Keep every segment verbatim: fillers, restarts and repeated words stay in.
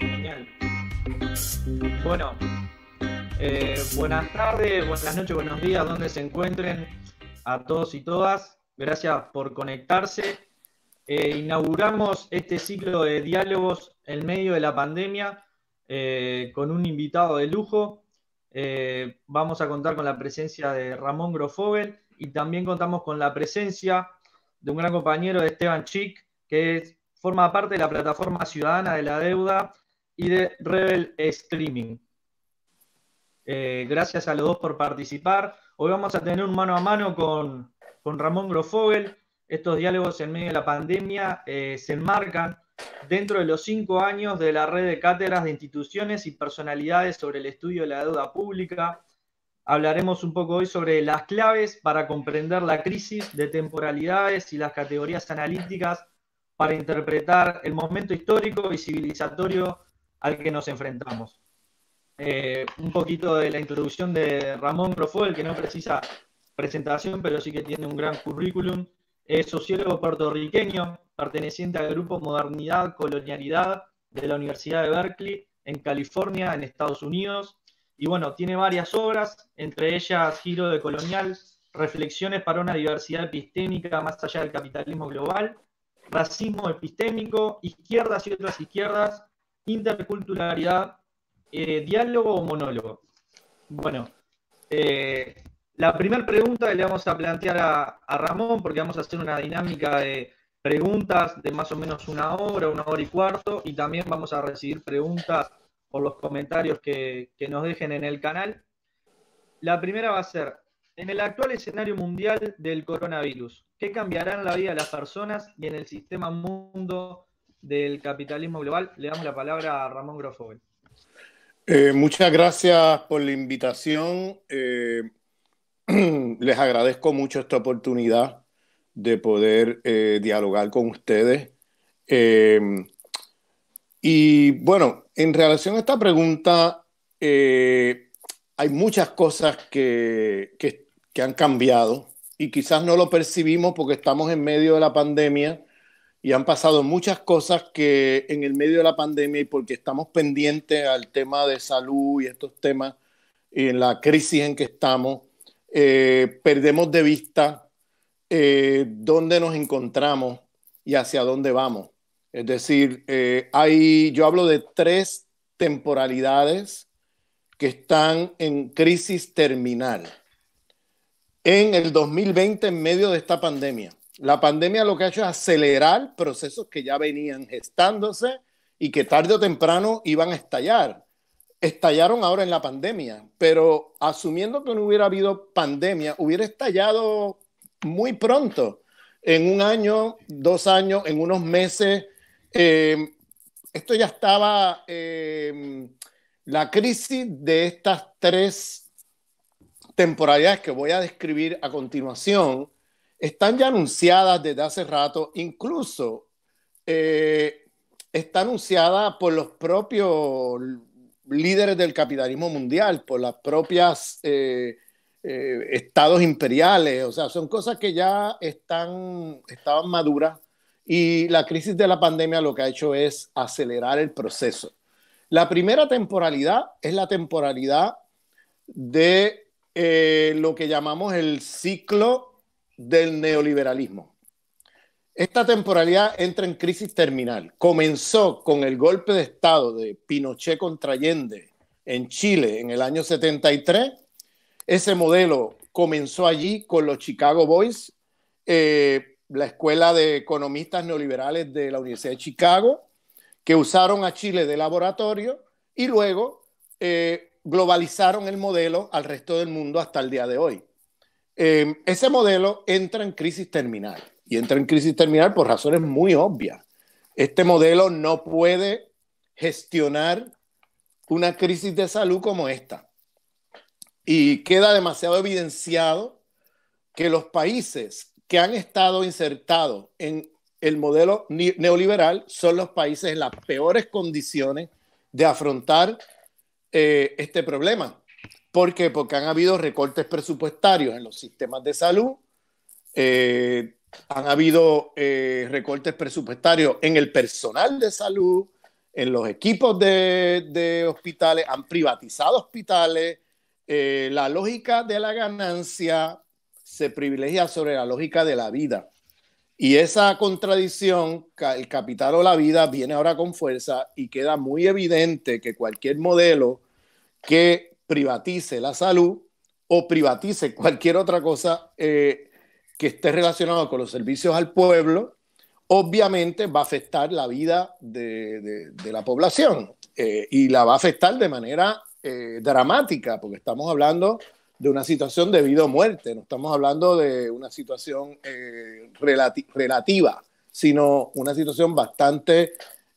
Genial. Bueno, eh, buenas tardes, buenas noches, buenos días, donde se encuentren a todos y todas. Gracias por conectarse. Eh, inauguramos este ciclo de diálogos en medio de la pandemia eh, con un invitado de lujo. Eh, vamos a contar con la presencia de Ramón Grosfoguel y también contamos con la presencia de un gran compañero, de Esteban Chic, que es, forma parte de la Plataforma Ciudadana de la Deuda y de Rebel Streaming. Eh, gracias a los dos por participar. Hoy vamos a tener un mano a mano con, con Ramón Grosfoguel. Estos diálogos en medio de la pandemia eh, se enmarcan dentro de los cinco años de la red de cátedras de instituciones y personalidades sobre el estudio de la deuda pública. Hablaremos un poco hoy sobre las claves para comprender la crisis de temporalidades y las categorías analíticas para interpretar el momento histórico y civilizatorio al que nos enfrentamos. Eh, un poquito de la introducción de Ramón Grosfoguel, que no precisa presentación, pero sí que tiene un gran currículum. Es sociólogo puertorriqueño, perteneciente al grupo Modernidad/Colonialidad de la Universidad de Berkeley, en California, en Estados Unidos. Y bueno, tiene varias obras, entre ellas Giro de Colonial, Reflexiones para una diversidad epistémica más allá del capitalismo global, Racismo epistémico, Izquierdas y otras izquierdas, Interculturalidad, eh, Diálogo o monólogo. Bueno, eh, la primera pregunta que le vamos a plantear a, a Ramón, porque vamos a hacer una dinámica de preguntas de más o menos una hora, una hora y cuarto, y también vamos a recibir preguntas por los comentarios que, que nos dejen en el canal. La primera va a ser, en el actual escenario mundial del coronavirus, ¿qué cambiará en la vida de las personas y en el sistema mundo del capitalismo global? Le damos la palabra a Ramón Grosfoguel. Eh, muchas gracias por la invitación. Eh... Les agradezco mucho esta oportunidad de poder eh, dialogar con ustedes. Eh, y bueno, en relación a esta pregunta, eh, hay muchas cosas que, que, que han cambiado y quizás no lo percibimos porque estamos en medio de la pandemia y han pasado muchas cosas que en el medio de la pandemia y porque estamos pendientes al tema de salud y estos temas y en la crisis en que estamos, Eh, perdemos de vista eh, dónde nos encontramos y hacia dónde vamos. Es decir, eh, hay, yo hablo de tres temporalidades que están en crisis terminal. En el dos mil veinte, en medio de esta pandemia, la pandemia lo que ha hecho es acelerar procesos que ya venían gestándose y que tarde o temprano iban a estallar. Estallaron ahora en la pandemia, pero asumiendo que no hubiera habido pandemia, hubiera estallado muy pronto, en un año, dos años, en unos meses. Eh, esto ya estaba, eh, la crisis de estas tres temporalidades que voy a describir a continuación, están ya anunciadas desde hace rato, incluso eh, está anunciada por los propios líderes del capitalismo mundial, por las propias eh, eh, estados imperiales, o sea, son cosas que ya están, estaban maduras y la crisis de la pandemia lo que ha hecho es acelerar el proceso. La primera temporalidad es la temporalidad de eh, lo que llamamos el ciclo del neoliberalismo. Esta temporalidad entra en crisis terminal. Comenzó con el golpe de Estado de Pinochet contra Allende en Chile en el año setenta y tres. Ese modelo comenzó allí con los Chicago Boys, eh, la escuela de economistas neoliberales de la Universidad de Chicago, que usaron a Chile de laboratorio y luego eh, globalizaron el modelo al resto del mundo hasta el día de hoy. Eh, ese modelo entra en crisis terminal. Y entra en crisis terminal por razones muy obvias. Este modelo no puede gestionar una crisis de salud como esta. Y queda demasiado evidenciado que los países que han estado insertados en el modelo neoliberal son los países en las peores condiciones de afrontar eh, este problema. ¿Por qué? Porque han habido recortes presupuestarios en los sistemas de salud, eh, han habido eh, recortes presupuestarios en el personal de salud, en los equipos de, de hospitales, han privatizado hospitales, eh, la lógica de la ganancia se privilegia sobre la lógica de la vida. Y esa contradicción, el capital o la vida, viene ahora con fuerza y queda muy evidente que cualquier modelo que privatice la salud o privatice cualquier otra cosa eh, que esté relacionado con los servicios al pueblo, obviamente va a afectar la vida de, de, de la población eh, y la va a afectar de manera eh, dramática, porque estamos hablando de una situación de vida o muerte, no estamos hablando de una situación eh, relati- relativa, sino una situación bastante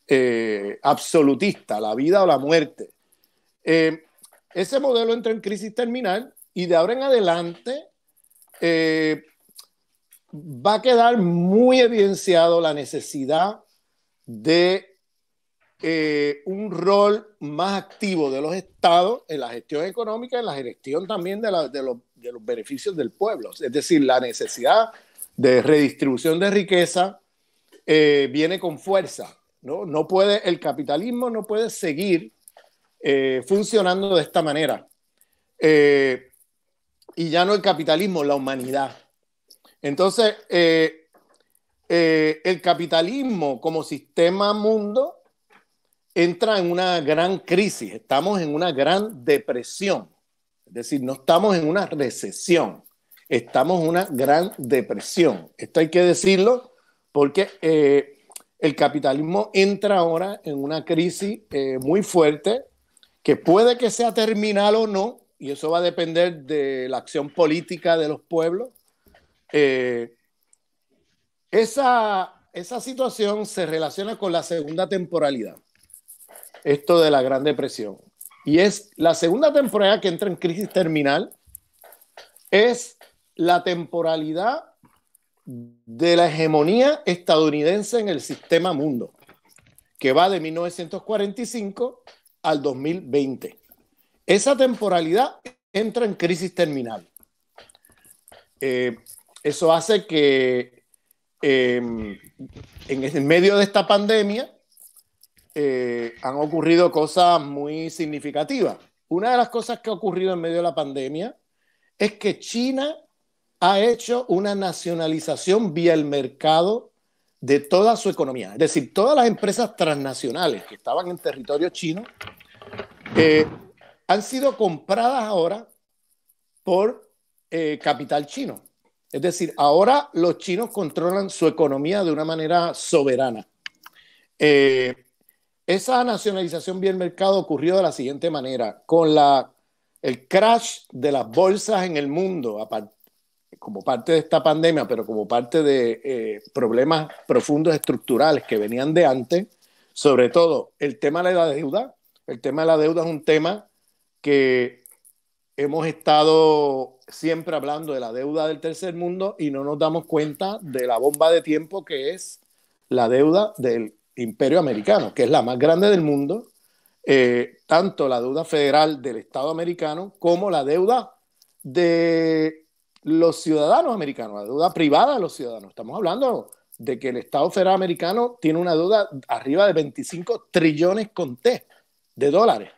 eh, absolutista, la vida o la muerte. Eh, ese modelo entra en crisis terminal y de ahora en adelante eh, va a quedar muy evidenciado la necesidad de eh, un rol más activo de los estados en la gestión económica, en la gestión también de, la, de, los, de los beneficios del pueblo. Es decir, la necesidad de redistribución de riqueza eh, viene con fuerza, ¿no? No puede, el capitalismo no puede seguir eh, funcionando de esta manera. Eh, y ya no el capitalismo, la humanidad. Entonces, eh, eh, el capitalismo como sistema mundo entra en una gran crisis. Estamos en una gran depresión. Es decir, no estamos en una recesión. Estamos en una gran depresión. Esto hay que decirlo porque eh, el capitalismo entra ahora en una crisis eh, muy fuerte que puede que sea terminal o no, y eso va a depender de la acción política de los pueblos. Eh, esa, esa situación se relaciona con la segunda temporalidad, esto de la Gran Depresión, y es la segunda temporalidad que entra en crisis terminal, es la temporalidad de la hegemonía estadounidense en el sistema mundo, que va de mil novecientos cuarenta y cinco al dos mil veinte. Esa temporalidad entra en crisis terminal. eh, Eso hace que eh, en el medio de esta pandemia eh, han ocurrido cosas muy significativas. Una de las cosas que ha ocurrido en medio de la pandemia es que China ha hecho una nacionalización vía el mercado de toda su economía. Es decir, todas las empresas transnacionales que estaban en territorio chino eh, han sido compradas ahora por eh, capital chino. Es decir, ahora los chinos controlan su economía de una manera soberana. Eh, esa nacionalización vía el mercado ocurrió de la siguiente manera, con la, el crash de las bolsas en el mundo, apart, como parte de esta pandemia, pero como parte de eh, problemas profundos estructurales que venían de antes, sobre todo el tema de la deuda. El tema de la deuda es un tema que hemos estado siempre hablando de la deuda del tercer mundo y no nos damos cuenta de la bomba de tiempo que es la deuda del imperio americano, que es la más grande del mundo, eh, tanto la deuda federal del Estado americano como la deuda de los ciudadanos americanos, la deuda privada de los ciudadanos. Estamos hablando de que el Estado federal americano tiene una deuda arriba de veinticinco trillones con T de dólares.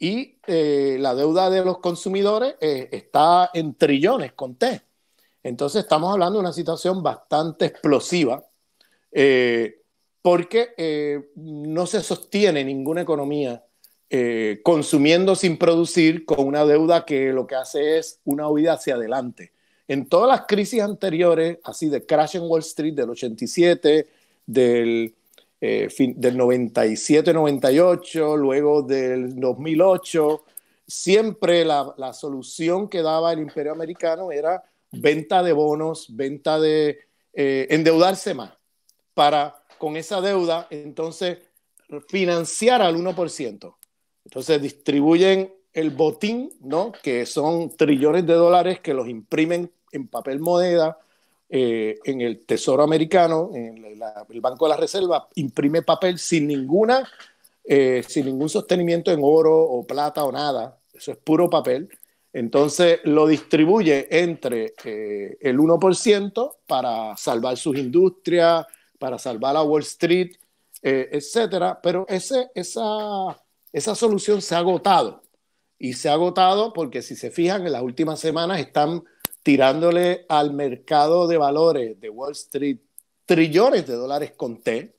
Y eh, la deuda de los consumidores eh, está en trillones con T. Entonces estamos hablando de una situación bastante explosiva eh, porque eh, no se sostiene ninguna economía eh, consumiendo sin producir, con una deuda que lo que hace es una huida hacia adelante. En todas las crisis anteriores, así de Crash en Wall Street del ochenta y siete, del... Eh, fin, del noventa y siete noventa y ocho, luego del dos mil ocho, siempre la, la solución que daba el imperio americano era venta de bonos, venta de eh, endeudarse más para con esa deuda entonces financiar al uno por ciento. Entonces distribuyen el botín, ¿no? Que son trillones de dólares que los imprimen en papel moneda. Eh, en el Tesoro americano, en la, el Banco de la Reserva, imprime papel sin ninguna, eh, sin ningún sostenimiento en oro o plata o nada. Eso es puro papel. Entonces lo distribuye entre eh, el uno por ciento para salvar sus industrias, para salvar a Wall Street, eh, etcétera. Pero ese, esa, esa solución se ha agotado. Y se ha agotado porque, si se fijan, en las últimas semanas están tirándole al mercado de valores de Wall Street trillones de dólares con T,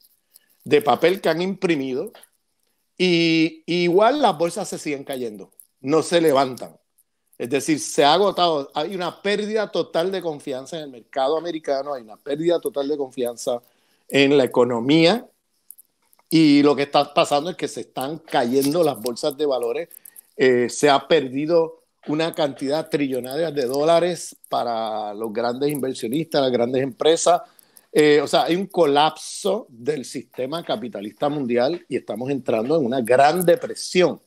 de papel que han imprimido, y, y igual las bolsas se siguen cayendo, no se levantan. Es decir, se ha agotado, hay una pérdida total de confianza en el mercado americano, hay una pérdida total de confianza en la economía, y lo que está pasando es que se están cayendo las bolsas de valores. Eh, se ha perdido una cantidad trillonaria de dólares para los grandes inversionistas, las grandes empresas. Eh, o sea, hay un colapso del sistema capitalista mundial y estamos entrando en una gran depresión,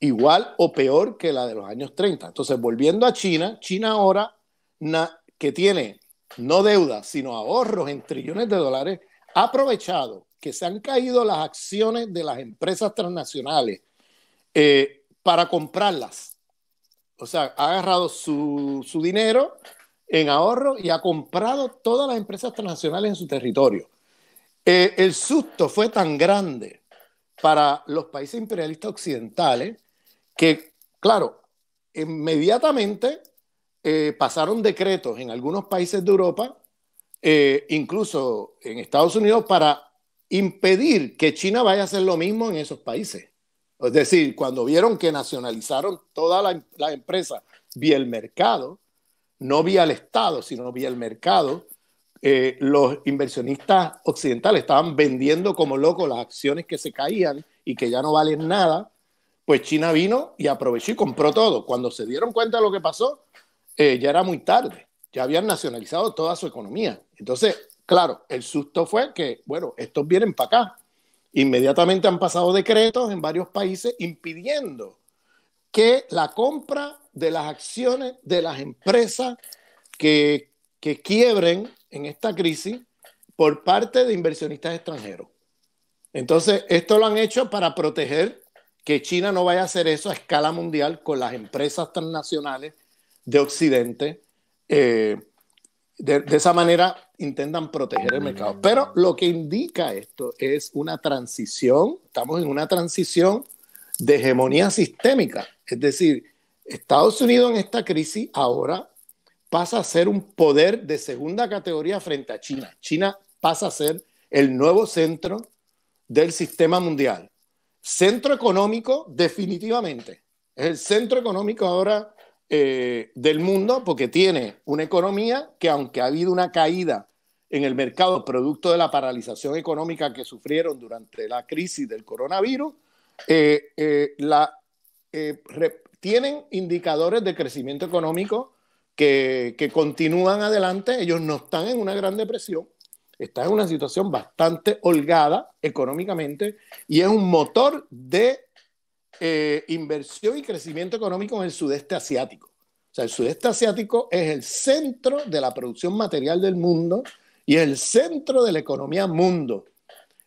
igual o peor que la de los años treinta. Entonces, volviendo a China, China ahora, na, que tiene no deuda, sino ahorros en trillones de dólares, ha aprovechado que se han caído las acciones de las empresas transnacionales eh, para comprarlas. O sea, ha agarrado su, su dinero en ahorro y ha comprado todas las empresas transnacionales en su territorio. Eh, el susto fue tan grande para los países imperialistas occidentales que, claro, inmediatamente eh, pasaron decretos en algunos países de Europa, eh, incluso en Estados Unidos, para impedir que China vaya a hacer lo mismo en esos países. Es decir, cuando vieron que nacionalizaron todas las la empresas vía el mercado, no vía el Estado, sino vía el mercado, eh, los inversionistas occidentales estaban vendiendo como locos las acciones que se caían y que ya no valen nada, pues China vino y aprovechó y compró todo. Cuando se dieron cuenta de lo que pasó, eh, ya era muy tarde, ya habían nacionalizado toda su economía. Entonces, claro, el susto fue que, bueno, estos vienen para acá. Inmediatamente han pasado decretos en varios países impidiendo que la compra de las acciones de las empresas que, que quiebren en esta crisis por parte de inversionistas extranjeros. Entonces, esto lo han hecho para proteger que China no vaya a hacer eso a escala mundial con las empresas transnacionales de Occidente. Eh, de, de esa manera intentan proteger el mercado. Pero lo que indica esto es una transición, estamos en una transición de hegemonía sistémica, es decir, Estados Unidos en esta crisis ahora pasa a ser un poder de segunda categoría frente a China. China pasa a ser el nuevo centro del sistema mundial. Centro económico, definitivamente. Es el centro económico ahora eh, del mundo, porque tiene una economía que, aunque ha habido una caída en el mercado producto de la paralización económica que sufrieron durante la crisis del coronavirus, eh, eh, la... Eh, tienen indicadores de crecimiento económico que, que continúan adelante. Ellos no están en una gran depresión, están en una situación bastante holgada económicamente y es un motor de eh, inversión y crecimiento económico en el sudeste asiático. O sea, el sudeste asiático es el centro de la producción material del mundo y es el centro de la economía mundo.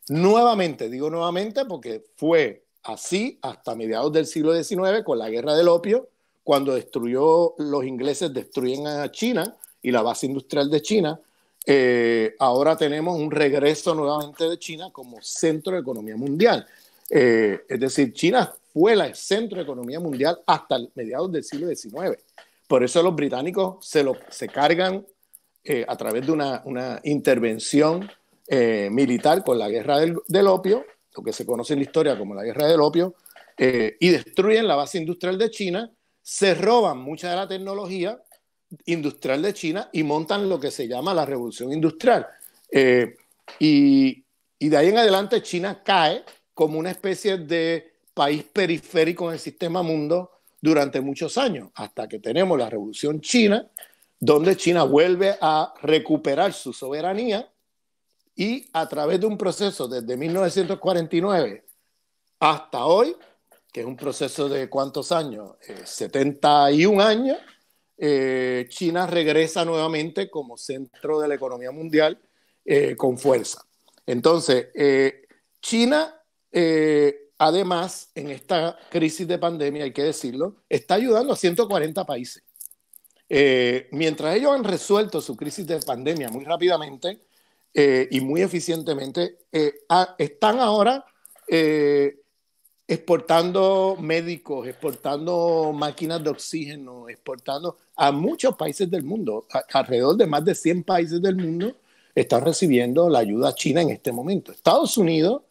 Nuevamente, digo nuevamente porque fue así hasta mediados del siglo diecinueve con la guerra del opio, cuando destruyó, los ingleses destruyen a China y la base industrial de China. Eh, ahora tenemos un regreso nuevamente de China como centro de economía mundial. Eh, es decir, China fue el centro de economía mundial hasta mediados del siglo diecinueve. Por eso los británicos se, lo, se cargan eh, a través de una, una intervención eh, militar con la guerra del, del opio, lo que se conoce en la historia como la guerra del opio, eh, y destruyen la base industrial de China, se roban mucha de la tecnología industrial de China y montan lo que se llama la revolución industrial. Eh, y, y de ahí en adelante China cae como una especie de país periférico en el sistema mundo durante muchos años, hasta que tenemos la revolución china, donde China vuelve a recuperar su soberanía. Y a través de un proceso desde mil novecientos cuarenta y nueve hasta hoy, que es un proceso de ¿cuántos años? Eh, setenta y un años, eh, China regresa nuevamente como centro de la economía mundial eh, con fuerza. Entonces, eh, China, eh, además, en esta crisis de pandemia, hay que decirlo, está ayudando a ciento cuarenta países. Eh, mientras ellos han resuelto su crisis de pandemia muy rápidamente, eh, y muy eficientemente, eh, a, están ahora eh, exportando médicos, exportando máquinas de oxígeno, exportando a muchos países del mundo. A, alrededor de más de cien países del mundo están recibiendo la ayuda china en este momento. Estados Unidos,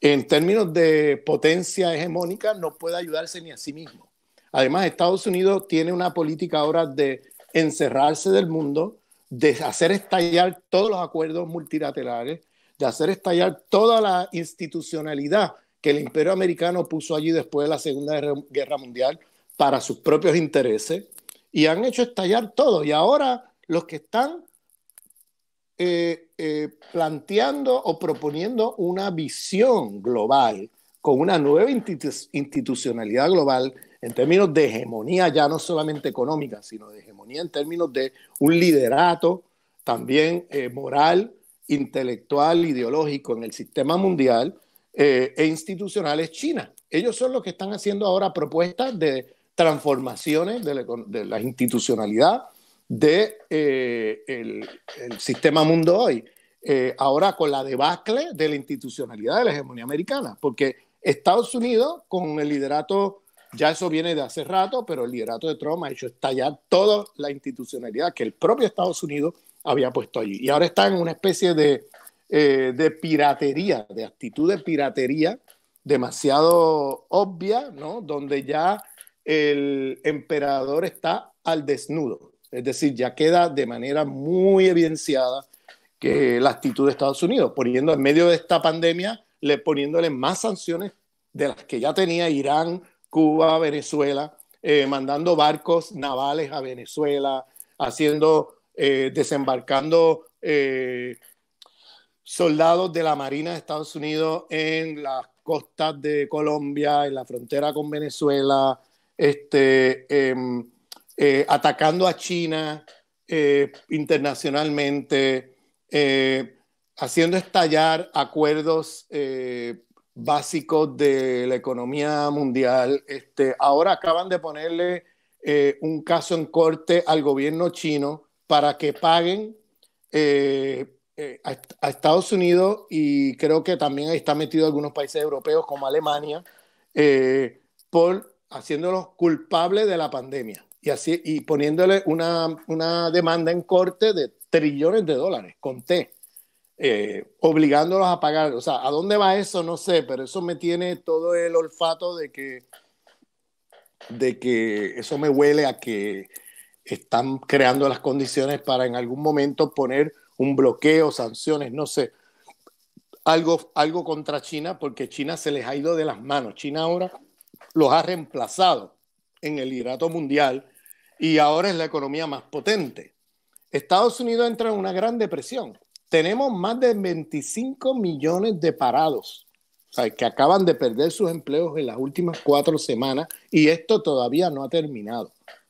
en términos de potencia hegemónica, no puede ayudarse ni a sí mismo. Además, Estados Unidos tiene una política ahora de encerrarse del mundo, de hacer estallar todos los acuerdos multilaterales, de hacer estallar toda la institucionalidad que el imperio americano puso allí después de la Segunda Guerra Mundial para sus propios intereses, y han hecho estallar todo. Y ahora los que están eh, eh, planteando o proponiendo una visión global con una nueva institu institucionalidad global en términos de hegemonía, ya no solamente económica, sino de hegemonía en términos de un liderato también eh, moral, intelectual, ideológico en el sistema mundial, Eh, e institucionales chinas. Ellos son los que están haciendo ahora propuestas de transformaciones de la, de la institucionalidad de, eh, el, el sistema mundo hoy. Eh, ahora con la debacle de la institucionalidad de la hegemonía americana, porque Estados Unidos con el liderato, ya eso viene de hace rato, pero el liderato de Trump ha hecho estallar toda la institucionalidad que el propio Estados Unidos había puesto allí. Y ahora está en una especie de Eh, de piratería, de actitud de piratería demasiado obvia, ¿no? Donde ya el emperador está al desnudo. Es decir, ya queda de manera muy evidenciada que la actitud de Estados Unidos, poniendo en medio de esta pandemia, le, poniéndole más sanciones de las que ya tenía Irán, Cuba, Venezuela, eh, mandando barcos navales a Venezuela, haciendo, eh, desembarcando... Eh, soldados de la Marina de Estados Unidos en las costas de Colombia, en la frontera con Venezuela, este, eh, eh, atacando a China eh, internacionalmente, eh, haciendo estallar acuerdos eh, básicos de la economía mundial. Este, ahora acaban de ponerle eh, un caso en corte al gobierno chino para que paguen eh, Eh, a, a Estados Unidos, y creo que también ahí están metidos algunos países europeos como Alemania, eh, por haciéndolos culpables de la pandemia y, así, y poniéndole una, una demanda en corte de trillones de dólares, con T, eh, obligándolos a pagar. O sea, ¿a dónde va eso? No sé, pero eso me tiene todo el olfato de que, de que eso me huele a que están creando las condiciones para en algún momento poner un bloqueo, sanciones, no sé, algo, algo contra China, porque China se les ha ido de las manos. China ahora los ha reemplazado en el liderato mundial y ahora es la economía más potente. Estados Unidos entra en una gran depresión. Tenemos más de veinticinco millones de parados, o sea, que acaban de perder sus empleos en las últimas cuatro semanas, y esto todavía no ha terminado.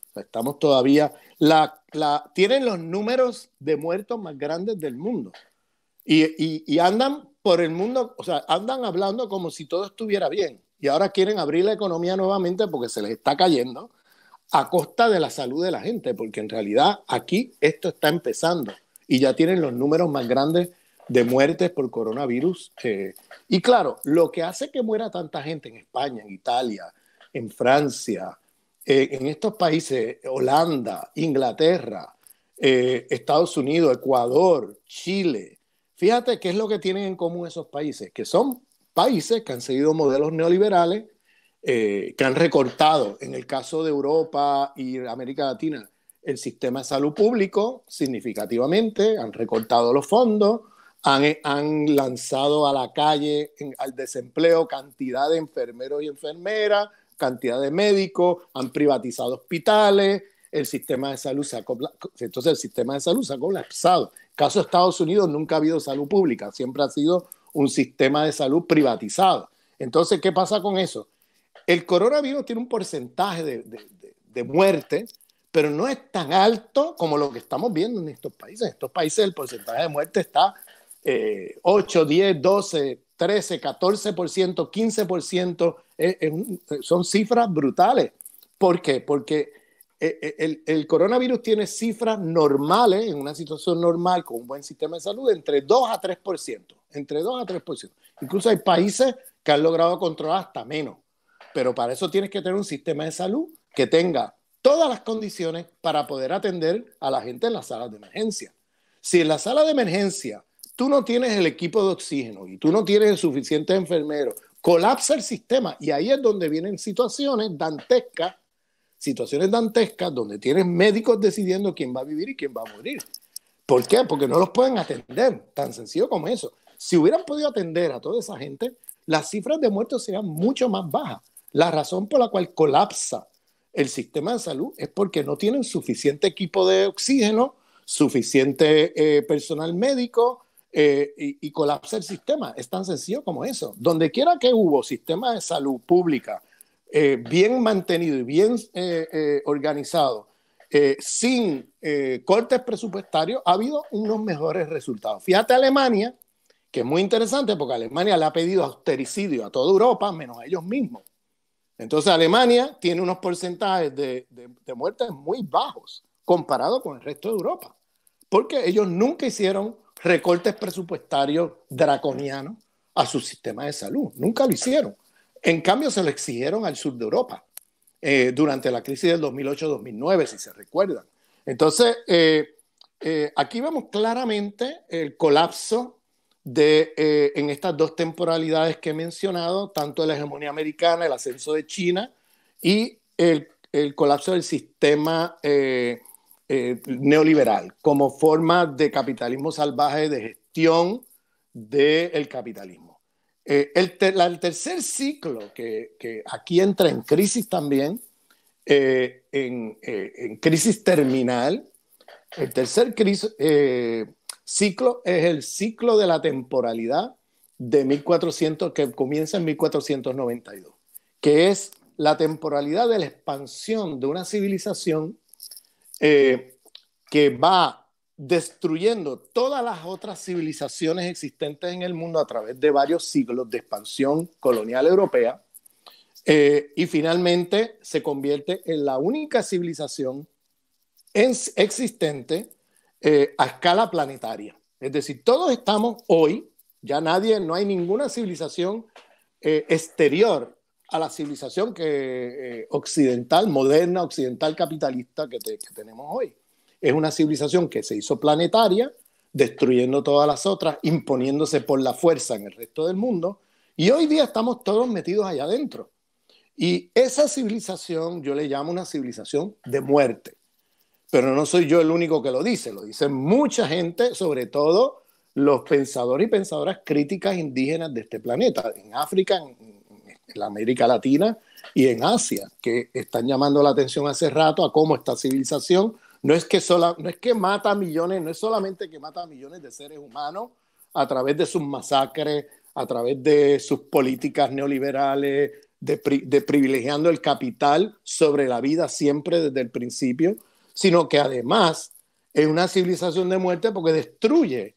O sea, estamos todavía... La, la, tienen los números de muertos más grandes del mundo y, y, y andan por el mundo, o sea, andan hablando como si todo estuviera bien, y ahora quieren abrir la economía nuevamente porque se les está cayendo, a costa de la salud de la gente, porque en realidad aquí esto está empezando y ya tienen los números más grandes de muertes por coronavirus, eh, y claro, lo que hace que muera tanta gente en España, en Italia, en Francia, Eh, en estos países, Holanda, Inglaterra, eh, Estados Unidos, Ecuador, Chile, fíjate qué es lo que tienen en común esos países, que son países que han seguido modelos neoliberales, eh, que han recortado, en el caso de Europa y América Latina, el sistema de salud público significativamente, han recortado los fondos, han, han lanzado a la calle, en, al desempleo, cantidad de enfermeros y enfermeras, cantidad de médicos, han privatizado hospitales, el sistema de salud se ha, entonces el sistema de salud se ha colapsado. En el caso de Estados Unidos nunca ha habido salud pública, siempre ha sido un sistema de salud privatizado. Entonces, ¿qué pasa con eso? El coronavirus tiene un porcentaje de, de, de, de muerte, pero no es tan alto como lo que estamos viendo en estos países. En estos países el porcentaje de muerte está eh, ocho, diez, doce, trece, catorce por ciento, quince por ciento, eh, eh, son cifras brutales. ¿Por qué? Porque el, el, el coronavirus tiene cifras normales, en una situación normal, con un buen sistema de salud, entre dos a tres por ciento. Entre dos a tres por ciento. Incluso hay países que han logrado controlar hasta menos. Pero para eso tienes que tener un sistema de salud que tenga todas las condiciones para poder atender a la gente en las salas de emergencia. Si en la sala de emergencia tú no tienes el equipo de oxígeno y tú no tienes suficientes enfermeros, colapsa el sistema. Y ahí es donde vienen situaciones dantescas, situaciones dantescas donde tienes médicos decidiendo quién va a vivir y quién va a morir. ¿Por qué? Porque no los pueden atender, tan sencillo como eso. Si hubieran podido atender a toda esa gente, las cifras de muertos serían mucho más bajas. La razón por la cual colapsa el sistema de salud es porque no tienen suficiente equipo de oxígeno, suficiente eh, personal médico eh, y, y colapsa el sistema. Es tan sencillo como eso. Donde quiera que hubo sistema de salud pública eh, bien mantenido y bien eh, eh, organizado, eh, sin eh, cortes presupuestarios, ha habido unos mejores resultados. Fíjate Alemania, que es muy interesante porque Alemania le ha pedido austericidio a toda Europa, menos a ellos mismos. Entonces Alemania tiene unos porcentajes de, de, de muertes muy bajos comparado con el resto de Europa, porque ellos nunca hicieron recortes presupuestarios draconianos a su sistema de salud, nunca lo hicieron. En cambio se lo exigieron al sur de Europa eh, durante la crisis del dos mil ocho dos mil nueve, si se recuerdan. Entonces eh, eh, aquí vemos claramente el colapso de, eh, en estas dos temporalidades que he mencionado, tanto la hegemonía americana, el ascenso de China y el, el colapso del sistema eh, eh, neoliberal como forma de capitalismo salvaje, de gestión del capitalismo. Eh, el, ter, la, el tercer ciclo, que, que aquí entra en crisis también, eh, en, eh, en crisis terminal, el tercer crisis... Eh, Ciclo es el ciclo de la temporalidad de mil cuatrocientos, que comienza en mil cuatrocientos noventa y dos, que es la temporalidad de la expansión de una civilización eh, que va destruyendo todas las otras civilizaciones existentes en el mundo a través de varios siglos de expansión colonial europea eh, y finalmente se convierte en la única civilización en, existente Eh, a escala planetaria. Es decir, todos estamos hoy, ya nadie, no hay ninguna civilización eh, exterior a la civilización que, eh, occidental, moderna, occidental capitalista que, te, que tenemos hoy. Es una civilización que se hizo planetaria, destruyendo todas las otras, imponiéndose por la fuerza en el resto del mundo, y hoy día estamos todos metidos allá adentro. Y esa civilización yo le llamo una civilización de muerte. Pero no soy yo el único que lo dice, lo dice mucha gente, sobre todo los pensadores y pensadoras críticas indígenas de este planeta, en África, en la América Latina y en Asia, que están llamando la atención hace rato a cómo esta civilización no es que, sola, no es que mata a millones, no es solamente que mata a millones de seres humanos a través de sus masacres, a través de sus políticas neoliberales, de, pri, de privilegiando el capital sobre la vida siempre desde el principio, sino que además es una civilización de muerte porque destruye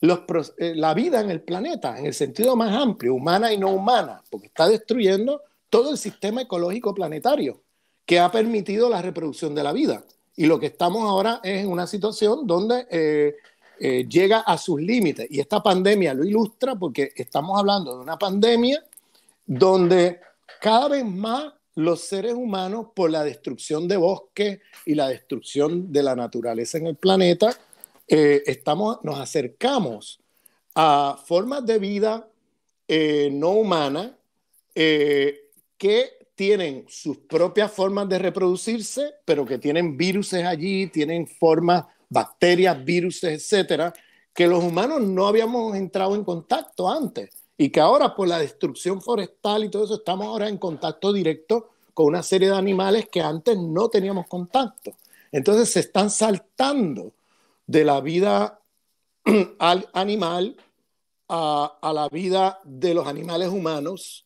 los, eh, la vida en el planeta, en el sentido más amplio, humana y no humana, porque está destruyendo todo el sistema ecológico planetario que ha permitido la reproducción de la vida. Y lo que estamos ahora es en una situación donde eh, eh, llega a sus límites. Y esta pandemia lo ilustra porque estamos hablando de una pandemia donde cada vez más los seres humanos, por la destrucción de bosques y la destrucción de la naturaleza en el planeta, eh, estamos, nos acercamos a formas de vida eh, no humanas eh, que tienen sus propias formas de reproducirse, pero que tienen virus allí, tienen formas, bacterias, virus, etcétera, que los humanos no habíamos entrado en contacto antes. Y que ahora por la destrucción forestal y todo eso estamos ahora en contacto directo con una serie de animales que antes no teníamos contacto. Entonces se están saltando de la vida al animal a, a la vida de los animales humanos,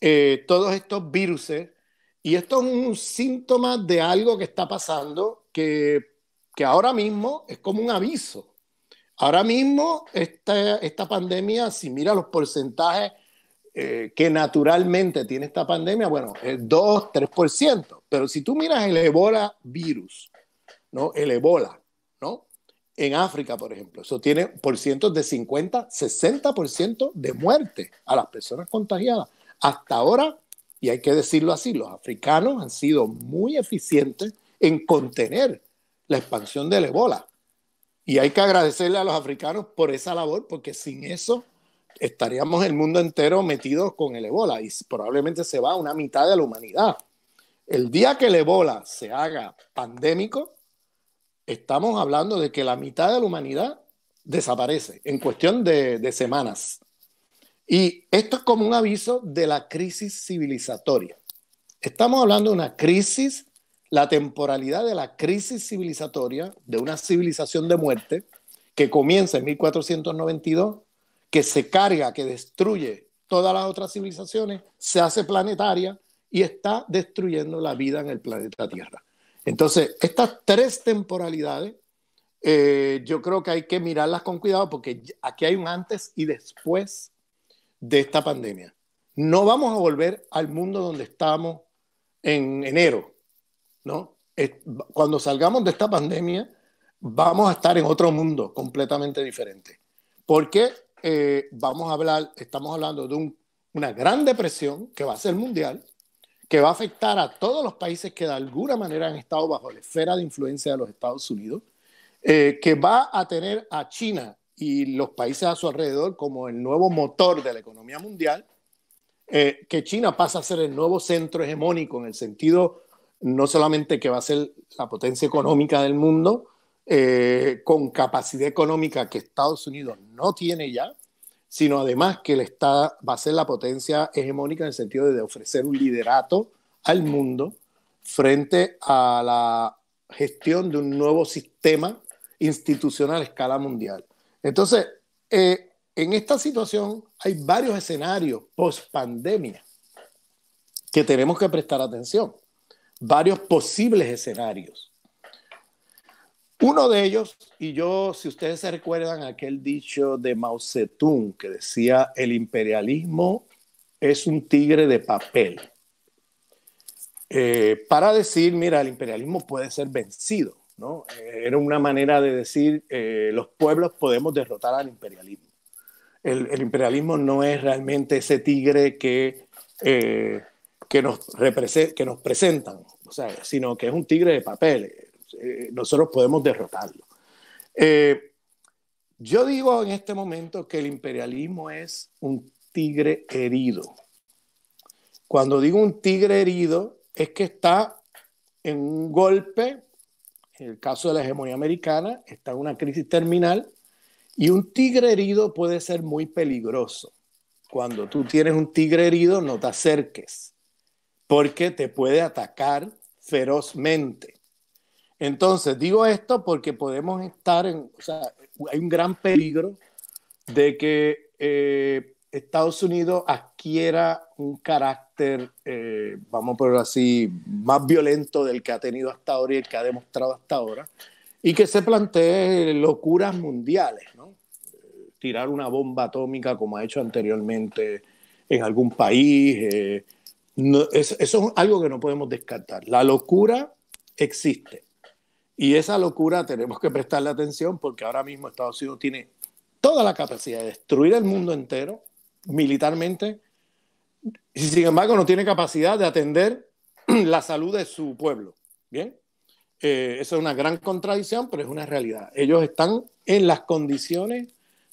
eh, todos estos virus. Y esto es un síntoma de algo que está pasando que, que ahora mismo es como un aviso. Ahora mismo esta, esta pandemia, si mira los porcentajes eh, que naturalmente tiene esta pandemia, bueno, es dos, tres por ciento. Pero si tú miras el Ebola virus, ¿no? El Ebola, ¿no? En África, por ejemplo, eso tiene por cientos de cincuenta, sesenta por ciento de muerte a las personas contagiadas. Hasta ahora, y hay que decirlo así, los africanos han sido muy eficientes en contener la expansión del Ebola. Y hay que agradecerle a los africanos por esa labor, porque sin eso estaríamos el mundo entero metidos con el Ebola y probablemente se va a una mitad de la humanidad. El día que el Ebola se haga pandémico, estamos hablando de que la mitad de la humanidad desaparece en cuestión de, de semanas. Y esto es como un aviso de la crisis civilizatoria. Estamos hablando de una crisis, la temporalidad de la crisis civilizatoria, de una civilización de muerte que comienza en mil cuatrocientos noventa y dos, que se carga, que destruye todas las otras civilizaciones, se hace planetaria y está destruyendo la vida en el planeta Tierra. Entonces, estas tres temporalidades, eh, yo creo que hay que mirarlas con cuidado porque aquí hay un antes y después de esta pandemia. No vamos a volver al mundo donde estábamos en enero, ¿no? Cuando salgamos de esta pandemia, vamos a estar en otro mundo completamente diferente. Porque eh, vamos a hablar, estamos hablando de un, una gran depresión que va a ser mundial, que va a afectar a todos los países que de alguna manera han estado bajo la esfera de influencia de los Estados Unidos, eh, que va a tener a China y los países a su alrededor como el nuevo motor de la economía mundial, eh, que China pasa a ser el nuevo centro hegemónico en el sentido no solamente que va a ser la potencia económica del mundo, eh, con capacidad económica que Estados Unidos no tiene ya, sino además que le está, va a ser la potencia hegemónica en el sentido de ofrecer un liderato al mundo frente a la gestión de un nuevo sistema institucional a escala mundial. Entonces, eh, en esta situación hay varios escenarios post-pandemia que tenemos que prestar atención, varios posibles escenarios. Uno de ellos, y yo, si ustedes se recuerdan aquel dicho de Mao Zedong que decía, el imperialismo es un tigre de papel. Eh, para decir, mira, el imperialismo puede ser vencido, ¿no? Eh, era una manera de decir, eh, los pueblos podemos derrotar al imperialismo. El, el imperialismo no es realmente ese tigre que, eh, que, nos represent- que nos presentan, o sea, sino que es un tigre de papel. Nosotros podemos derrotarlo. Eh, yo digo en este momento que el imperialismo es un tigre herido. Cuando digo un tigre herido es que está en un golpe, en el caso de la hegemonía americana, está en una crisis terminal y un tigre herido puede ser muy peligroso. Cuando tú tienes un tigre herido no te acerques porque te puede atacar ferozmente. Entonces, digo esto porque podemos estar en, o sea, hay un gran peligro de que eh, Estados Unidos adquiera un carácter, eh, vamos a ponerlo así, más violento del que ha tenido hasta ahora y el que ha demostrado hasta ahora, y que se plantee locuras mundiales, ¿no? Eh, tirar una bomba atómica como ha hecho anteriormente en algún país, eh, no, eso, eso es algo que no podemos descartar. La locura existe. Y esa locura tenemos que prestarle atención porque ahora mismo Estados Unidos tiene toda la capacidad de destruir el mundo entero militarmente y sin embargo no tiene capacidad de atender la salud de su pueblo. ¿Bien? Eh, eso es una gran contradicción, pero es una realidad. Ellos están en las condiciones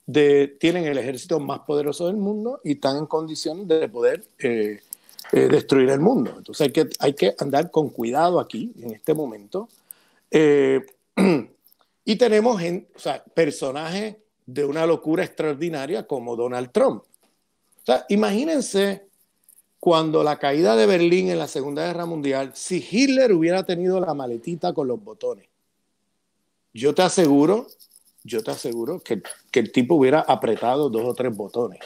de... Tienen el ejército más poderoso del mundo y están en condiciones de poder eh, eh, destruir el mundo. Entonces hay que, hay que andar con cuidado aquí, en este momento. Eh, y tenemos en, o sea, personajes de una locura extraordinaria como Donald Trump. O sea, imagínense cuando la caída de Berlín en la Segunda Guerra Mundial, si Hitler hubiera tenido la maletita con los botones, yo te aseguro, yo te aseguro que, que el tipo hubiera apretado dos o tres botones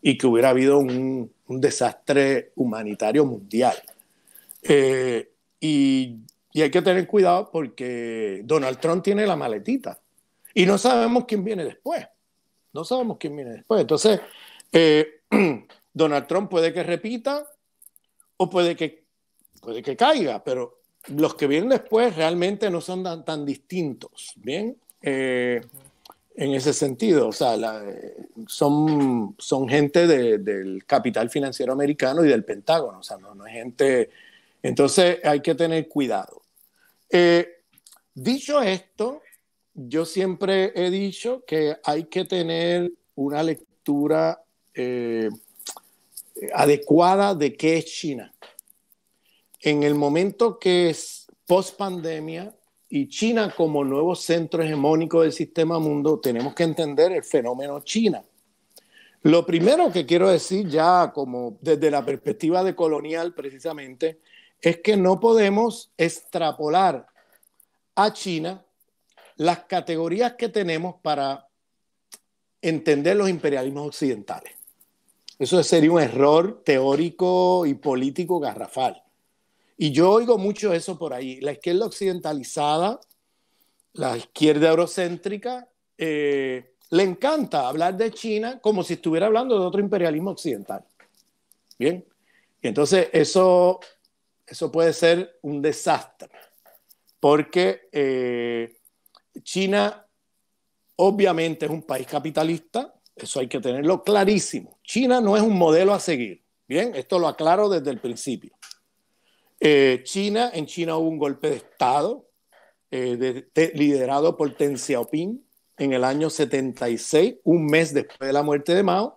y que hubiera habido un, un desastre humanitario mundial. Eh, y Y hay que tener cuidado porque Donald Trump tiene la maletita y no sabemos quién viene después. No sabemos quién viene después. Entonces, eh, Donald Trump puede que repita o puede que, puede que caiga, pero los que vienen después realmente no son tan, tan distintos, ¿bien? Eh, en ese sentido, o sea, la, son, son gente de, del capital financiero americano y del Pentágono, o sea, no, no hay gente... Entonces hay que tener cuidado. Eh, dicho esto, yo siempre he dicho que hay que tener una lectura eh, adecuada de qué es China. En el momento que es post-pandemia y China como nuevo centro hegemónico del sistema mundo, tenemos que entender el fenómeno China. Lo primero que quiero decir ya como desde la perspectiva de colonial precisamente es que no podemos extrapolar a China las categorías que tenemos para entender los imperialismos occidentales. Eso sería un error teórico y político garrafal. Y yo oigo mucho eso por ahí. La izquierda occidentalizada, la izquierda eurocéntrica, eh, le encanta hablar de China como si estuviera hablando de otro imperialismo occidental. Bien. Y entonces eso... Eso puede ser un desastre, porque eh, China obviamente es un país capitalista, eso hay que tenerlo clarísimo. China no es un modelo a seguir, ¿bien? Esto lo aclaro desde el principio. Eh, China, en China hubo un golpe de Estado eh, de, de, liderado por Deng Xiaoping en el año setenta y seis, un mes después de la muerte de Mao,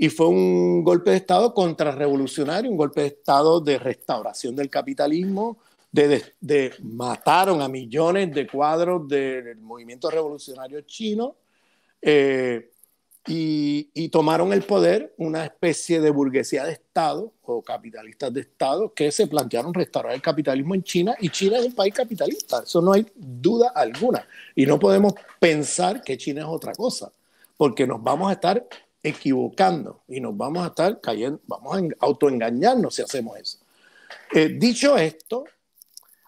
y fue un golpe de Estado contrarrevolucionario, un golpe de Estado de restauración del capitalismo, de, de, de mataron a millones de cuadros del movimiento revolucionario chino eh, y, y tomaron el poder una especie de burguesía de Estado o capitalistas de Estado que se plantearon restaurar el capitalismo en China, y China es un país capitalista, eso no hay duda alguna, y no podemos pensar que China es otra cosa, porque nos vamos a estar... equivocando y nos vamos a estar cayendo, vamos a autoengañarnos si hacemos eso. Eh, dicho esto,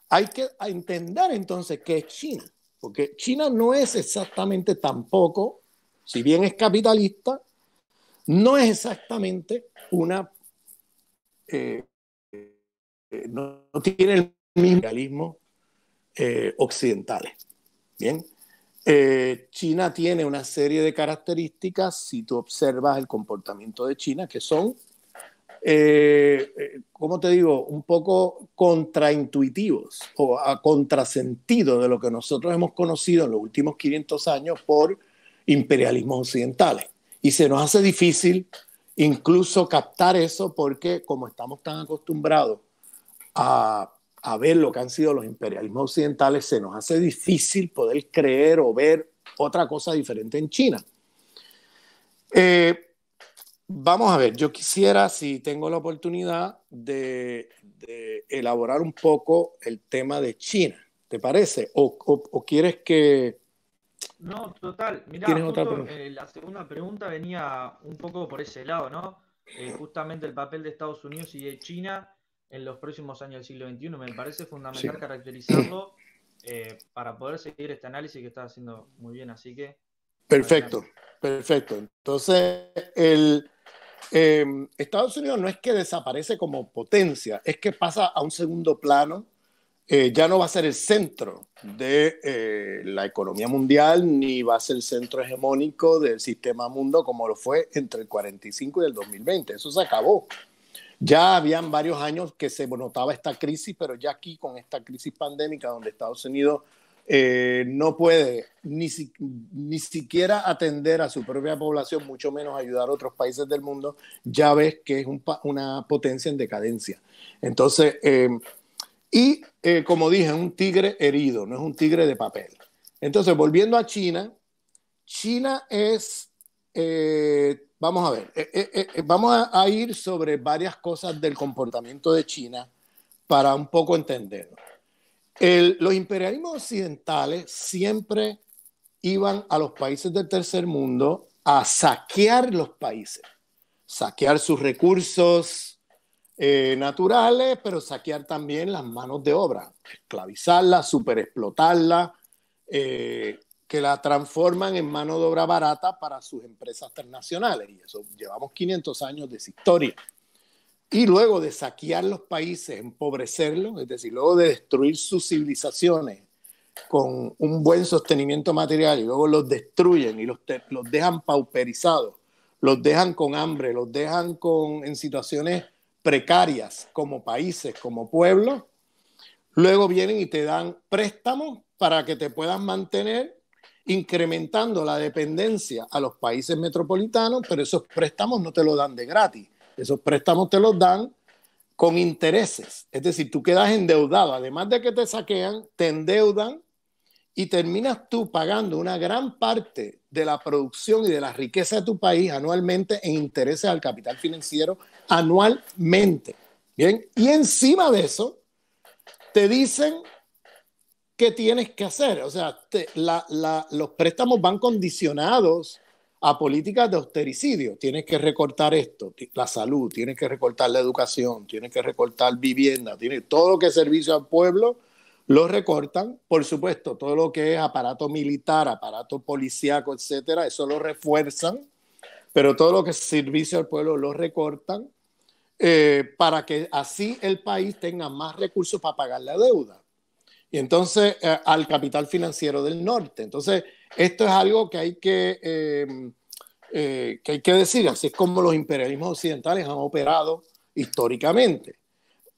hay que entender entonces qué es China, porque China no es exactamente tampoco, si bien es capitalista, no es exactamente una, eh, eh, no, no tiene el mismo realismo eh, occidental. Bien. Eh, China tiene una serie de características, si tú observas el comportamiento de China, que son, eh, eh, ¿cómo te digo?, un poco contraintuitivos o a contrasentido de lo que nosotros hemos conocido en los últimos quinientos años por imperialismos occidentales. Y se nos hace difícil incluso captar eso porque como estamos tan acostumbrados a... a ver lo que han sido los imperialismos occidentales, se nos hace difícil poder creer o ver otra cosa diferente en China. Eh, vamos a ver, yo quisiera, si tengo la oportunidad, de, de elaborar un poco el tema de China, ¿te parece? ¿O, o, o quieres que...? No, total. Mirá, ¿tienes justo, otra pregunta? Eh, la segunda pregunta venía un poco por ese lado, ¿no? Eh, justamente el papel de Estados Unidos y de China... en los próximos años del siglo veintiuno, me parece fundamental sí. caracterizarlo eh, para poder seguir este análisis que estás haciendo muy bien, así que... Perfecto, perfecto. Entonces, el, eh, Estados Unidos no es que desaparece como potencia, es que pasa a un segundo plano, eh, ya no va a ser el centro de eh, la economía mundial, ni va a ser el centro hegemónico del sistema mundo como lo fue entre el cuarenta y cinco y el dos mil veinte, eso se acabó. Ya habían varios años que se notaba esta crisis, pero ya aquí con esta crisis pandémica donde Estados Unidos eh, no puede ni, si, ni siquiera atender a su propia población, mucho menos ayudar a otros países del mundo, ya ves que es un, una potencia en decadencia. Entonces, eh, y eh, como dije, es un tigre herido, no es un tigre de papel. Entonces, volviendo a China, China es... Eh, Vamos a ver, eh, eh, eh, vamos a, a ir sobre varias cosas del comportamiento de China para un poco entenderlo. El, los imperialismos occidentales siempre iban a los países del tercer mundo a saquear los países, saquear sus recursos eh, naturales, pero saquear también las manos de obra, esclavizarlas, superexplotarlas, eh, que la transforman en mano de obra barata para sus empresas transnacionales. Y eso, llevamos quinientos años de esa historia. Y luego de saquear los países, empobrecerlos, es decir, luego de destruir sus civilizaciones con un buen sostenimiento material y luego los destruyen y los, te, los dejan pauperizados, los dejan con hambre, los dejan con, en situaciones precarias como países, como pueblos, luego vienen y te dan préstamos para que te puedas mantener, incrementando la dependencia a los países metropolitanos, pero esos préstamos no te los dan de gratis. Esos préstamos te los dan con intereses. Es decir, tú quedas endeudado. Además de que te saquean, te endeudan y terminas tú pagando una gran parte de la producción y de la riqueza de tu país anualmente en intereses al capital financiero anualmente. ¿Bien? Y encima de eso, te dicen qué tienes que hacer. O sea, te, la, la, los préstamos van condicionados a políticas de austericidio. Tienes que recortar esto, la salud, tienes que recortar la educación, tienes que recortar vivienda, tienes todo lo que es servicio al pueblo, lo recortan. Por supuesto, todo lo que es aparato militar, aparato policíaco, etcétera, eso lo refuerzan, pero todo lo que es servicio al pueblo lo recortan eh, para que así el país tenga más recursos para pagar la deuda. Y entonces, eh, al capital financiero del norte. Entonces, esto es algo que hay que, eh, eh, que hay que decir, así es como los imperialismos occidentales han operado históricamente.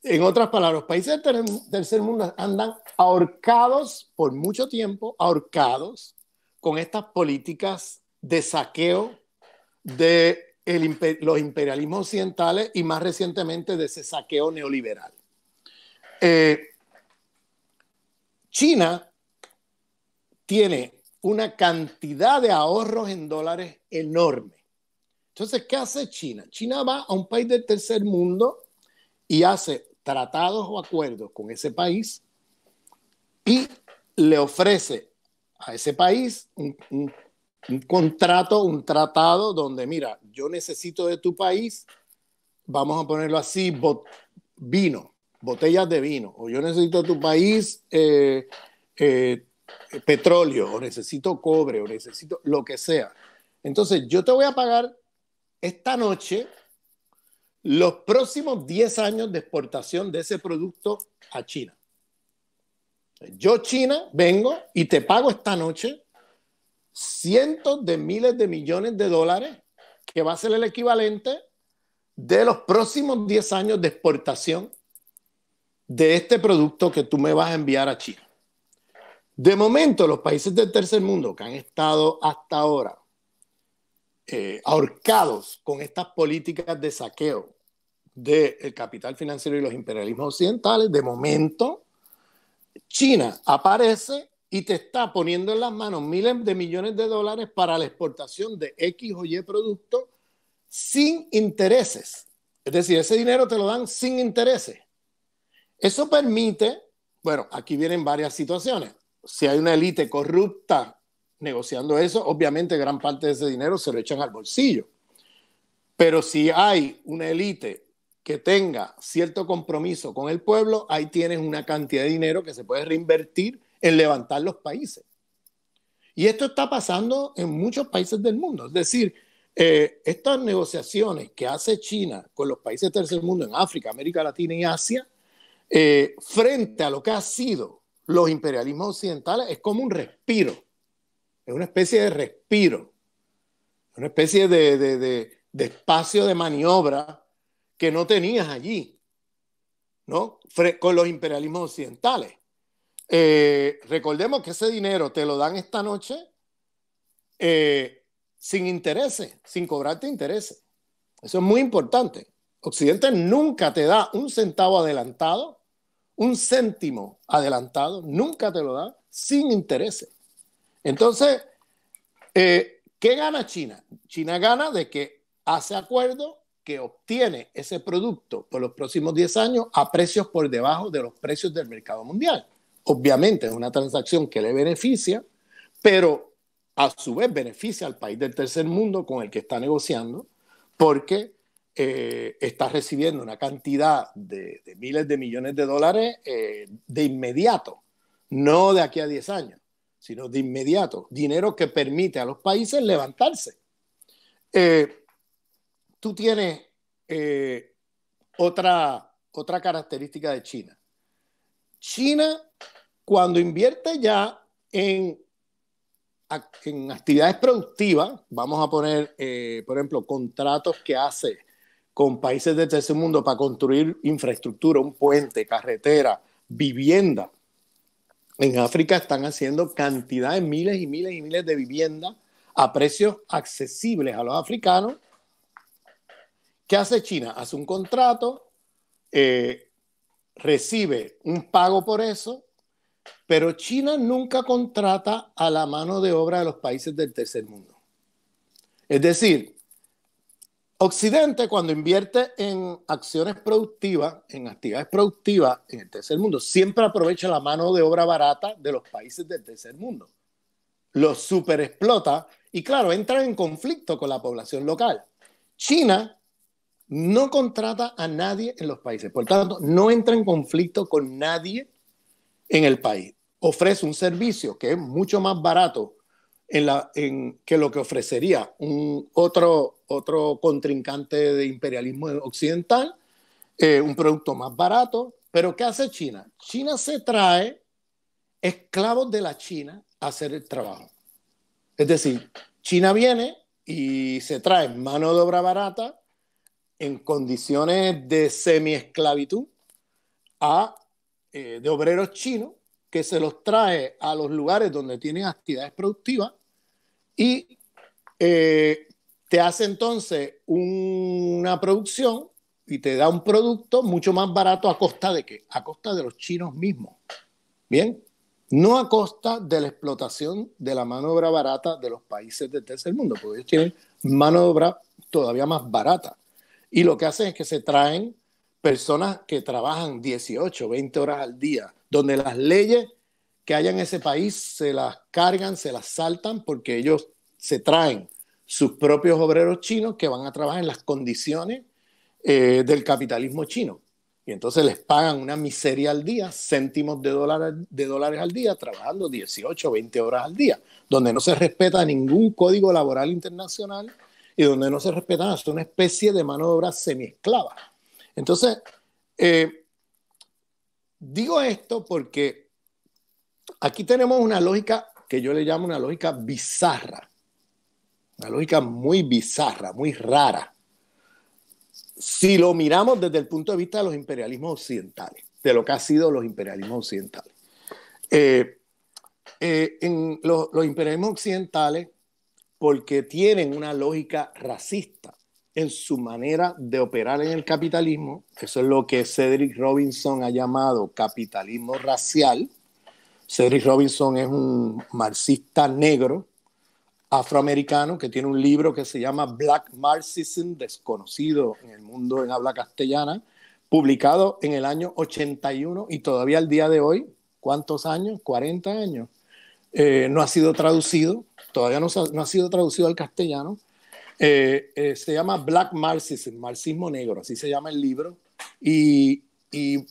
En otras palabras, los países del tercer mundo andan ahorcados por mucho tiempo, ahorcados con estas políticas de saqueo de el imper- los imperialismos occidentales y más recientemente de ese saqueo neoliberal. Eh, China tiene una cantidad de ahorros en dólares enorme. Entonces, ¿qué hace China? China va a un país del tercer mundo y hace tratados o acuerdos con ese país y le ofrece a ese país un, un, un contrato, un tratado donde, mira, yo necesito de tu país, vamos a ponerlo así, bot, vino, botellas de vino, o yo necesito de tu país eh, eh, petróleo, o necesito cobre, o necesito lo que sea. Entonces, yo te voy a pagar esta noche los próximos diez años de exportación de ese producto a China. Yo, China, vengo y te pago esta noche cientos de miles de millones de dólares, que va a ser el equivalente de los próximos diez años de exportación de este producto que tú me vas a enviar a China. De momento, los países del tercer mundo que han estado hasta ahora eh, ahorcados con estas políticas de saqueo del capital financiero y los imperialismos occidentales, de momento, China aparece y te está poniendo en las manos miles de millones de dólares para la exportación de X o Y productos sin intereses. Es decir, ese dinero te lo dan sin intereses. Eso permite, bueno, aquí vienen varias situaciones. Si hay una élite corrupta negociando eso, obviamente gran parte de ese dinero se lo echan al bolsillo. Pero si hay una élite que tenga cierto compromiso con el pueblo, ahí tienes una cantidad de dinero que se puede reinvertir en levantar los países. Y esto está pasando en muchos países del mundo. Es decir, eh, estas negociaciones que hace China con los países del tercer mundo en África, América Latina y Asia, eh, frente a lo que ha sido los imperialismos occidentales, es como un respiro, es una especie de respiro, una especie de, de, de, de espacio de maniobra que no tenías allí, ¿no? Con los imperialismos occidentales. Eh, recordemos que ese dinero te lo dan esta noche eh, sin intereses, sin cobrarte intereses. Eso es muy importante. Occidente nunca te da un centavo adelantado, un céntimo adelantado, nunca te lo da, sin intereses. Entonces, eh, ¿qué gana China? China gana de que hace acuerdo que obtiene ese producto por los próximos diez años a precios por debajo de los precios del mercado mundial. Obviamente es una transacción que le beneficia, pero a su vez beneficia al país del tercer mundo con el que está negociando, porque Eh, está recibiendo una cantidad de, de miles de millones de dólares eh, de inmediato, no de aquí a diez años, sino de inmediato, dinero que permite a los países levantarse. Eh, tú tienes eh, otra, otra característica de China. China, cuando invierte ya en, en actividades productivas, vamos a poner, eh, por ejemplo, contratos que hace con países del tercer mundo para construir infraestructura, un puente, carretera, vivienda. En África están haciendo cantidades, miles y miles y miles de viviendas a precios accesibles a los africanos. ¿Qué hace China? Hace un contrato, eh, recibe un pago por eso, pero China nunca contrata a la mano de obra de los países del tercer mundo. Es decir, Occidente, cuando invierte en acciones productivas, en actividades productivas en el tercer mundo, siempre aprovecha la mano de obra barata de los países del tercer mundo. Los superexplota y, claro, entran en conflicto con la población local. China no contrata a nadie en los países. Por tanto, no entra en conflicto con nadie en el país. Ofrece un servicio que es mucho más barato en la, en, que lo que ofrecería un otro... otro contrincante de imperialismo occidental, eh, un producto más barato. Pero ¿qué hace China? China se trae esclavos de la China a hacer el trabajo. Es decir, China viene y se trae mano de obra barata en condiciones de semiesclavitud a, eh, de obreros chinos que se los trae a los lugares donde tienen actividades productivas y eh, te hace entonces una producción y te da un producto mucho más barato. ¿A costa de qué? A costa de los chinos mismos. Bien, no a costa de la explotación de la mano de obra barata de los países del tercer mundo, porque ellos tienen mano de obra todavía más barata. Y lo que hacen es que se traen personas que trabajan dieciocho, veinte horas al día, donde las leyes que hay en ese país se las cargan, se las saltan, porque ellos se traen sus propios obreros chinos que van a trabajar en las condiciones eh, del capitalismo chino. Y entonces les pagan una miseria al día, céntimos de, dólar, de dólares al día, trabajando dieciocho, veinte horas al día, donde no se respeta ningún código laboral internacional y donde no se respeta, es una especie de mano de obra semiesclava. Entonces, eh, digo esto porque aquí tenemos una lógica que yo le llamo una lógica bizarra. Una lógica muy bizarra, muy rara, si lo miramos desde el punto de vista de los imperialismos occidentales, de lo que han sido los imperialismos occidentales. Eh, eh, en lo, los imperialismos occidentales, porque tienen una lógica racista en su manera de operar en el capitalismo, eso es lo que Cedric Robinson ha llamado capitalismo racial. Cedric Robinson es un marxista negro, afroamericano, que tiene un libro que se llama Black Marxism, desconocido en el mundo en habla castellana, publicado en el año ochenta y uno y todavía al día de hoy, ¿cuántos años? cuarenta años. Eh, no ha sido traducido, todavía no, no ha sido traducido al castellano. Eh, eh, se llama Black Marxism, marxismo negro, así se llama el libro. Y, y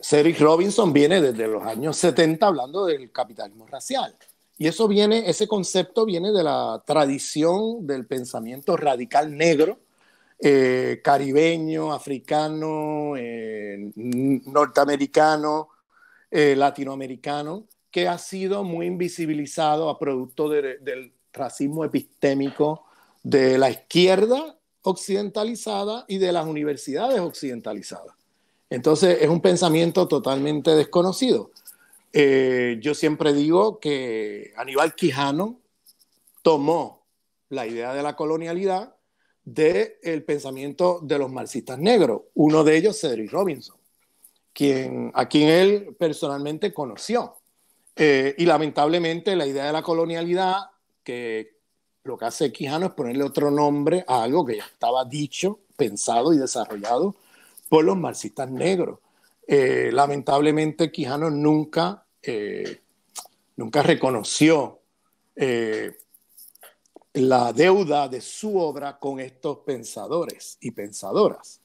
Cedric Robinson viene desde los años setenta hablando del capitalismo racial. Y eso viene, ese concepto viene de la tradición del pensamiento radical negro, eh, caribeño, africano, eh, norteamericano, eh, latinoamericano, que ha sido muy invisibilizado a producto de, del racismo epistémico de la izquierda occidentalizada y de las universidades occidentalizadas. Entonces es un pensamiento totalmente desconocido. Eh, yo siempre digo que Aníbal Quijano tomó la idea de la colonialidad del pensamiento de los marxistas negros, uno de ellos Cedric Robinson, quien, a quien él personalmente conoció. Eh, y lamentablemente la idea de la colonialidad, que lo que hace Quijano es ponerle otro nombre a algo que ya estaba dicho, pensado y desarrollado por los marxistas negros. Eh, lamentablemente Quijano nunca, eh, nunca reconoció eh, la deuda de su obra con estos pensadores y pensadoras.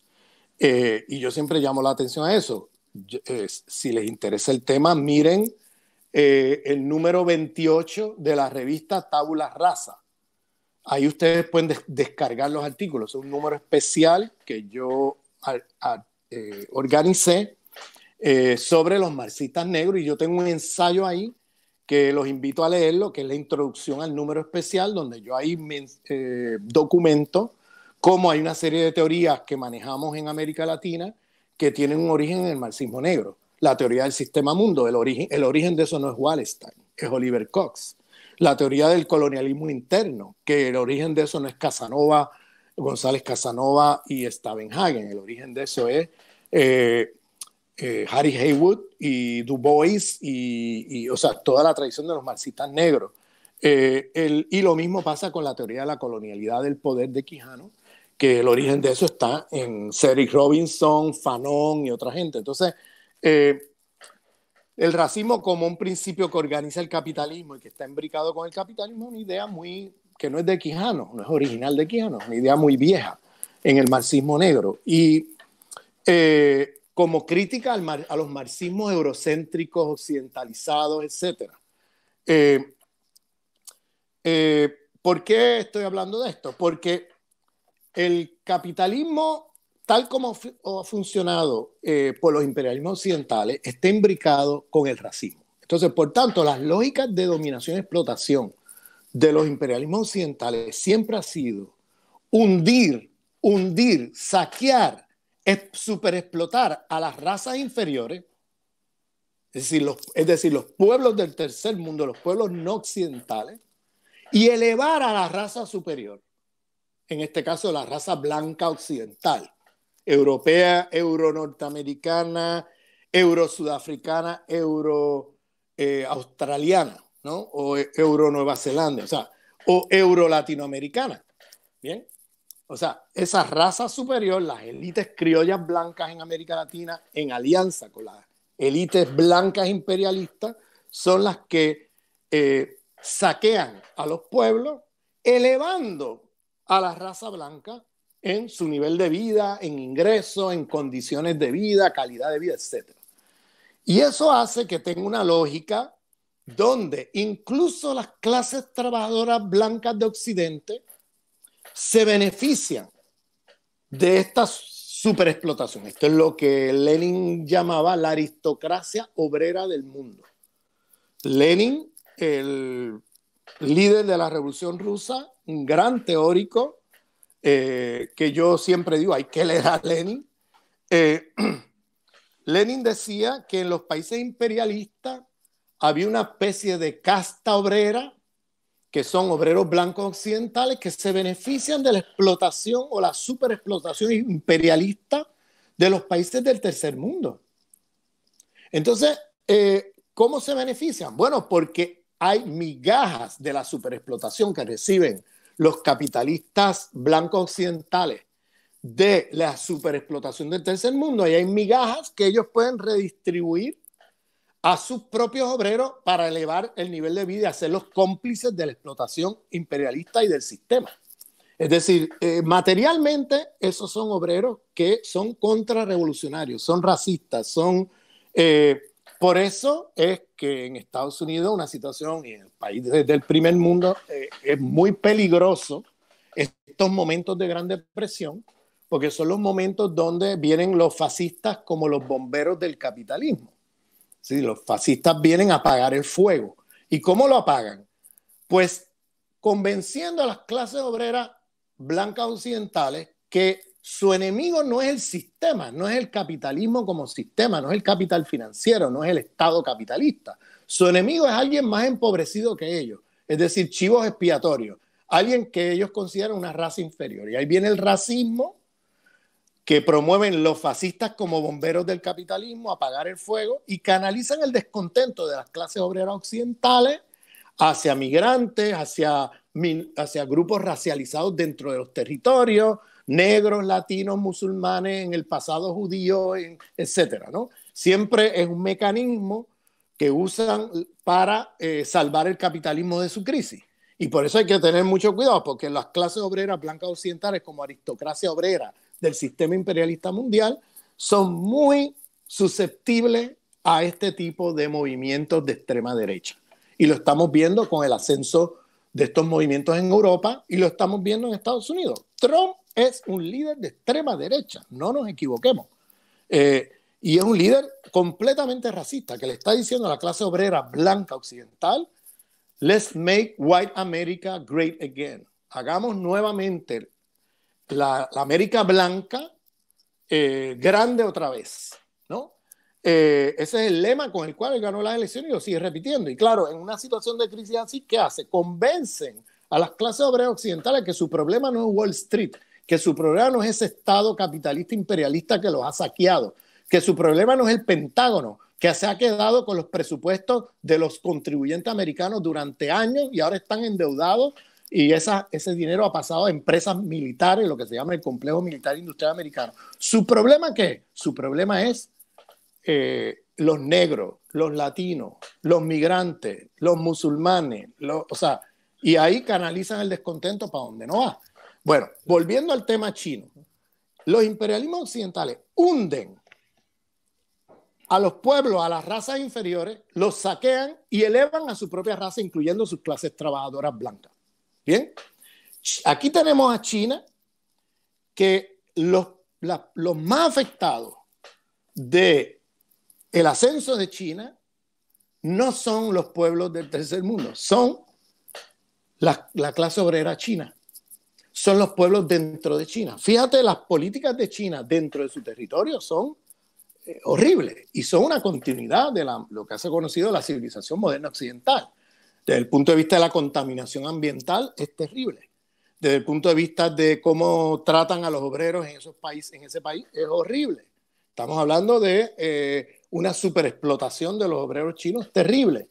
Eh, y yo siempre llamo la atención a eso. Yo, eh, si les interesa el tema, miren eh, el número veintiocho de la revista Tabula Rasa. Ahí ustedes pueden des descargar los artículos. Es un número especial que yo a, a, eh, organicé eh, sobre los marxistas negros, y yo tengo un ensayo ahí que los invito a leerlo, que es la introducción al número especial, donde yo ahí me, eh, documento cómo hay una serie de teorías que manejamos en América Latina que tienen un origen en el marxismo negro. La teoría del sistema mundo, el origen, el origen de eso no es Wallenstein, es Oliver Cox. La teoría del colonialismo interno, que el origen de eso no es Casanova, González Casanova y Stabenhagen, el origen de eso es eh, eh, Harry Haywood y Du Bois, y, y, o sea, toda la tradición de los marxistas negros. Eh, el, y lo mismo pasa con la teoría de la colonialidad del poder de Quijano, que el origen de eso está en Cedric Robinson, Fanon y otra gente. Entonces, eh, el racismo como un principio que organiza el capitalismo y que está imbricado con el capitalismo es una idea muy, que no es de Quijano, no es original de Quijano, es una idea muy vieja en el marxismo negro. Y eh, como crítica al mar, a los marxismos eurocéntricos, occidentalizados, etcétera. Eh, eh, ¿Por qué estoy hablando de esto? Porque el capitalismo, tal como ha funcionado eh, por los imperialismos occidentales, está imbricado con el racismo. Entonces, por tanto, las lógicas de dominación y explotación de los imperialismos occidentales siempre ha sido hundir, hundir, saquear, superexplotar a las razas inferiores, es decir, los, es decir, los pueblos del tercer mundo, los pueblos no occidentales, y elevar a la raza superior. En este caso, la raza blanca occidental, europea, euro-norteamericana, euro-sudafricana, euro-australiana, ¿no? O euro-Nueva Zelanda, o sea, o euro-latinoamericana, ¿bien? O sea, esa raza superior, las élites criollas blancas en América Latina, en alianza con las élites blancas imperialistas, son las que eh, saquean a los pueblos, elevando a la raza blanca en su nivel de vida, en ingresos, en condiciones de vida, calidad de vida, etcétera. Y eso hace que tenga una lógica donde incluso las clases trabajadoras blancas de Occidente se benefician de esta superexplotación. Esto es lo que Lenin llamaba la aristocracia obrera del mundo. Lenin, el líder de la Revolución Rusa, un gran teórico, eh, que yo siempre digo, hay que leer a Lenin. Eh, Lenin decía que en los países imperialistas había una especie de casta obrera, que son obreros blancos occidentales, que se benefician de la explotación o la superexplotación imperialista de los países del tercer mundo. Entonces, eh, ¿cómo se benefician? Bueno, porque hay migajas de la superexplotación que reciben los capitalistas blancos occidentales de la superexplotación del tercer mundo, y hay migajas que ellos pueden redistribuir a sus propios obreros para elevar el nivel de vida y hacerlos cómplices de la explotación imperialista y del sistema. Es decir, eh, materialmente esos son obreros que son contrarrevolucionarios, son racistas, son... Eh, por eso es que en Estados Unidos una situación, y en el país del primer mundo, eh, es muy peligroso estos momentos de Gran Depresión, porque son los momentos donde vienen los fascistas como los bomberos del capitalismo. Sí, los fascistas vienen a apagar el fuego. ¿Y cómo lo apagan? Pues convenciendo a las clases obreras blancas occidentales que su enemigo no es el sistema, no es el capitalismo como sistema, no es el capital financiero, no es el Estado capitalista. Su enemigo es alguien más empobrecido que ellos, es decir, chivos expiatorios, alguien que ellos consideran una raza inferior. Y ahí viene el racismo que promueven los fascistas como bomberos del capitalismo, apagar el fuego, y canalizan el descontento de las clases obreras occidentales hacia migrantes, hacia, hacia grupos racializados dentro de los territorios, negros, latinos, musulmanes, en el pasado judíos, etcétera, ¿no? Siempre es un mecanismo que usan para eh, salvar el capitalismo de su crisis. Y por eso hay que tener mucho cuidado, porque las clases obreras blancas occidentales, como aristocracia obrera del sistema imperialista mundial, son muy susceptibles a este tipo de movimientos de extrema derecha. Y lo estamos viendo con el ascenso de estos movimientos en Europa y lo estamos viendo en Estados Unidos. Trump es un líder de extrema derecha, no nos equivoquemos. Eh, y es un líder completamente racista que le está diciendo a la clase obrera blanca occidental, let's make white America great again. Hagamos nuevamente la, la América blanca eh, grande otra vez, ¿no? Eh, ese es el lema con el cual él ganó las elecciones y lo sigue repitiendo. Y claro, en una situación de crisis así, ¿qué hace? Convencen a las clases obreras occidentales que su problema no es Wall Street, que su problema no es ese Estado capitalista imperialista que los ha saqueado, que su problema no es el Pentágono, que se ha quedado con los presupuestos de los contribuyentes americanos durante años y ahora están endeudados y esa, ese dinero ha pasado a empresas militares, lo que se llama el complejo militar industrial americano. ¿Su problema qué? Su problema es Eh, los negros, los latinos, los migrantes, los musulmanes, los, o sea, y ahí canalizan el descontento para donde no va. Bueno, volviendo al tema chino, los imperialismos occidentales hunden a los pueblos, a las razas inferiores, los saquean y elevan a su propia raza, incluyendo sus clases trabajadoras blancas. Bien, aquí tenemos a China, que los, la, los más afectados de el ascenso de China no son los pueblos del tercer mundo, son la, la clase obrera china, son los pueblos dentro de China. Fíjate, las políticas de China dentro de su territorio son eh, horribles y son una continuidad de la, lo que se ha conocido la civilización moderna occidental. Desde el punto de vista de la contaminación ambiental es terrible. Desde el punto de vista de cómo tratan a los obreros en, esos países, en ese país es horrible. Estamos hablando de eh, una superexplotación de los obreros chinos terrible.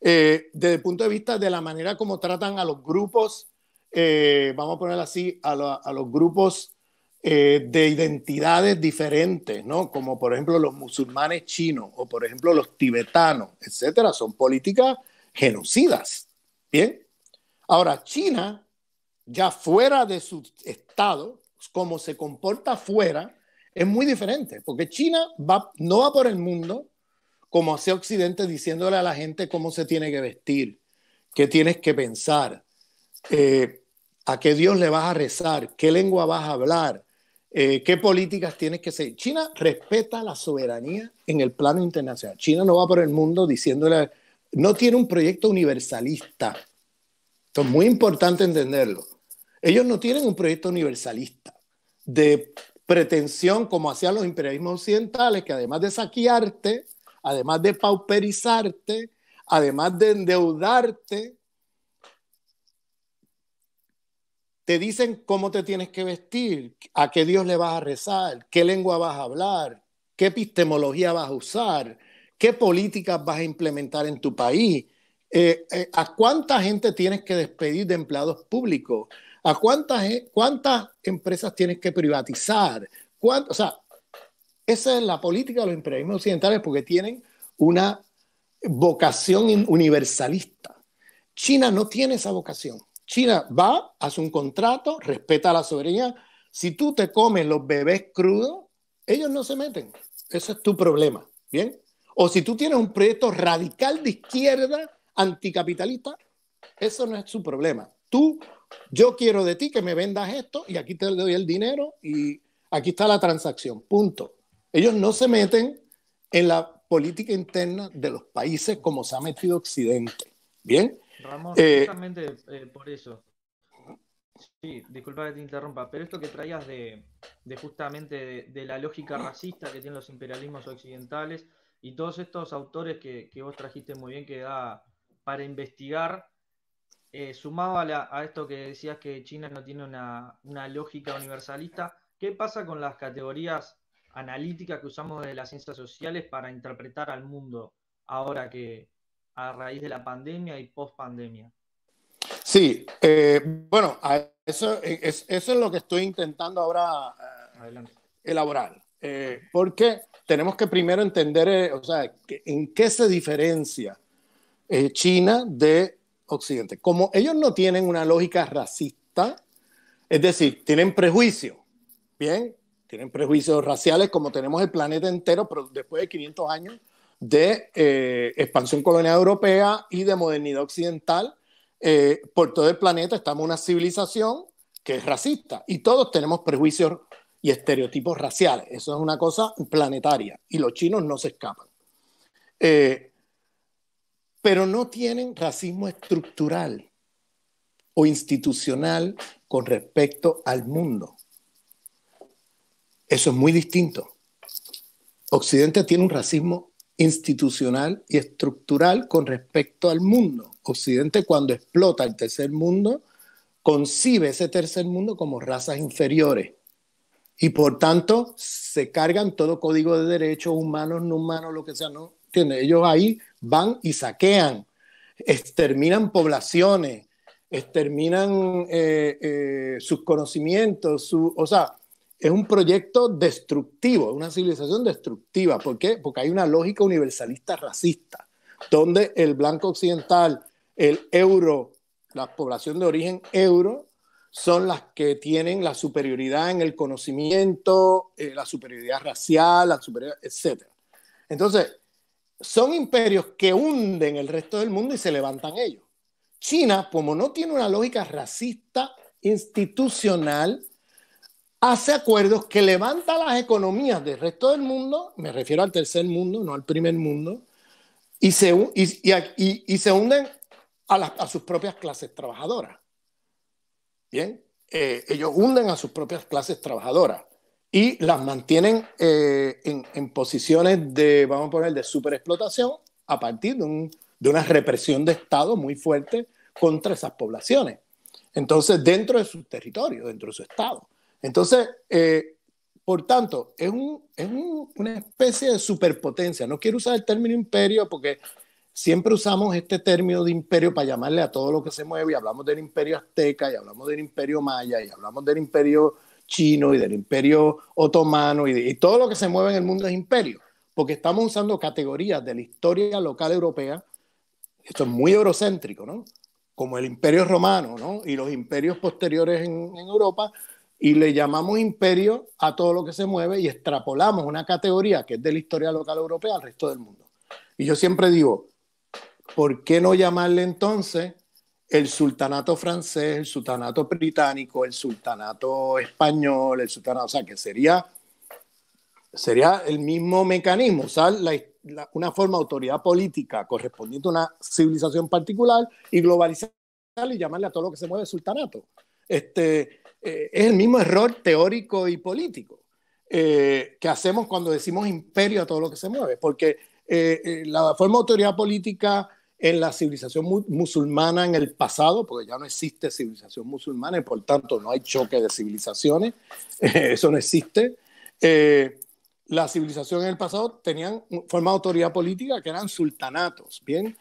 Eh, desde el punto de vista de la manera como tratan a los grupos, eh, vamos a poner así, a, la, a los grupos eh, de identidades diferentes, ¿no? Como por ejemplo los musulmanes chinos o por ejemplo los tibetanos, etcétera. Son políticas genocidas. Bien. Ahora, China, ya fuera de su estado, como se comporta fuera, es muy diferente, porque China va, no va por el mundo como hacia Occidente diciéndole a la gente cómo se tiene que vestir, qué tienes que pensar, eh, a qué Dios le vas a rezar, qué lengua vas a hablar, eh, qué políticas tienes que seguir. China respeta la soberanía en el plano internacional. China no va por el mundo diciéndole, no tiene un proyecto universalista. Esto es muy importante entenderlo. Ellos no tienen un proyecto universalista de pretensión como hacían los imperialismos occidentales, que además de saquearte, además de pauperizarte, además de endeudarte, te dicen cómo te tienes que vestir, a qué Dios le vas a rezar, qué lengua vas a hablar, qué epistemología vas a usar, qué políticas vas a implementar en tu país, eh, eh, a cuánta gente tienes que despedir de empleados públicos, ¿A cuántas, cuántas empresas tienes que privatizar? ¿Cuánto? O sea, esa es la política de los imperialismos occidentales porque tienen una vocación universalista. China no tiene esa vocación. China va, hace un contrato, respeta la soberanía. Si tú te comes los bebés crudos, ellos no se meten. Ese es tu problema, ¿bien? O si tú tienes un proyecto radical de izquierda anticapitalista, eso no es su problema. Tú... Yo quiero de ti que me vendas esto y aquí te doy el dinero y aquí está la transacción, punto. Ellos no se meten en la política interna de los países como se ha metido Occidente. ¿Bien? Ramón, eh, justamente eh, por eso. Sí, disculpa que te interrumpa, pero esto que traías de, de justamente de, de la lógica racista que tienen los imperialismos occidentales y todos estos autores que, que vos trajiste muy bien que da para investigar. Eh, sumado a, la, a esto que decías que China no tiene una, una lógica universalista, ¿qué pasa con las categorías analíticas que usamos de las ciencias sociales para interpretar al mundo ahora que a raíz de la pandemia y post-pandemia? Sí, eh, bueno, eso es, eso es lo que estoy intentando ahora eh, elaborar, eh, porque tenemos que primero entender eh, o sea, que, en qué se diferencia eh, China de Occidente. Como ellos no tienen una lógica racista, es decir, tienen prejuicios, ¿bien? Tienen prejuicios raciales como tenemos el planeta entero, pero después de quinientos años de eh, expansión colonial europea y de modernidad occidental eh, por todo el planeta. Estamos en una civilización que es racista y todos tenemos prejuicios y estereotipos raciales. Eso es una cosa planetaria y los chinos no se escapan. Eh, pero no tienen racismo estructural o institucional con respecto al mundo. Eso es muy distinto. Occidente tiene un racismo institucional y estructural con respecto al mundo. Occidente, cuando explota el tercer mundo, concibe ese tercer mundo como razas inferiores y por tanto se cargan todo código de derechos humanos, no humanos, lo que sea, ¿no? ¿Entiendes? Ellos ahí van y saquean, exterminan poblaciones, exterminan eh, eh, sus conocimientos, su, o sea, es un proyecto destructivo, una civilización destructiva. ¿Por qué? Porque hay una lógica universalista racista, donde el blanco occidental, el euro, la población de origen euro, son las que tienen la superioridad en el conocimiento, eh, la superioridad racial, la superioridad, etcétera. Entonces, son imperios que hunden el resto del mundo y se levantan ellos. China, como no tiene una lógica racista institucional, hace acuerdos que levanta las economías del resto del mundo, me refiero al tercer mundo, no al primer mundo, y se, y, y, y, y se hunden a, las, a sus propias clases trabajadoras. Bien, eh, ellos hunden a sus propias clases trabajadoras y las mantienen eh, en, en posiciones de, vamos a poner, de superexplotación a partir de, un, de una represión de Estado muy fuerte contra esas poblaciones. Entonces, dentro de su territorio, dentro de su Estado. Entonces, eh, por tanto, es, un, es un, una especie de superpotencia. No quiero usar el término imperio porque siempre usamos este término de imperio para llamarle a todo lo que se mueve. Y hablamos del imperio azteca, y hablamos del imperio maya, y hablamos del imperio chino, y del imperio otomano, y, de, y todo lo que se mueve en el mundo es imperio. Porque estamos usando categorías de la historia local europea. Esto es muy eurocéntrico, ¿no? Como el imperio romano, ¿no? Y los imperios posteriores en, en Europa. Y le llamamos imperio a todo lo que se mueve y extrapolamos una categoría que es de la historia local europea al resto del mundo. Y yo siempre digo, ¿por qué no llamarle entonces el sultanato francés, el sultanato británico, el sultanato español, el sultanato? O sea, que sería, sería el mismo mecanismo, o sea, la, la, una forma de autoridad política correspondiente a una civilización particular y globalizar y llamarle a todo lo que se mueve sultanato. Este... Eh, es el mismo error teórico y político eh, que hacemos cuando decimos imperio a todo lo que se mueve, porque eh, eh, la forma de autoridad política en la civilización mu musulmana en el pasado, porque ya no existe civilización musulmana y por tanto no hay choque de civilizaciones, eh, eso no existe. Eh, la civilización en el pasado tenían forma de autoridad política que eran sultanatos, ¿bien?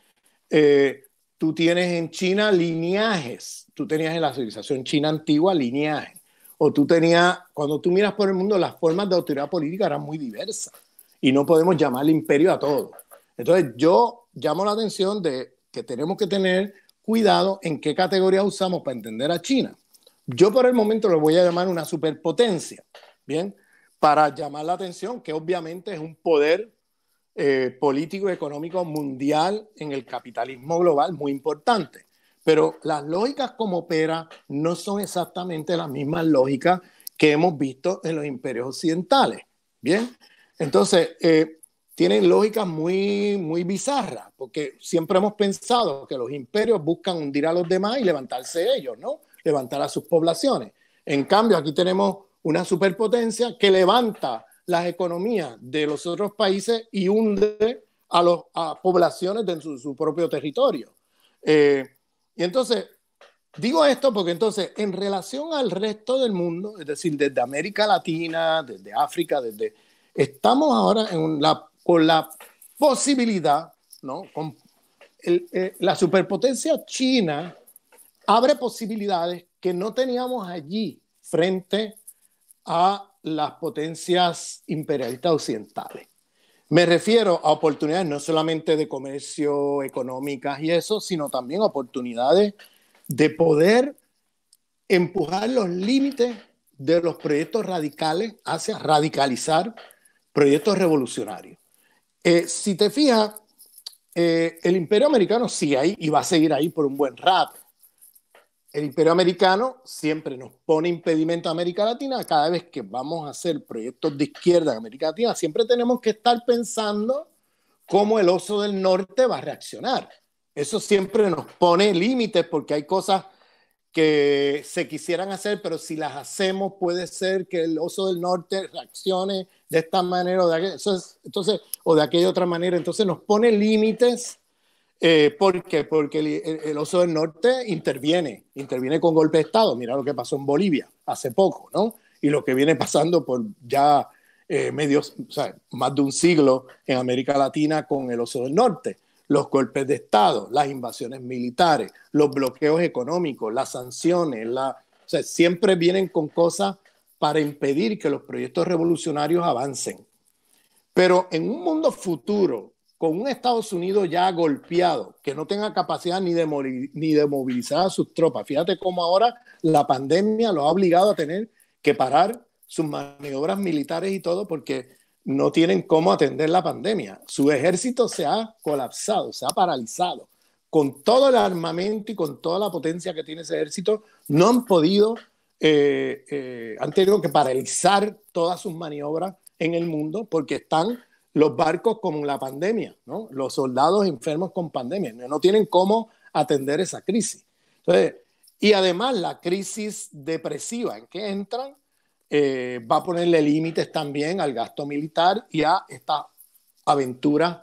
Eh, Tú tienes en China lineajes. Tú tenías en la civilización china antigua lineajes. O tú tenías, cuando tú miras por el mundo, las formas de autoridad política eran muy diversas. Y no podemos llamarle imperio a todo. Entonces yo llamo la atención de que tenemos que tener cuidado en qué categorías usamos para entender a China. Yo por el momento lo voy a llamar una superpotencia, ¿bien? Para llamar la atención que obviamente es un poder Eh, político y económico mundial en el capitalismo global muy importante, pero las lógicas como opera no son exactamente las mismas lógicas que hemos visto en los imperios occidentales, ¿bien? Entonces eh, tienen lógicas muy, muy bizarras, porque siempre hemos pensado que los imperios buscan hundir a los demás y levantarse ellos, ¿no? Levantar a sus poblaciones. En cambio aquí tenemos una superpotencia que levanta las economías de los otros países y hunde a, los, a poblaciones de su, su propio territorio. Eh, y entonces, digo esto porque entonces, en relación al resto del mundo, es decir, desde América Latina, desde África, desde, estamos ahora en la, con la posibilidad, ¿no? Con el, eh, la superpotencia china abre posibilidades que no teníamos allí frente a las potencias imperialistas occidentales. Me refiero a oportunidades no solamente de comercio, económicas y eso, sino también oportunidades de poder empujar los límites de los proyectos radicales hacia radicalizar proyectos revolucionarios. Eh, si te fijas, eh, el imperio americano sigue ahí y va a seguir ahí por un buen rato. El imperio americano siempre nos pone impedimento a América Latina. Cada vez que vamos a hacer proyectos de izquierda en América Latina, siempre tenemos que estar pensando cómo el oso del norte va a reaccionar. Eso siempre nos pone límites, porque hay cosas que se quisieran hacer, pero si las hacemos puede ser que el oso del norte reaccione de esta manera o de, aquella, entonces, o de aquella otra manera. Entonces nos pone límites. Eh, ¿Por qué? Porque el, el oso del norte interviene, interviene con golpe de Estado. Mira lo que pasó en Bolivia hace poco, ¿no? Y lo que viene pasando por ya eh, medio, o sea, más de un siglo en América Latina con el oso del norte. Los golpes de Estado, las invasiones militares, los bloqueos económicos, las sanciones, la, o sea, siempre vienen con cosas para impedir que los proyectos revolucionarios avancen. Pero en un mundo futuro, con un Estados Unidos ya golpeado, que no tenga capacidad ni de, morir, ni de movilizar a sus tropas, fíjate cómo ahora la pandemia los ha obligado a tener que parar sus maniobras militares y todo, porque no tienen cómo atender la pandemia. Su ejército se ha colapsado, se ha paralizado. Con todo el armamento y con toda la potencia que tiene ese ejército, no han podido, eh, eh, han tenido que paralizar todas sus maniobras en el mundo, porque están los barcos con la pandemia, ¿no? Los soldados enfermos con pandemia, no tienen cómo atender esa crisis. Entonces, y además la crisis depresiva en que entran, Eh, va a ponerle límites también al gasto militar y a estas aventuras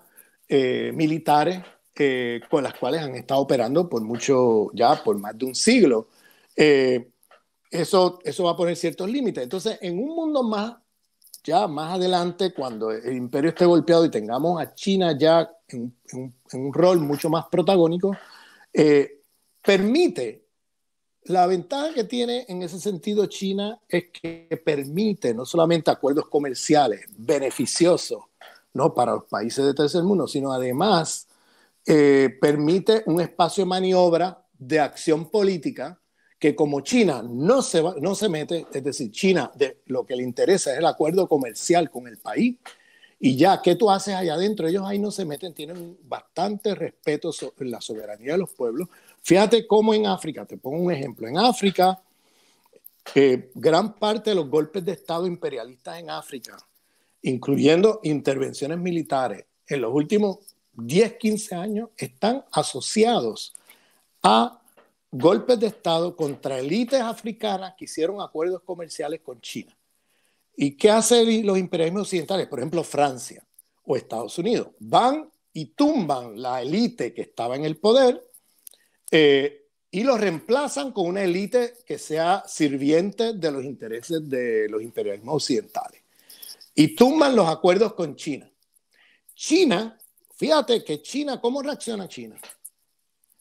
eh, militares eh, con las cuales han estado operando por mucho, ya por más de un siglo. Eh, eso, eso va a poner ciertos límites. Entonces, en un mundo más, ya más adelante, cuando el imperio esté golpeado y tengamos a China ya en, en, en un rol mucho más protagónico, eh, permite... La ventaja que tiene en ese sentido China es que permite no solamente acuerdos comerciales beneficiosos, ¿no?, para los países del tercer mundo, sino además eh, permite un espacio de maniobra de acción política que, como China no se, va, no se mete, es decir, China de, lo que le interesa es el acuerdo comercial con el país, y ya, ¿qué tú haces allá adentro? Ellos ahí no se meten, tienen bastante respeto sobre la soberanía de los pueblos. Fíjate cómo en África, te pongo un ejemplo, en África, eh, gran parte de los golpes de Estado imperialistas en África, incluyendo intervenciones militares, en los últimos diez, quince años están asociados a golpes de Estado contra élites africanas que hicieron acuerdos comerciales con China. ¿Y qué hacen los imperialismos occidentales? Por ejemplo, Francia o Estados Unidos. Van y tumban la élite que estaba en el poder eh, y los reemplazan con una élite que sea sirviente de los intereses de los imperialismos occidentales. Y tumban los acuerdos con China. China, fíjate que China, ¿cómo reacciona China?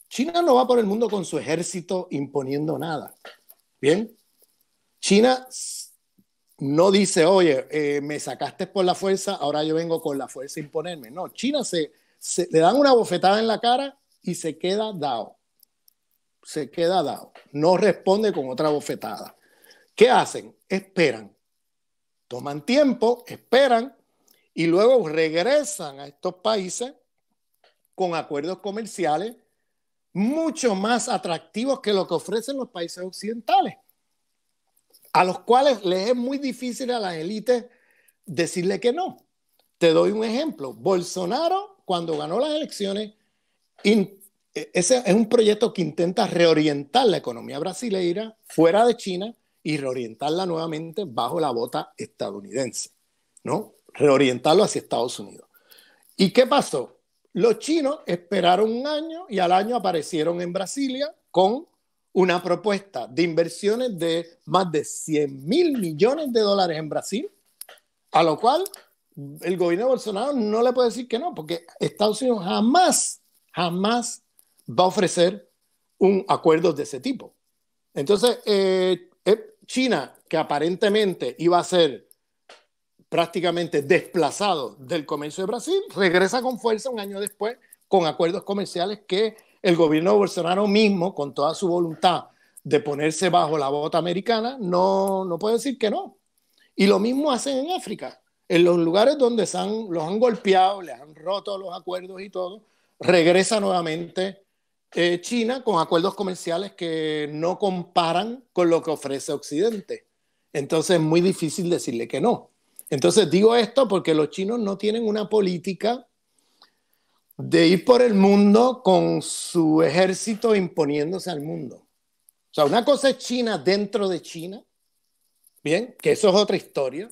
China no va por el mundo con su ejército imponiendo nada. ¿Bien? China... no dice, oye, eh, me sacaste por la fuerza, ahora yo vengo con la fuerza a imponerme. No, China se, se, le dan una bofetada en la cara y se queda dado. Se queda dado. No responde con otra bofetada. ¿Qué hacen? Esperan. Toman tiempo, esperan, y luego regresan a estos países con acuerdos comerciales mucho más atractivos que lo que ofrecen los países occidentales, a los cuales les es muy difícil a las élites decirle que no. Te doy un ejemplo. Bolsonaro, cuando ganó las elecciones, in, ese es un proyecto que intenta reorientar la economía brasileira fuera de China y reorientarla nuevamente bajo la bota estadounidense, ¿no? Reorientarlo hacia Estados Unidos. ¿Y qué pasó? Los chinos esperaron un año y al año aparecieron en Brasilia con una propuesta de inversiones de más de cien mil millones de dólares en Brasil, a lo cual el gobierno de Bolsonaro no le puede decir que no, porque Estados Unidos jamás, jamás va a ofrecer un acuerdo de ese tipo. Entonces, eh, China, que aparentemente iba a ser prácticamente desplazado del comercio de Brasil, regresa con fuerza un año después con acuerdos comerciales que el gobierno de Bolsonaro mismo, con toda su voluntad de ponerse bajo la bota americana, no, no puede decir que no. Y lo mismo hacen en África. en los lugares donde se han, los han golpeado, les han roto los acuerdos y todo, regresa nuevamente eh, China con acuerdos comerciales que no comparan con lo que ofrece Occidente. Entonces es muy difícil decirle que no. Entonces digo esto porque los chinos no tienen una política de ir por el mundo con su ejército imponiéndose al mundo. O sea, una cosa es China dentro de China, bien, que eso es otra historia,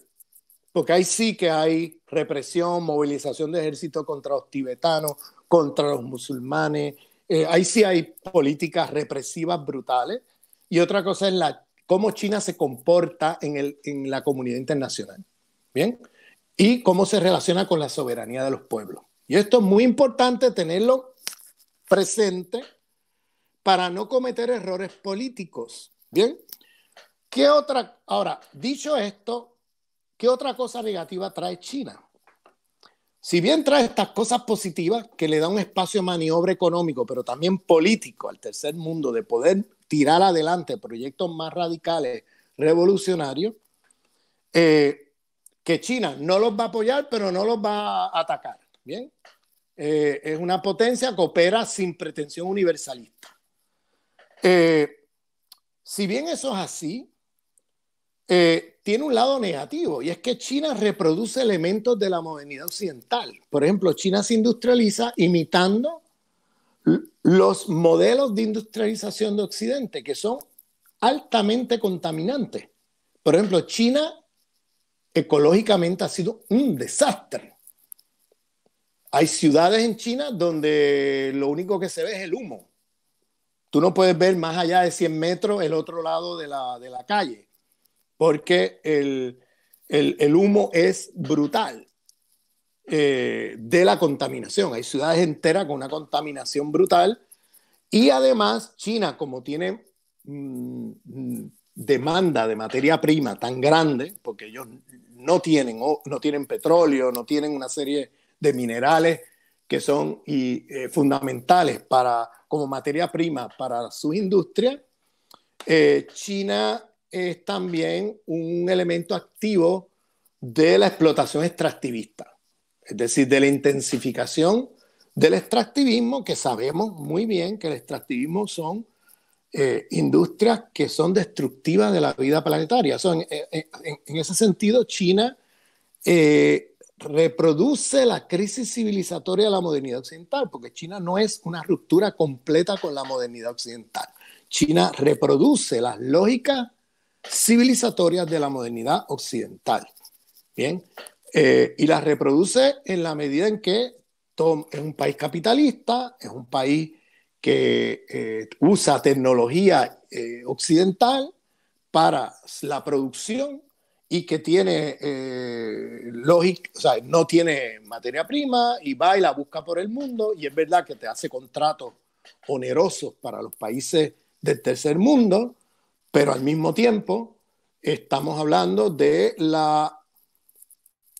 porque ahí sí que hay represión, movilización de ejército contra los tibetanos, contra los musulmanes, eh, ahí sí hay políticas represivas brutales, y otra cosa es la, cómo China se comporta en, el, en la comunidad internacional, bien, y cómo se relaciona con la soberanía de los pueblos. Y esto es muy importante tenerlo presente para no cometer errores políticos. ¿Bien? ¿Qué otra? Ahora, dicho esto, ¿qué otra cosa negativa trae China? Si bien trae estas cosas positivas que le da un espacio de maniobra económico, pero también político al tercer mundo, de poder tirar adelante proyectos más radicales, revolucionarios, eh, que China no los va a apoyar, pero no los va a atacar. ¿Bien? Eh, es una potencia que opera sin pretensión universalista. Eh, si bien eso es así, eh, tiene un lado negativo, y es que China reproduce elementos de la modernidad occidental. Por ejemplo, China se industrializa imitando los modelos de industrialización de Occidente, que son altamente contaminantes. Por ejemplo, China ecológicamente ha sido un desastre. Hay ciudades en China donde lo único que se ve es el humo. Tú no puedes ver más allá de cien metros el otro lado de la, de la calle, porque el, el, el humo es brutal eh, de la contaminación. Hay ciudades enteras con una contaminación brutal, y además China, como tiene mmm, demanda de materia prima tan grande, porque ellos no tienen, no tienen petróleo, no tienen una serie de minerales que son y, eh, fundamentales para, como materia prima para sus industrias, eh, China es también un elemento activo de la explotación extractivista, es decir, de la intensificación del extractivismo, que sabemos muy bien que el extractivismo son eh, industrias que son destructivas de la vida planetaria. Son, en, en, en ese sentido, China eh, reproduce la crisis civilizatoria de la modernidad occidental, porque China no es una ruptura completa con la modernidad occidental. China reproduce las lógicas civilizatorias de la modernidad occidental. Bien, eh, y las reproduce en la medida en que todo, es un país capitalista, es un país que eh, usa tecnología eh, occidental para la producción, y que tiene eh, lógica, o sea, no tiene materia prima y va y la busca por el mundo, y es verdad que te hace contratos onerosos para los países del tercer mundo, pero al mismo tiempo estamos hablando de la,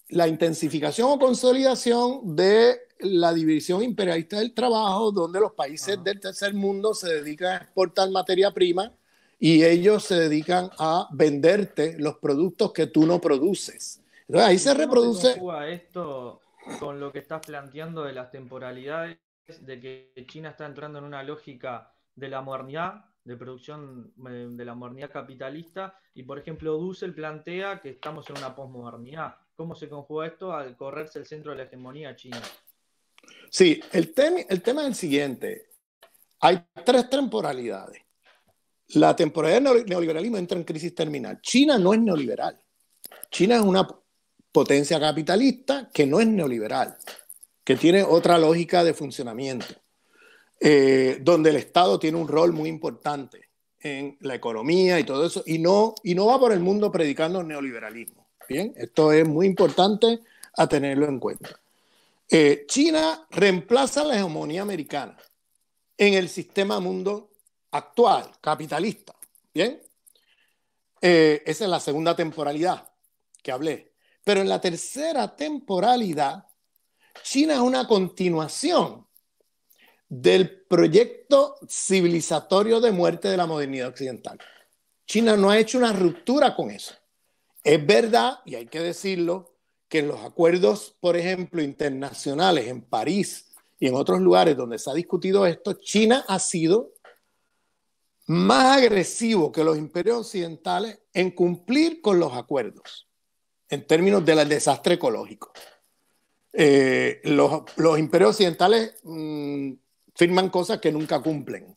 la intensificación o consolidación de la división imperialista del trabajo, donde los países Ajá. del tercer mundo se dedican a exportar materia prima, y ellos se dedican a venderte los productos que tú no produces. Entonces ahí se reproduce... ¿Cómo conjuga esto con lo que estás planteando de las temporalidades, de que China está entrando en una lógica de la modernidad, de producción de la modernidad capitalista, y por ejemplo Dussel plantea que estamos en una posmodernidad? ¿Cómo se conjuga esto al correrse el centro de la hegemonía china? Sí, el, tem- el tema es el siguiente. Hay tres temporalidades. La temporalidad del neoliberalismo entra en crisis terminal. China no es neoliberal. China es una potencia capitalista que no es neoliberal, que tiene otra lógica de funcionamiento, eh, donde el Estado tiene un rol muy importante en la economía y todo eso, y no, y no va por el mundo predicando neoliberalismo. ¿Bien? Esto es muy importante a tenerlo en cuenta. Eh, China reemplaza la hegemonía americana en el sistema mundo actual, capitalista. ¿Bien? Eh, esa es la segunda temporalidad que hablé. Pero en la tercera temporalidad, China es una continuación del proyecto civilizatorio de muerte de la modernidad occidental. China no ha hecho una ruptura con eso. Es verdad, y hay que decirlo, que en los acuerdos, por ejemplo, internacionales en París y en otros lugares donde se ha discutido esto, China ha sido más agresivo que los imperios occidentales en cumplir con los acuerdos en términos del desastre ecológico. Eh, los, los imperios occidentales mmm, firman cosas que nunca cumplen.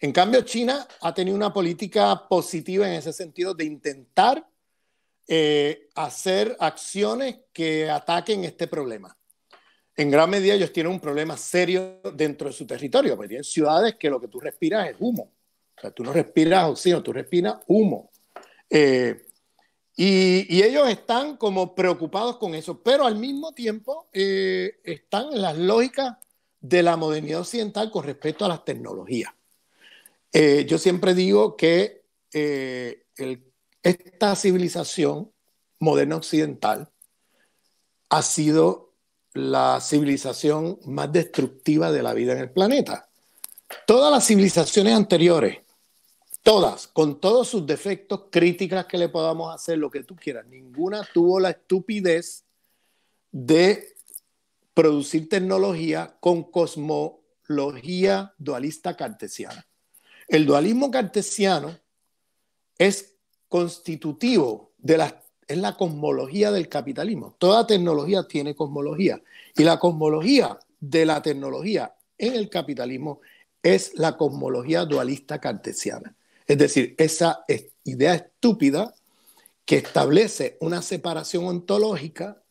En cambio, China ha tenido una política positiva en ese sentido de intentar eh, hacer acciones que ataquen este problema. En gran medida ellos tienen un problema serio dentro de su territorio, porque tienen ciudades que lo que tú respiras es humo. O sea, tú no respiras oxígeno, tú respiras humo. Eh, y, y ellos están como preocupados con eso, pero al mismo tiempo eh, están en las lógicas de la modernidad occidental con respecto a las tecnologías. Eh, yo siempre digo que eh, el, esta civilización moderna occidental ha sido la civilización más destructiva de la vida en el planeta. Todas las civilizaciones anteriores, todas, con todos sus defectos, críticas que le podamos hacer, lo que tú quieras, ninguna tuvo la estupidez de producir tecnología con cosmología dualista cartesiana. El dualismo cartesiano es constitutivo de la, es la cosmología del capitalismo. Toda tecnología tiene cosmología y la cosmología de la tecnología en el capitalismo es la cosmología dualista cartesiana. Es decir, esa idea estúpida que establece una separación ontológica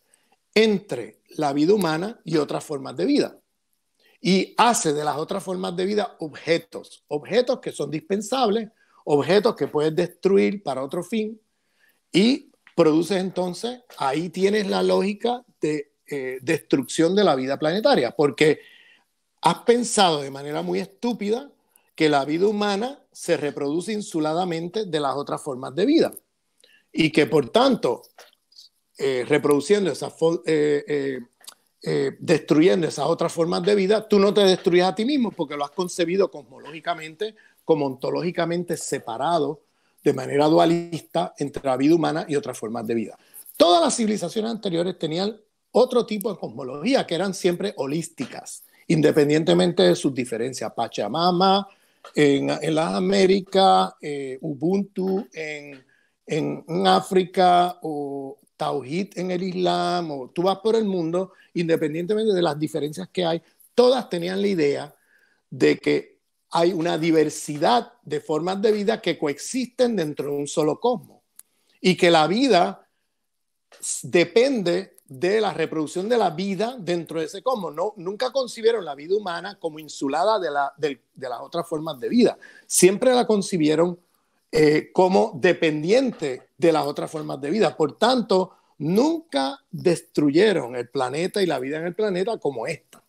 entre la vida humana y otras formas de vida. Y hace de las otras formas de vida objetos, objetos que son dispensables, objetos que puedes destruir para otro fin, y produces entonces, ahí tienes la lógica de eh, destrucción de la vida planetaria, porque has pensado de manera muy estúpida que la vida humana se reproduce insuladamente de las otras formas de vida, y que por tanto, eh, reproduciendo esas formas, eh, eh, Eh, destruyendo esas otras formas de vida, tú no te destruyes a ti mismo porque lo has concebido cosmológicamente, como ontológicamente separado de manera dualista entre la vida humana y otras formas de vida. Todas las civilizaciones anteriores tenían otro tipo de cosmología que eran siempre holísticas, independientemente de sus diferencias. Pachamama en, en las Américas, eh, Ubuntu en, en, en África, o Tawhid en el Islam, o tú vas por el mundo, independientemente de las diferencias que hay, todas tenían la idea de que hay una diversidad de formas de vida que coexisten dentro de un solo cosmos y que la vida depende de la reproducción de la vida dentro de ese cosmos. No, nunca concibieron la vida humana como insulada de, la, de, de las otras formas de vida. Siempre la concibieron Eh, como dependiente de las otras formas de vida. Por tanto, nunca destruyeron el planeta y la vida en el planeta como esta.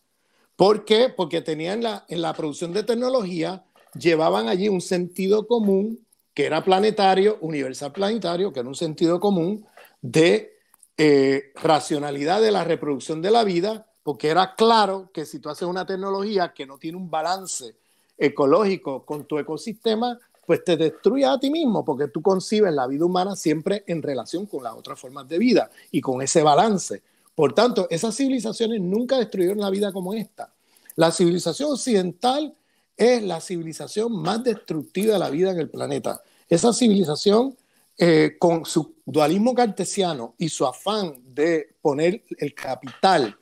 ¿Por qué? Porque tenían la, en la producción de tecnología, llevaban allí un sentido común que era planetario, universal planetario, que era un sentido común de eh, racionalidad de la reproducción de la vida, porque era claro que si tú haces una tecnología que no tiene un balance ecológico con tu ecosistema, pues te destruyes a ti mismo, porque tú concibes la vida humana siempre en relación con las otras formas de vida y con ese balance. Por tanto, esas civilizaciones nunca destruyeron la vida como esta. La civilización occidental es la civilización más destructiva de la vida en el planeta. Esa civilización, eh, con su dualismo cartesiano y su afán de poner el capital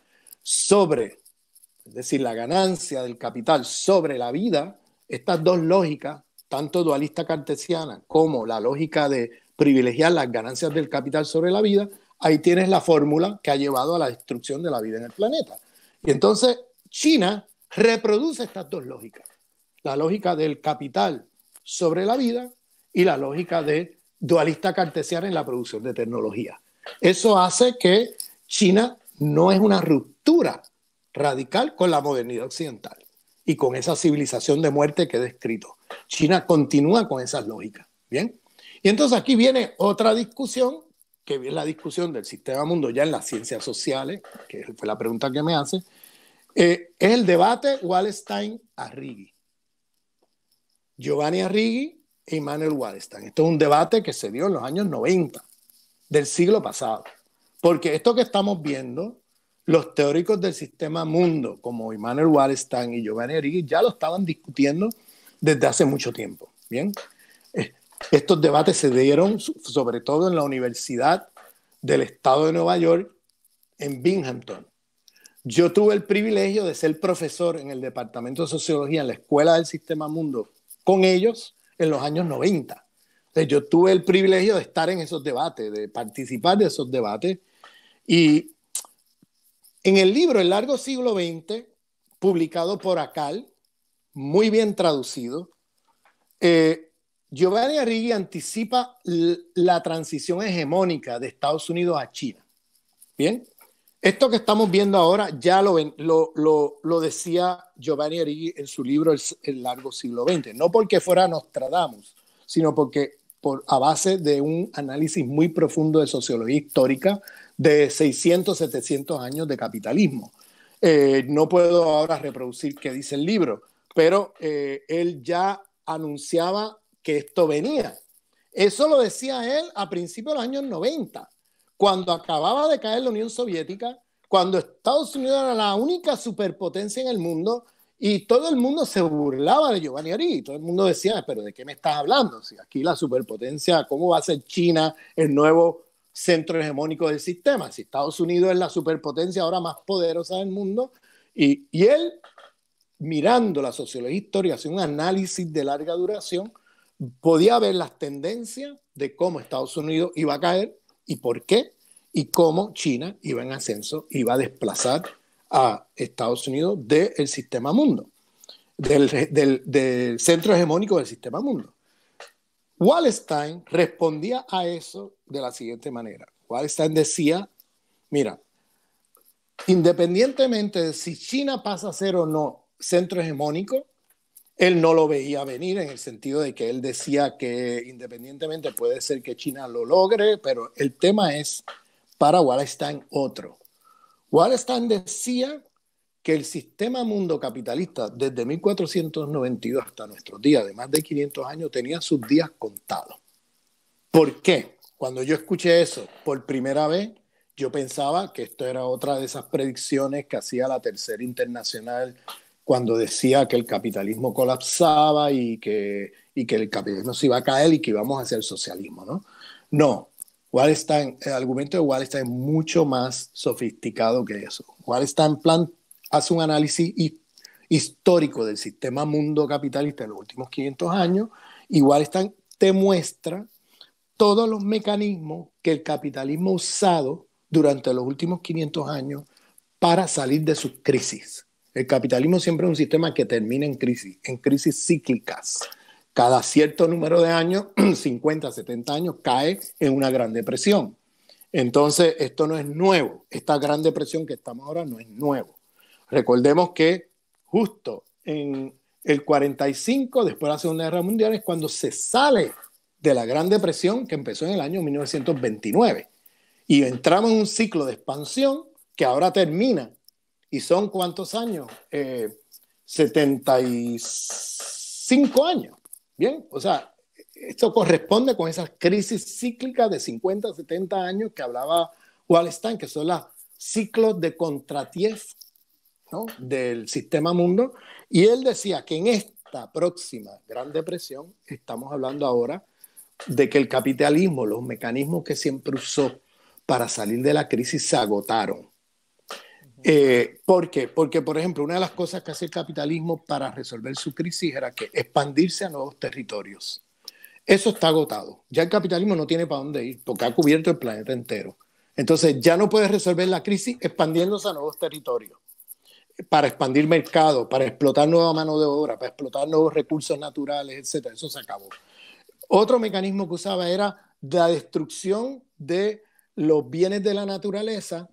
sobre, es decir, la ganancia del capital sobre la vida, estas dos lógicas, tanto dualista cartesiana como la lógica de privilegiar las ganancias del capital sobre la vida, ahí tienes la fórmula que ha llevado a la destrucción de la vida en el planeta. Y entonces China reproduce estas dos lógicas, la lógica del capital sobre la vida y la lógica de dualista cartesiana en la producción de tecnología. Eso hace que China no es una ruptura radical con la modernidad occidental y con esa civilización de muerte que he descrito. China continúa con esas lógicas, ¿bien? Y entonces aquí viene otra discusión, que es la discusión del sistema mundo ya en las ciencias sociales, que fue la pregunta que me hace, eh, es el debate Wallenstein-Arrighi. Giovanni Arrighi e Immanuel Wallenstein. Esto es un debate que se dio en los años noventa del siglo pasado. Porque esto que estamos viendo, los teóricos del sistema mundo, como Immanuel Wallenstein y Giovanni Arrighi, ya lo estaban discutiendo desde hace mucho tiempo. Bien, estos debates se dieron sobre todo en la Universidad del Estado de Nueva York, en Binghamton. Yo tuve el privilegio de ser profesor en el Departamento de Sociología en la Escuela del Sistema Mundo con ellos en los años noventa. Entonces, yo tuve el privilegio de estar en esos debates, de participar de esos debates. Y en el libro El Largo Siglo veinte, publicado por Akal, muy bien traducido, eh, Giovanni Arrighi anticipa la transición hegemónica de Estados Unidos a China. Bien, esto que estamos viendo ahora ya lo, lo, lo, lo decía Giovanni Arrighi en su libro El, El Largo Siglo veinte, no porque fuera Nostradamus, sino porque por, a base de un análisis muy profundo de sociología histórica de seiscientos, setecientos años de capitalismo. Eh, no puedo ahora reproducir qué dice el libro, pero eh, él ya anunciaba que esto venía. Eso lo decía él a principios de los años noventa, cuando acababa de caer la Unión Soviética, cuando Estados Unidos era la única superpotencia en el mundo y todo el mundo se burlaba de Giovanni Arrighi. Todo el mundo decía, pero ¿de qué me estás hablando? Si aquí la superpotencia, ¿cómo va a ser China el nuevo centro hegemónico del sistema? Si Estados Unidos es la superpotencia ahora más poderosa del mundo. Y, y él, mirando la sociología histórica, hace un análisis de larga duración, podía ver las tendencias de cómo Estados Unidos iba a caer y por qué, y cómo China iba en ascenso, iba a desplazar a Estados Unidos del sistema mundo, del, del, del centro hegemónico del sistema mundo. Wallenstein respondía a eso de la siguiente manera. Wallenstein decía, mira, independientemente de si China pasa a ser o no centro hegemónico, él no lo veía venir, en el sentido de que él decía que independientemente puede ser que China lo logre, pero el tema es para Wallenstein otro. Wallenstein decía que el sistema mundo capitalista desde mil cuatrocientos noventa y dos hasta nuestros días, de más de quinientos años, tenía sus días contados. ¿Por qué? Cuando yo escuché eso por primera vez, yo pensaba que esto era otra de esas predicciones que hacía la Tercera Internacional, cuando decía que el capitalismo colapsaba y que, y que el capitalismo se iba a caer y que íbamos hacia el socialismo, ¿no? No, Wallenstein, el argumento de Wallenstein es mucho más sofisticado que eso. Wallenstein plan, hace un análisis hi, histórico del sistema mundo capitalista en los últimos quinientos años, y Wallenstein te muestra todos los mecanismos que el capitalismo ha usado durante los últimos quinientos años para salir de sus crisis. El capitalismo siempre es un sistema que termina en crisis, en crisis cíclicas. Cada cierto número de años, cincuenta, setenta años, cae en una gran depresión. Entonces, esto no es nuevo. Esta gran depresión que estamos ahora no es nuevo. Recordemos que justo en el cuarenta y cinco, después de la Segunda Guerra Mundial, es cuando se sale de la gran depresión que empezó en el año mil novecientos veintinueve. Y entramos en un ciclo de expansión que ahora termina. ¿Y son cuántos años? Eh, setenta y cinco años. Bien, o sea, esto corresponde con esas crisis cíclicas de cincuenta, setenta años que hablaba Wallenstein, que son los ciclos de contratiempos, ¿no?, del sistema mundo. Y él decía que en esta próxima Gran Depresión, estamos hablando ahora de que el capitalismo, los mecanismos que siempre usó para salir de la crisis, se agotaron. Eh, ¿Por qué? Porque, por ejemplo, una de las cosas que hacía el capitalismo para resolver su crisis era que expandirse a nuevos territorios. Eso está agotado. Ya el capitalismo no tiene para dónde ir porque ha cubierto el planeta entero. Entonces ya no puedes resolver la crisis expandiéndose a nuevos territorios. Para expandir mercado, para explotar nueva mano de obra, para explotar nuevos recursos naturales, etcétera. Eso se acabó. Otro mecanismo que usaba era la destrucción de los bienes de la naturaleza,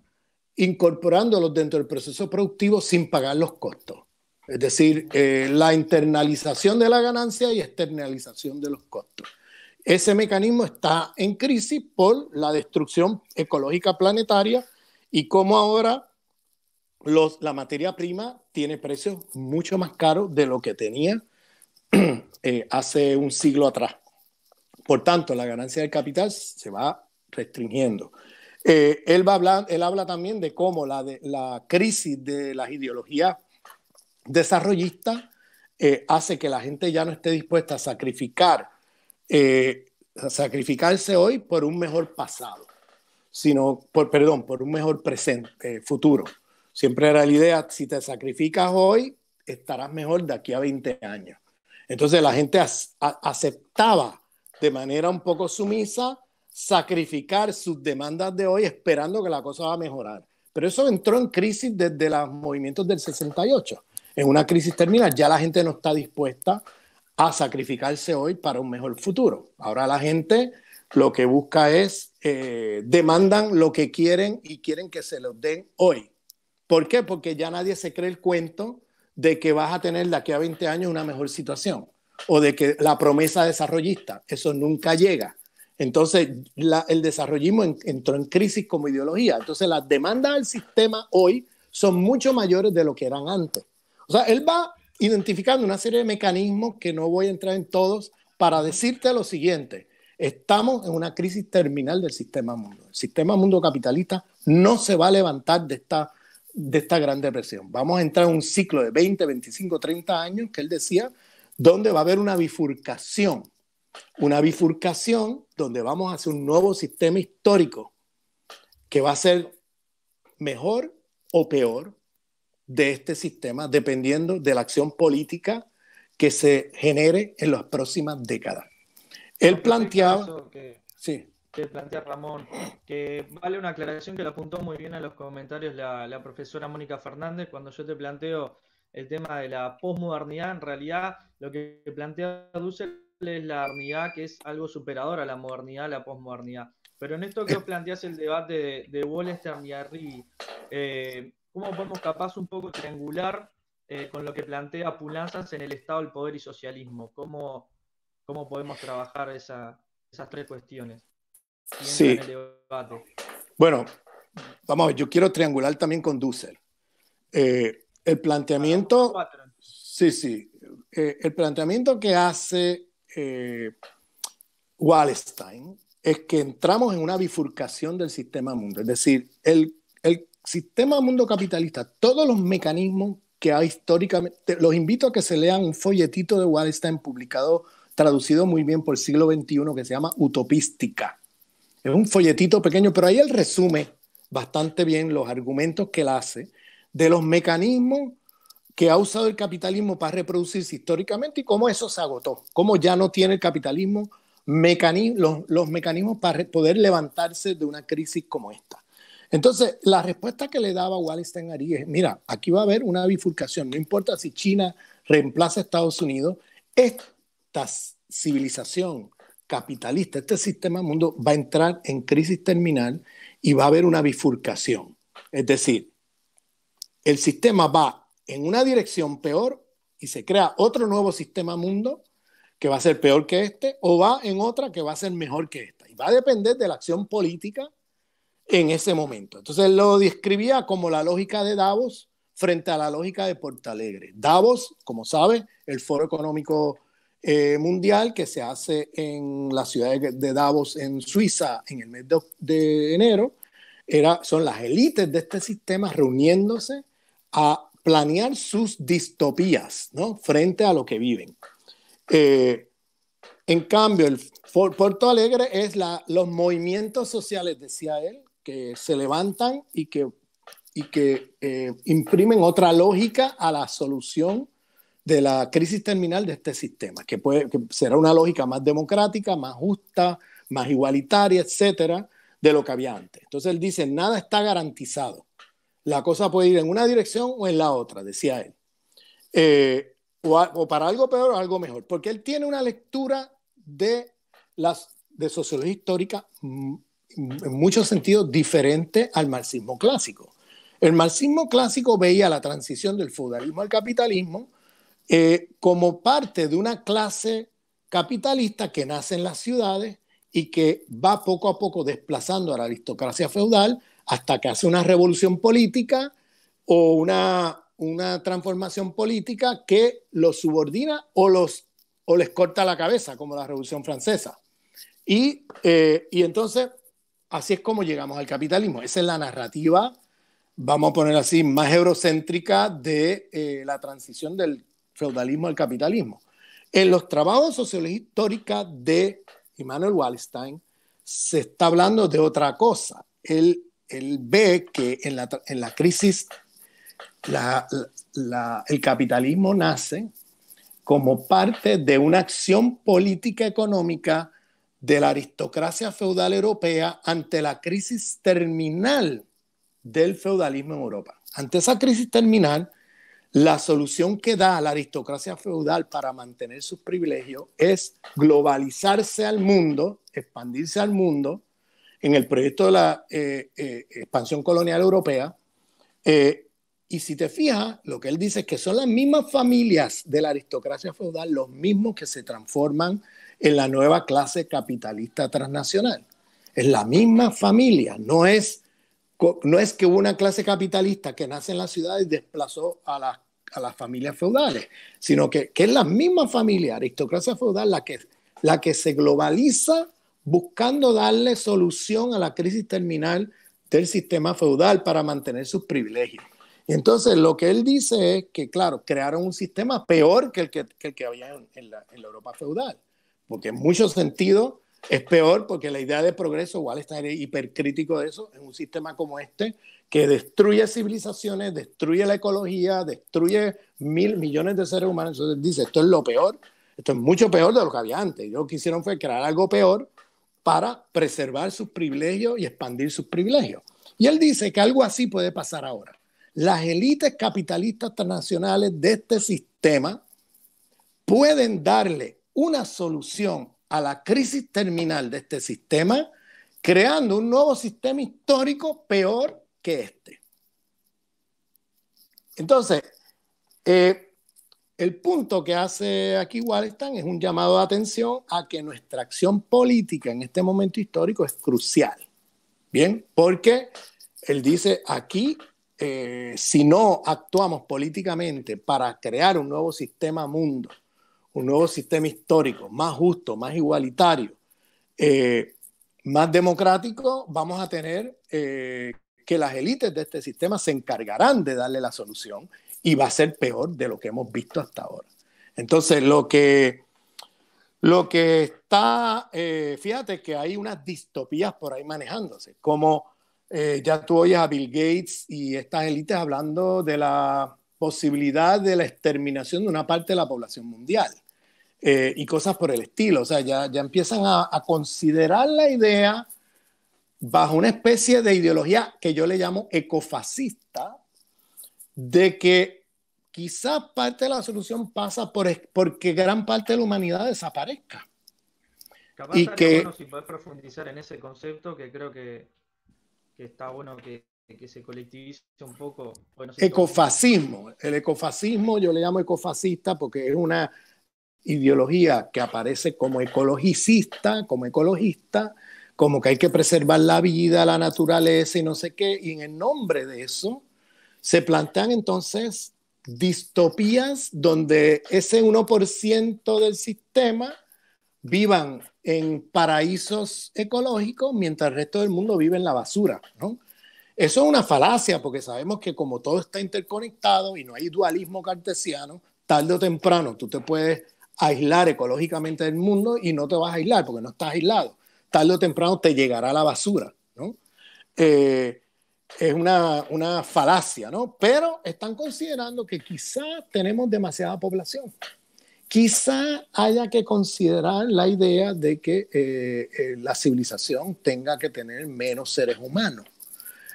incorporándolos dentro del proceso productivo sin pagar los costos. Es decir, eh, la internalización de la ganancia y externalización de los costos. Ese mecanismo está en crisis por la destrucción ecológica planetaria y cómo ahora los, la materia prima tiene precios mucho más caros de lo que tenía eh, hace un siglo atrás. Por tanto, la ganancia del capital se va restringiendo. Eh, él, va a hablar, él habla también de cómo la, de, la crisis de las ideologías desarrollistas eh, hace que la gente ya no esté dispuesta a sacrificar, eh, a sacrificarse hoy por un mejor pasado, sino por, perdón, por un mejor presente, eh, futuro. Siempre era la idea, si te sacrificas hoy, estarás mejor de aquí a veinte años. Entonces la gente as, a, aceptaba de manera un poco sumisa sacrificar sus demandas de hoy esperando que la cosa va a mejorar. Pero eso entró en crisis desde los movimientos del sesenta y ocho. En una crisis terminal ya la gente no está dispuesta a sacrificarse hoy para un mejor futuro. Ahora la gente lo que busca es, eh, demandan lo que quieren y quieren que se los den hoy. ¿Por qué? Porque ya nadie se cree el cuento de que vas a tener de aquí a veinte años una mejor situación o de que la promesa desarrollista, eso nunca llega. Entonces, la, el desarrollismo en, entró en crisis como ideología. Entonces, las demandas del sistema hoy son mucho mayores de lo que eran antes. O sea, él va identificando una serie de mecanismos que no voy a entrar en todos para decirte lo siguiente. Estamos en una crisis terminal del sistema mundo. El sistema mundo capitalista no se va a levantar de esta, de esta gran depresión. Vamos a entrar en un ciclo de veinte, veinticinco, treinta años, que él decía, donde va a haber una bifurcación. Una bifurcación donde vamos hacia un nuevo sistema histórico que va a ser mejor o peor de este sistema dependiendo de la acción política que se genere en las próximas décadas. Él planteaba... Que, sí. que plantea Ramón, que vale una aclaración que le apuntó muy bien a los comentarios la, la profesora Mónica Fernández cuando yo te planteo el tema de la posmodernidad. En realidad lo que plantea Dussel es la modernidad, que es algo superador a la modernidad, a la posmodernidad. Pero en esto que os planteas el debate de, de Wallenstein y Arrighi, eh, ¿cómo podemos capaz un poco triangular eh, con lo que plantea Pulanzas en el Estado, el Poder y Socialismo? ¿Cómo, cómo podemos trabajar esa, esas tres cuestiones? Sí. Bueno, vamos a ver, yo quiero triangular también con Dussel. Eh, el planteamiento... Sí, sí. Eh, el planteamiento que hace... Eh, Wallenstein es que entramos en una bifurcación del sistema mundo, es decir, el, el sistema mundo capitalista, todos los mecanismos que hay históricamente, los invito a que se lean un folletito de Wallenstein publicado, traducido muy bien por siglo veintiuno, que se llama Utopística. Es un folletito pequeño, pero ahí él resume bastante bien los argumentos que él hace de los mecanismos que ha usado el capitalismo para reproducirse históricamente y cómo eso se agotó, cómo ya no tiene el capitalismo mecanismo, los, los mecanismos para poder levantarse de una crisis como esta. Entonces, la respuesta que le daba Wallenstein Arrighi es, mira, aquí va a haber una bifurcación, no importa si China reemplaza a Estados Unidos, esta civilización capitalista, este sistema mundo va a entrar en crisis terminal y va a haber una bifurcación. Es decir, el sistema va en una dirección peor y se crea otro nuevo sistema mundo que va a ser peor que este o va en otra que va a ser mejor que esta. Y va a depender de la acción política en ese momento. Entonces lo describía como la lógica de Davos frente a la lógica de Portalegre. Davos, como sabes, el Foro Económico eh, Mundial que se hace en la ciudad de Davos en Suiza en el mes de, de enero, era, son las élites de este sistema reuniéndose a planear sus distopías, ¿no? Frente a lo que viven. Eh, en cambio, el Porto Alegre es la, los movimientos sociales, decía él, que se levantan y que, y que eh, imprimen otra lógica a la solución de la crisis terminal de este sistema, que, puede, que será una lógica más democrática, más justa, más igualitaria, etcétera, de lo que había antes. Entonces él dice, nada está garantizado. La cosa puede ir en una dirección o en la otra, decía él. Eh, o, a, o para algo peor o algo mejor. Porque él tiene una lectura de, las, de sociología histórica en muchos sentidos diferente al marxismo clásico. El marxismo clásico veía la transición del feudalismo al capitalismo eh, como parte de una clase capitalista que nace en las ciudades y que va poco a poco desplazando a la aristocracia feudal hasta que hace una revolución política o una, una transformación política que los subordina o, los, o les corta la cabeza, como la Revolución Francesa. Y, eh, y entonces así es como llegamos al capitalismo. Esa es la narrativa, vamos a poner así, más eurocéntrica de eh, la transición del feudalismo al capitalismo. En los trabajos de sociología histórica de Immanuel Wallenstein se está hablando de otra cosa. Él, él ve que en la, en la crisis la, la, la, el capitalismo nace como parte de una acción política económica de la aristocracia feudal europea ante la crisis terminal del feudalismo en Europa. Ante esa crisis terminal, la solución que da a la aristocracia feudal para mantener sus privilegios es globalizarse al mundo, expandirse al mundo, en el proyecto de la eh, eh, expansión colonial europea. Eh, y si te fijas, lo que él dice es que son las mismas familias de la aristocracia feudal los mismos que se transforman en la nueva clase capitalista transnacional. Es la misma familia, no es, no es que hubo una clase capitalista que nace en la ciudad y desplazó a, la, a las familias feudales, sino que, que es la misma familia, aristocracia feudal, la que, la que se globaliza buscando darle solución a la crisis terminal del sistema feudal para mantener sus privilegios. Y entonces lo que él dice es que, claro, crearon un sistema peor que el que, que, el que había en, en, la, en la Europa feudal, porque en muchos sentidos es peor, porque la idea de progreso, Wallenstein es hipercrítico de eso, en un sistema como este, que destruye civilizaciones, destruye la ecología, destruye mil millones de seres humanos. Entonces dice, esto es lo peor, esto es mucho peor de lo que había antes. Yo lo que hicieron fue crear algo peor para preservar sus privilegios y expandir sus privilegios. Y él dice que algo así puede pasar ahora. Las élites capitalistas transnacionales de este sistema pueden darle una solución a la crisis terminal de este sistema, creando un nuevo sistema histórico peor que este. Entonces, eh, el punto que hace aquí Wallenstein es un llamado de atención a que nuestra acción política en este momento histórico es crucial. Bien, porque él dice aquí, eh, si no actuamos políticamente para crear un nuevo sistema mundo, un nuevo sistema histórico, más justo, más igualitario, eh, más democrático, vamos a tener eh, que las élites de este sistema se encargarán de darle la solución y va a ser peor de lo que hemos visto hasta ahora. Entonces, lo que, lo que está, eh, fíjate que hay unas distopías por ahí manejándose, como eh, ya tú oyes a Bill Gates y estas élites hablando de la posibilidad de la exterminación de una parte de la población mundial. Eh, y cosas por el estilo, o sea, ya, ya empiezan a, a considerar la idea bajo una especie de ideología que yo le llamo ecofascista, de que quizás parte de la solución pasa por porque gran parte de la humanidad desaparezca. Capaz y que bueno, si podés profundizar en ese concepto, que creo que, que está bueno que que se colectivice un poco. Bueno, ecofascismo. El ecofascismo yo le llamo ecofascista porque es una ideología que aparece como ecologicista, como ecologista, como que hay que preservar la vida, la naturaleza y no sé qué, y en el nombre de eso se plantean entonces distopías donde ese uno por ciento del sistema vivan en paraísos ecológicos mientras el resto del mundo vive en la basura, ¿no? Eso es una falacia porque sabemos que como todo está interconectado y no hay dualismo cartesiano, tarde o temprano tú te puedes aislar ecológicamente del mundo y no te vas a aislar porque no estás aislado. Tarde o temprano te llegará la basura, ¿no? Eh, es una, una falacia, ¿no? Pero están considerando que quizás tenemos demasiada población. Quizá haya que considerar la idea de que eh, eh, la civilización tenga que tener menos seres humanos.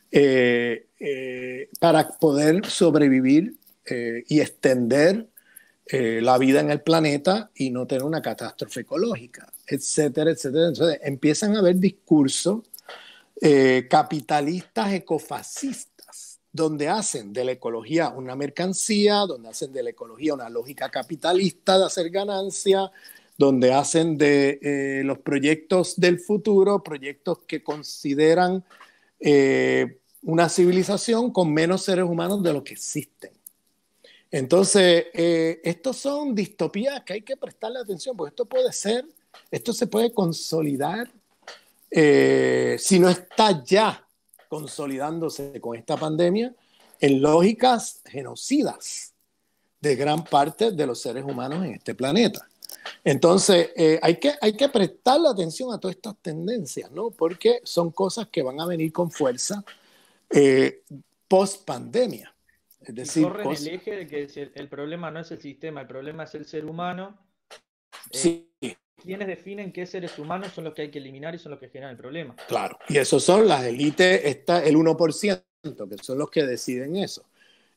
Eh, eh, para poder sobrevivir eh, y extender eh, la vida en el planeta y no tener una catástrofe ecológica, etcétera, etcétera. Entonces empiezan a haber discursos eh, capitalistas ecofascistas, donde hacen de la ecología una mercancía, donde hacen de la ecología una lógica capitalista de hacer ganancia, donde hacen de eh, los proyectos del futuro, proyectos que consideran Eh, una civilización con menos seres humanos de los que existen. Entonces, eh, estos son distopías que hay que prestarle atención, porque esto puede ser, esto se puede consolidar eh, si no está ya consolidándose con esta pandemia en lógicas genocidas de gran parte de los seres humanos en este planeta. Entonces, eh, hay que, hay que prestarle atención a todas estas tendencias, ¿no? Porque son cosas que van a venir con fuerza eh, post-pandemia. Es decir, corren post el eje de que el, el problema no es el sistema, el problema es el ser humano. Eh, sí. Quienes definen qué seres humanos son los que hay que eliminar y son los que generan el problema. Claro, y esos son las élites, está el uno por ciento, que son los que deciden eso.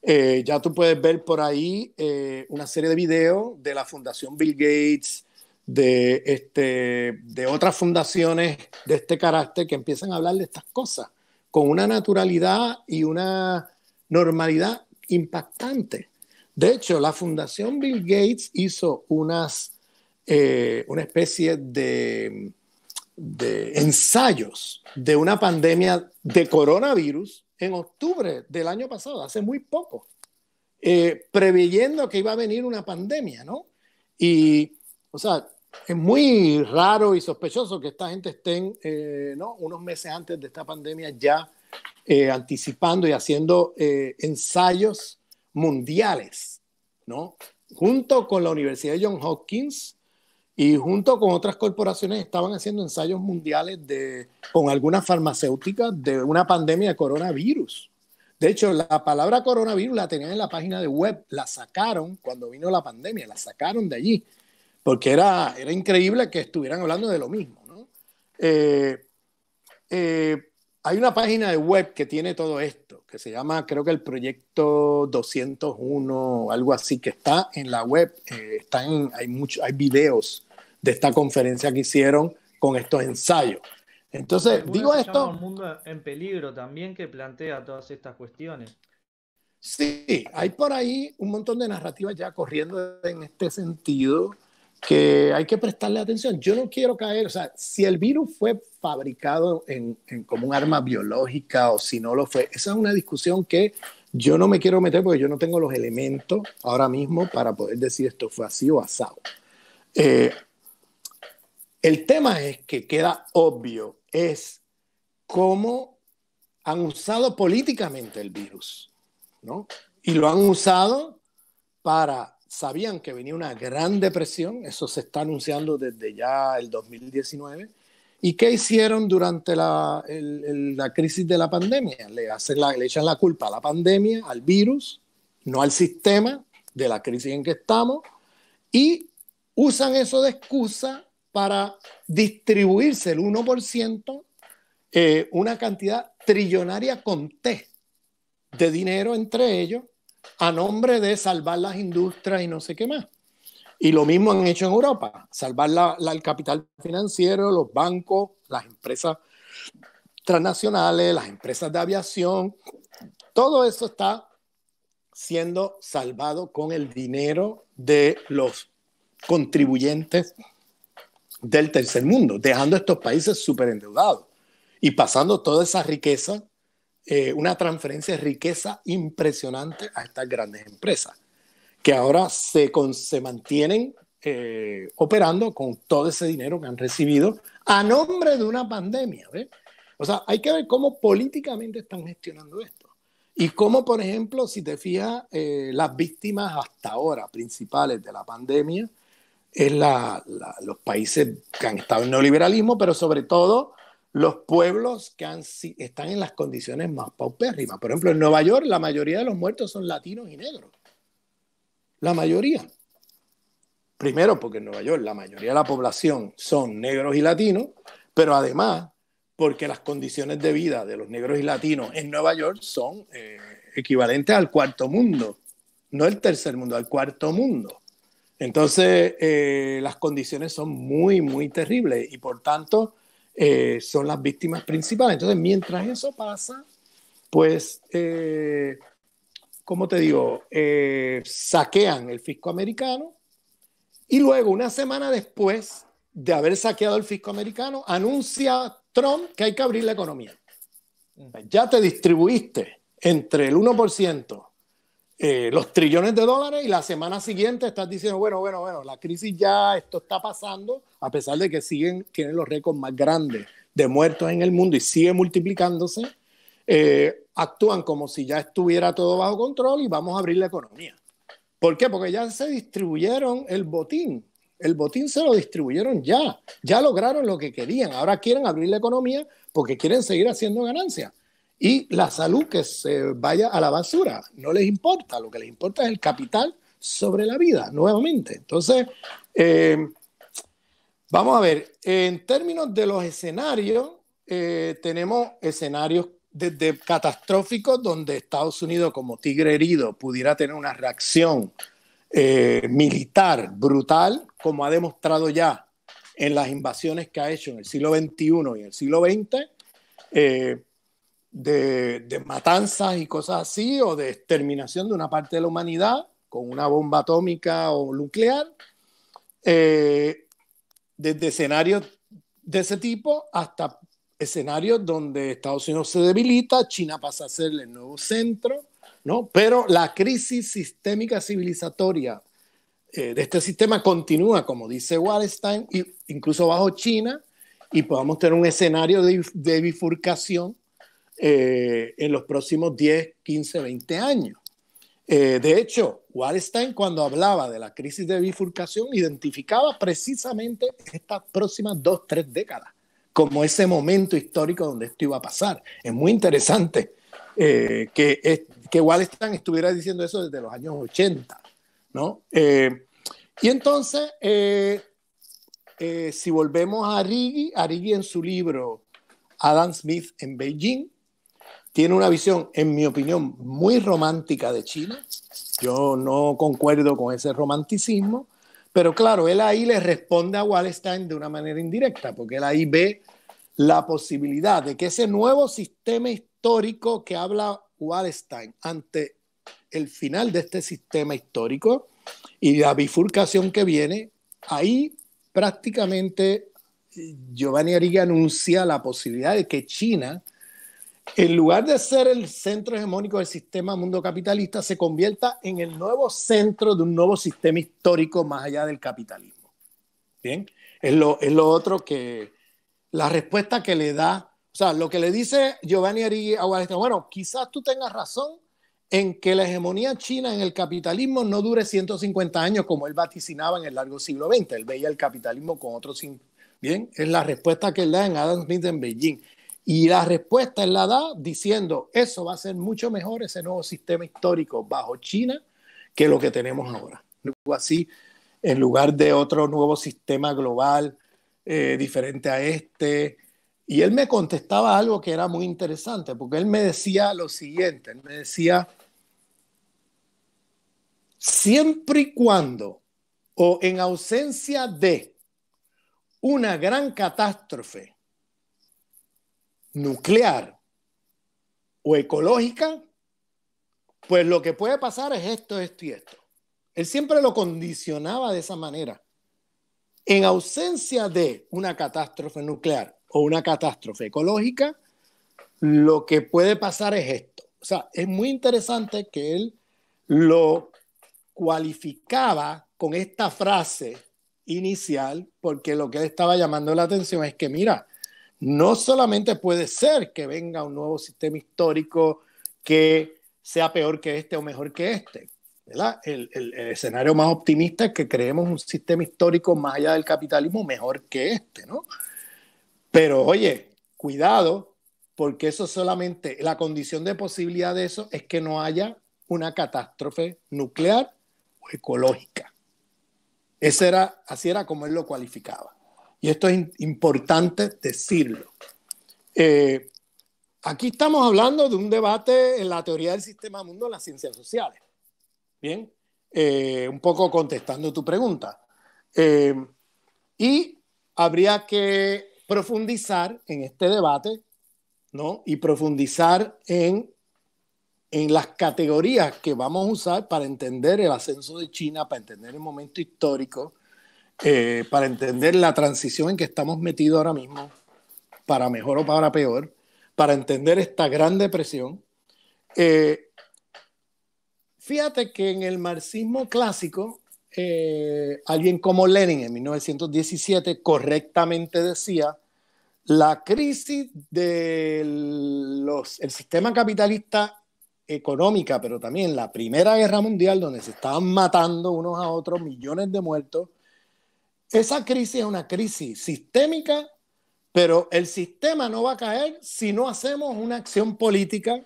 Eh, ya tú puedes ver por ahí eh, una serie de videos de la Fundación Bill Gates, de, este, de otras fundaciones de este carácter que empiezan a hablar de estas cosas con una naturalidad y una normalidad impactante. De hecho, la Fundación Bill Gates hizo unas, eh, una especie de, de ensayos de una pandemia de coronavirus en octubre del año pasado, hace muy poco, eh, preveyendo que iba a venir una pandemia, ¿no? Y, o sea, es muy raro y sospechoso que esta gente estén, eh, ¿no?, unos meses antes de esta pandemia ya eh, anticipando y haciendo eh, ensayos mundiales, ¿no? Junto con la Universidad de Johns Hopkins y junto con otras corporaciones estaban haciendo ensayos mundiales de, con algunas farmacéuticas de una pandemia de coronavirus. De hecho, la palabra coronavirus la tenían en la página de web, la sacaron cuando vino la pandemia, la sacaron de allí, porque era, era increíble que estuvieran hablando de lo mismo, ¿no? Eh, eh, hay una página de web que tiene todo esto, que se llama, creo que el Proyecto doscientos uno o algo así, que está en la web, eh, está en, hay, mucho, hay videos de esta conferencia que hicieron con estos ensayos. Entonces, algunos digo esto... Un mundo en peligro también que plantea todas estas cuestiones. Sí, hay por ahí un montón de narrativas ya corriendo en este sentido que hay que prestarle atención. Yo no quiero caer, o sea, si el virus fue fabricado en, en, como un arma biológica o si no lo fue, esa es una discusión que yo no me quiero meter porque yo no tengo los elementos ahora mismo para poder decir esto fue así o asado. Eh, El tema es que queda obvio, es cómo han usado políticamente el virus, ¿no? Y lo han usado para, sabían que venía una gran depresión, eso se está anunciando desde ya el dos mil diecinueve, ¿y qué hicieron durante la, el, el, la crisis de la pandemia? Le, hacen la, le echan la culpa a la pandemia, al virus, no al sistema de la crisis en que estamos, y usan eso de excusa para distribuirse el uno por ciento, eh, una cantidad trillonaria con T de dinero entre ellos a nombre de salvar las industrias y no sé qué más. Y lo mismo han hecho en Europa, salvar la, la, el capital financiero, los bancos, las empresas transnacionales, las empresas de aviación, todo eso está siendo salvado con el dinero de los contribuyentes del tercer mundo, dejando estos países superendeudados y pasando toda esa riqueza, eh, una transferencia de riqueza impresionante a estas grandes empresas que ahora se, con, se mantienen eh, operando con todo ese dinero que han recibido a nombre de una pandemia, ¿ves? O sea, hay que ver cómo políticamente están gestionando esto y cómo, por ejemplo, si te fijas, eh, las víctimas hasta ahora principales de la pandemia es la, la, los países que han estado en neoliberalismo, pero sobre todo los pueblos que han, están en las condiciones más paupérrimas. Por ejemplo, en Nueva York la mayoría de los muertos son latinos y negros. La mayoría. Primero porque en Nueva York la mayoría de la población son negros y latinos, pero además porque las condiciones de vida de los negros y latinos en Nueva York son eh, equivalentes al cuarto mundo. No el tercer mundo, al cuarto mundo. Entonces, eh, las condiciones son muy, muy terribles y por tanto eh, son las víctimas principales. Entonces, mientras eso pasa, pues, eh, ¿cómo te digo? Eh, saquean el fisco americano y luego, una semana después de haber saqueado el fisco americano, anuncia Trump que hay que abrir la economía. Ya te distribuiste entre el uno por ciento Eh, los trillones de dólares y la semana siguiente estás diciendo, bueno, bueno, bueno, la crisis ya, esto está pasando, a pesar de que siguen, tienen los récords más grandes de muertos en el mundo y sigue multiplicándose, eh, actúan como si ya estuviera todo bajo control y vamos a abrir la economía. ¿Por qué? Porque ya se distribuyeron el botín. El botín se lo distribuyeron ya. Ya lograron lo que querían. Ahora quieren abrir la economía porque quieren seguir haciendo ganancias. Y la salud que se vaya a la basura. No les importa. Lo que les importa es el capital sobre la vida, nuevamente. Entonces, eh, vamos a ver. En términos de los escenarios, eh, tenemos escenarios desde catastróficos donde Estados Unidos, como tigre herido, pudiera tener una reacción eh, militar brutal, como ha demostrado ya en las invasiones que ha hecho en el siglo veintiuno y en el siglo veinte, eh, de, de matanzas y cosas así, o de exterminación de una parte de la humanidad con una bomba atómica o nuclear, eh, desde escenarios de ese tipo hasta escenarios donde Estados Unidos se debilita, China pasa a ser el nuevo centro, ¿no? Pero la crisis sistémica civilizatoria eh, de este sistema continúa, como dice Wallenstein, e incluso bajo China, y podamos tener un escenario de, de bifurcación eh, en los próximos diez, quince, veinte años. Eh, de hecho, Wallenstein, cuando hablaba de la crisis de bifurcación, identificaba precisamente estas próximas dos, tres décadas como ese momento histórico donde esto iba a pasar. Es muy interesante eh, que, es, que Wallenstein estuviera diciendo eso desde los años ochenta, ¿no? Eh, y entonces, eh, eh, si volvemos a Arrighi, Arrighi en su libro Adam Smith en Beijing, tiene una visión, en mi opinión, muy romántica de China. Yo no concuerdo con ese romanticismo, pero claro, él ahí le responde a Wallenstein de una manera indirecta, porque él ahí ve la posibilidad de que ese nuevo sistema histórico que habla Wallenstein ante el final de este sistema histórico y la bifurcación que viene, ahí prácticamente Giovanni Arrighi anuncia la posibilidad de que China, en lugar de ser el centro hegemónico del sistema mundo capitalista, se convierta en el nuevo centro de un nuevo sistema histórico más allá del capitalismo. ¿Bien? Es lo, es lo otro que... La respuesta que le da... O sea, lo que le dice Giovanni Arrighi a Wallenstein, bueno, quizás tú tengas razón en que la hegemonía china en el capitalismo no dure ciento cincuenta años como él vaticinaba en el largo siglo veinte. Él veía el capitalismo con otros... Bien, es la respuesta que él da en Adam Smith en Beijing. Y la respuesta él la da diciendo, eso va a ser mucho mejor ese nuevo sistema histórico bajo China que lo que tenemos ahora. Algo así, en lugar de otro nuevo sistema global eh, diferente a este. Y él me contestaba algo que era muy interesante, porque él me decía lo siguiente, él me decía, siempre y cuando o en ausencia de una gran catástrofe nuclear o ecológica, pues lo que puede pasar es esto, esto y esto. Él siempre lo condicionaba de esa manera. En ausencia de una catástrofe nuclear o una catástrofe ecológica, lo que puede pasar es esto. O sea, es muy interesante que él lo cualificaba con esta frase inicial, porque lo que él estaba llamando la atención es que, mira, no solamente puede ser que venga un nuevo sistema histórico que sea peor que este o mejor que este, ¿verdad? El, el, el escenario más optimista es que creemos un sistema histórico más allá del capitalismo mejor que este, ¿no? Pero oye, cuidado, porque eso solamente, la condición de posibilidad de eso es que no haya una catástrofe nuclear o ecológica. Ese era, así era como él lo cualificaba. Y esto es importante decirlo. Eh, aquí estamos hablando de un debate en la teoría del sistema mundo en las ciencias sociales. Bien, eh, un poco contestando tu pregunta. Eh, y habría que profundizar en este debate, ¿no? Y profundizar en, en las categorías que vamos a usar para entender el ascenso de China, para entender el momento histórico, Eh, para entender la transición en que estamos metidos ahora mismo, para mejor o para peor, para entender esta gran depresión. Eh, fíjate que en el marxismo clásico, eh, alguien como Lenin en mil novecientos diecisiete correctamente decía La crisis del el sistema capitalista económica, pero también la Primera Guerra Mundial, donde se estaban matando unos a otros, millones de muertos, esa crisis es una crisis sistémica, pero el sistema no va a caer si no hacemos una acción política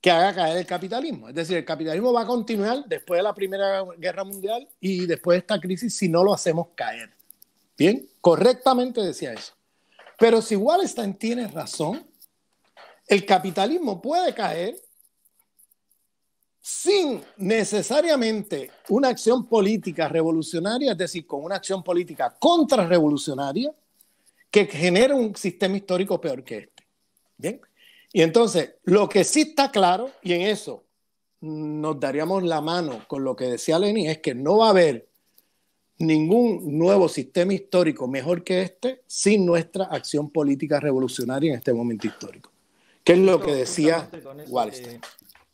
que haga caer el capitalismo. Es decir, el capitalismo va a continuar después de la Primera Guerra Mundial y después de esta crisis si no lo hacemos caer. Bien, correctamente decía eso. Pero si Wallenstein tiene razón, el capitalismo puede caer sin necesariamente una acción política revolucionaria, es decir, con una acción política contrarrevolucionaria que genere un sistema histórico peor que este. Bien, y entonces lo que sí está claro, y en eso nos daríamos la mano con lo que decía Lenin, es que no va a haber ningún nuevo sistema histórico mejor que este sin nuestra acción política revolucionaria en este momento histórico. ¿Qué es lo que decía Wallenstein?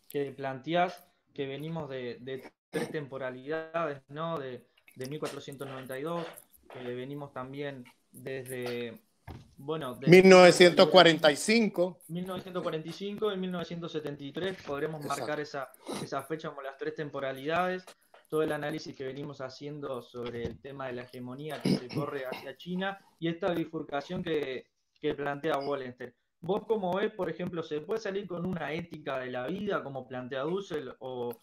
Que, que planteás que venimos de, de tres temporalidades, ¿no? De, de mil cuatrocientos noventa y dos, que venimos también desde, bueno, desde mil novecientos cuarenta y cinco. mil novecientos cuarenta y cinco y mil novecientos setenta y tres, podremos Exacto. marcar esa, esa fecha como las tres temporalidades. Todo el análisis que venimos haciendo sobre el tema de la hegemonía que se corre hacia China y esta bifurcación que, que plantea Wallenstein. ¿Vos cómo ves, por ejemplo, se puede salir con una ética de la vida como plantea Dussel o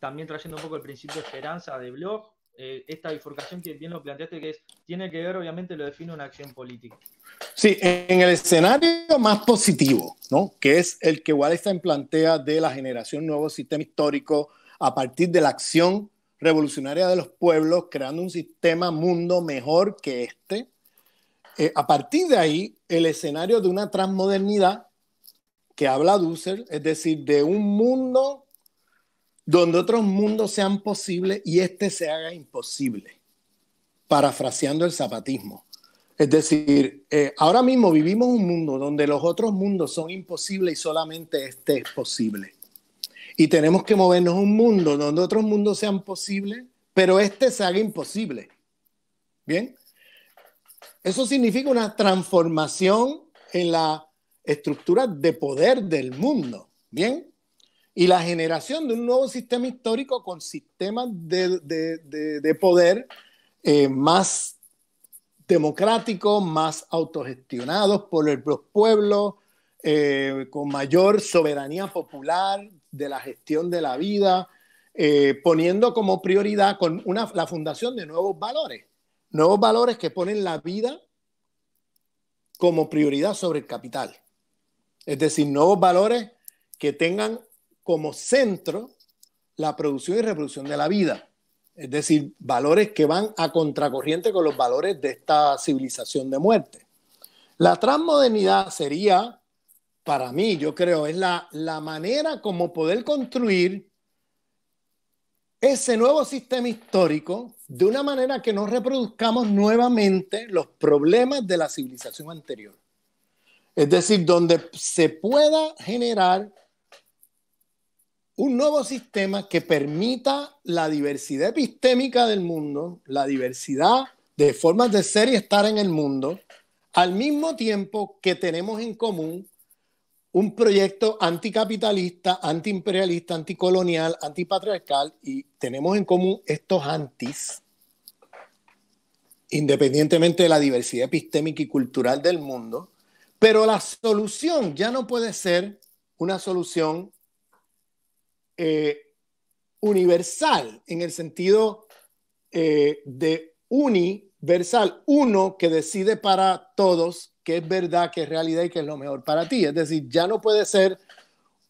también trayendo un poco el principio de esperanza de Bloch? Eh, esta bifurcación que bien lo planteaste que es, tiene que ver, obviamente, lo define una acción política. Sí, en el escenario más positivo, ¿no? Que es el que Wallenstein plantea de la generación nuevo sistema histórico a partir de la acción revolucionaria de los pueblos, creando un sistema mundo mejor que este. Eh, a partir de ahí, el escenario de una transmodernidad que habla Dussel, es decir, de un mundo donde otros mundos sean posibles y este se haga imposible, parafraseando el zapatismo. Es decir, eh, ahora mismo vivimos un mundo donde los otros mundos son imposibles y solamente este es posible. Y tenemos que movernos a un mundo donde otros mundos sean posibles, pero este se haga imposible. ¿Bien? Eso significa una transformación en la estructura de poder del mundo. ¿Bien? Y la generación de un nuevo sistema histórico con sistemas de, de, de, de poder eh, más democráticos, más autogestionados por los pueblos, eh, con mayor soberanía popular, de la gestión de la vida, eh, poniendo como prioridad con una, la fundación de nuevos valores. Nuevos valores que ponen la vida como prioridad sobre el capital. Es decir, nuevos valores que tengan como centro la producción y reproducción de la vida. Es decir, valores que van a contracorriente con los valores de esta civilización de muerte. La transmodernidad sería... Para mí, yo creo, es la, la manera como poder construir ese nuevo sistema histórico de una manera que no reproduzcamos nuevamente los problemas de la civilización anterior. Es decir, donde se pueda generar un nuevo sistema que permita la diversidad epistémica del mundo, la diversidad de formas de ser y estar en el mundo, al mismo tiempo que tenemos en común un proyecto anticapitalista, antiimperialista, anticolonial, antipatriarcal, y tenemos en común estos antis, independientemente de la diversidad epistémica y cultural del mundo, pero la solución ya no puede ser una solución eh, universal, en el sentido eh, de universal, uno que decide para todos, que es verdad, que es realidad y que es lo mejor para ti. Es decir, ya no puede ser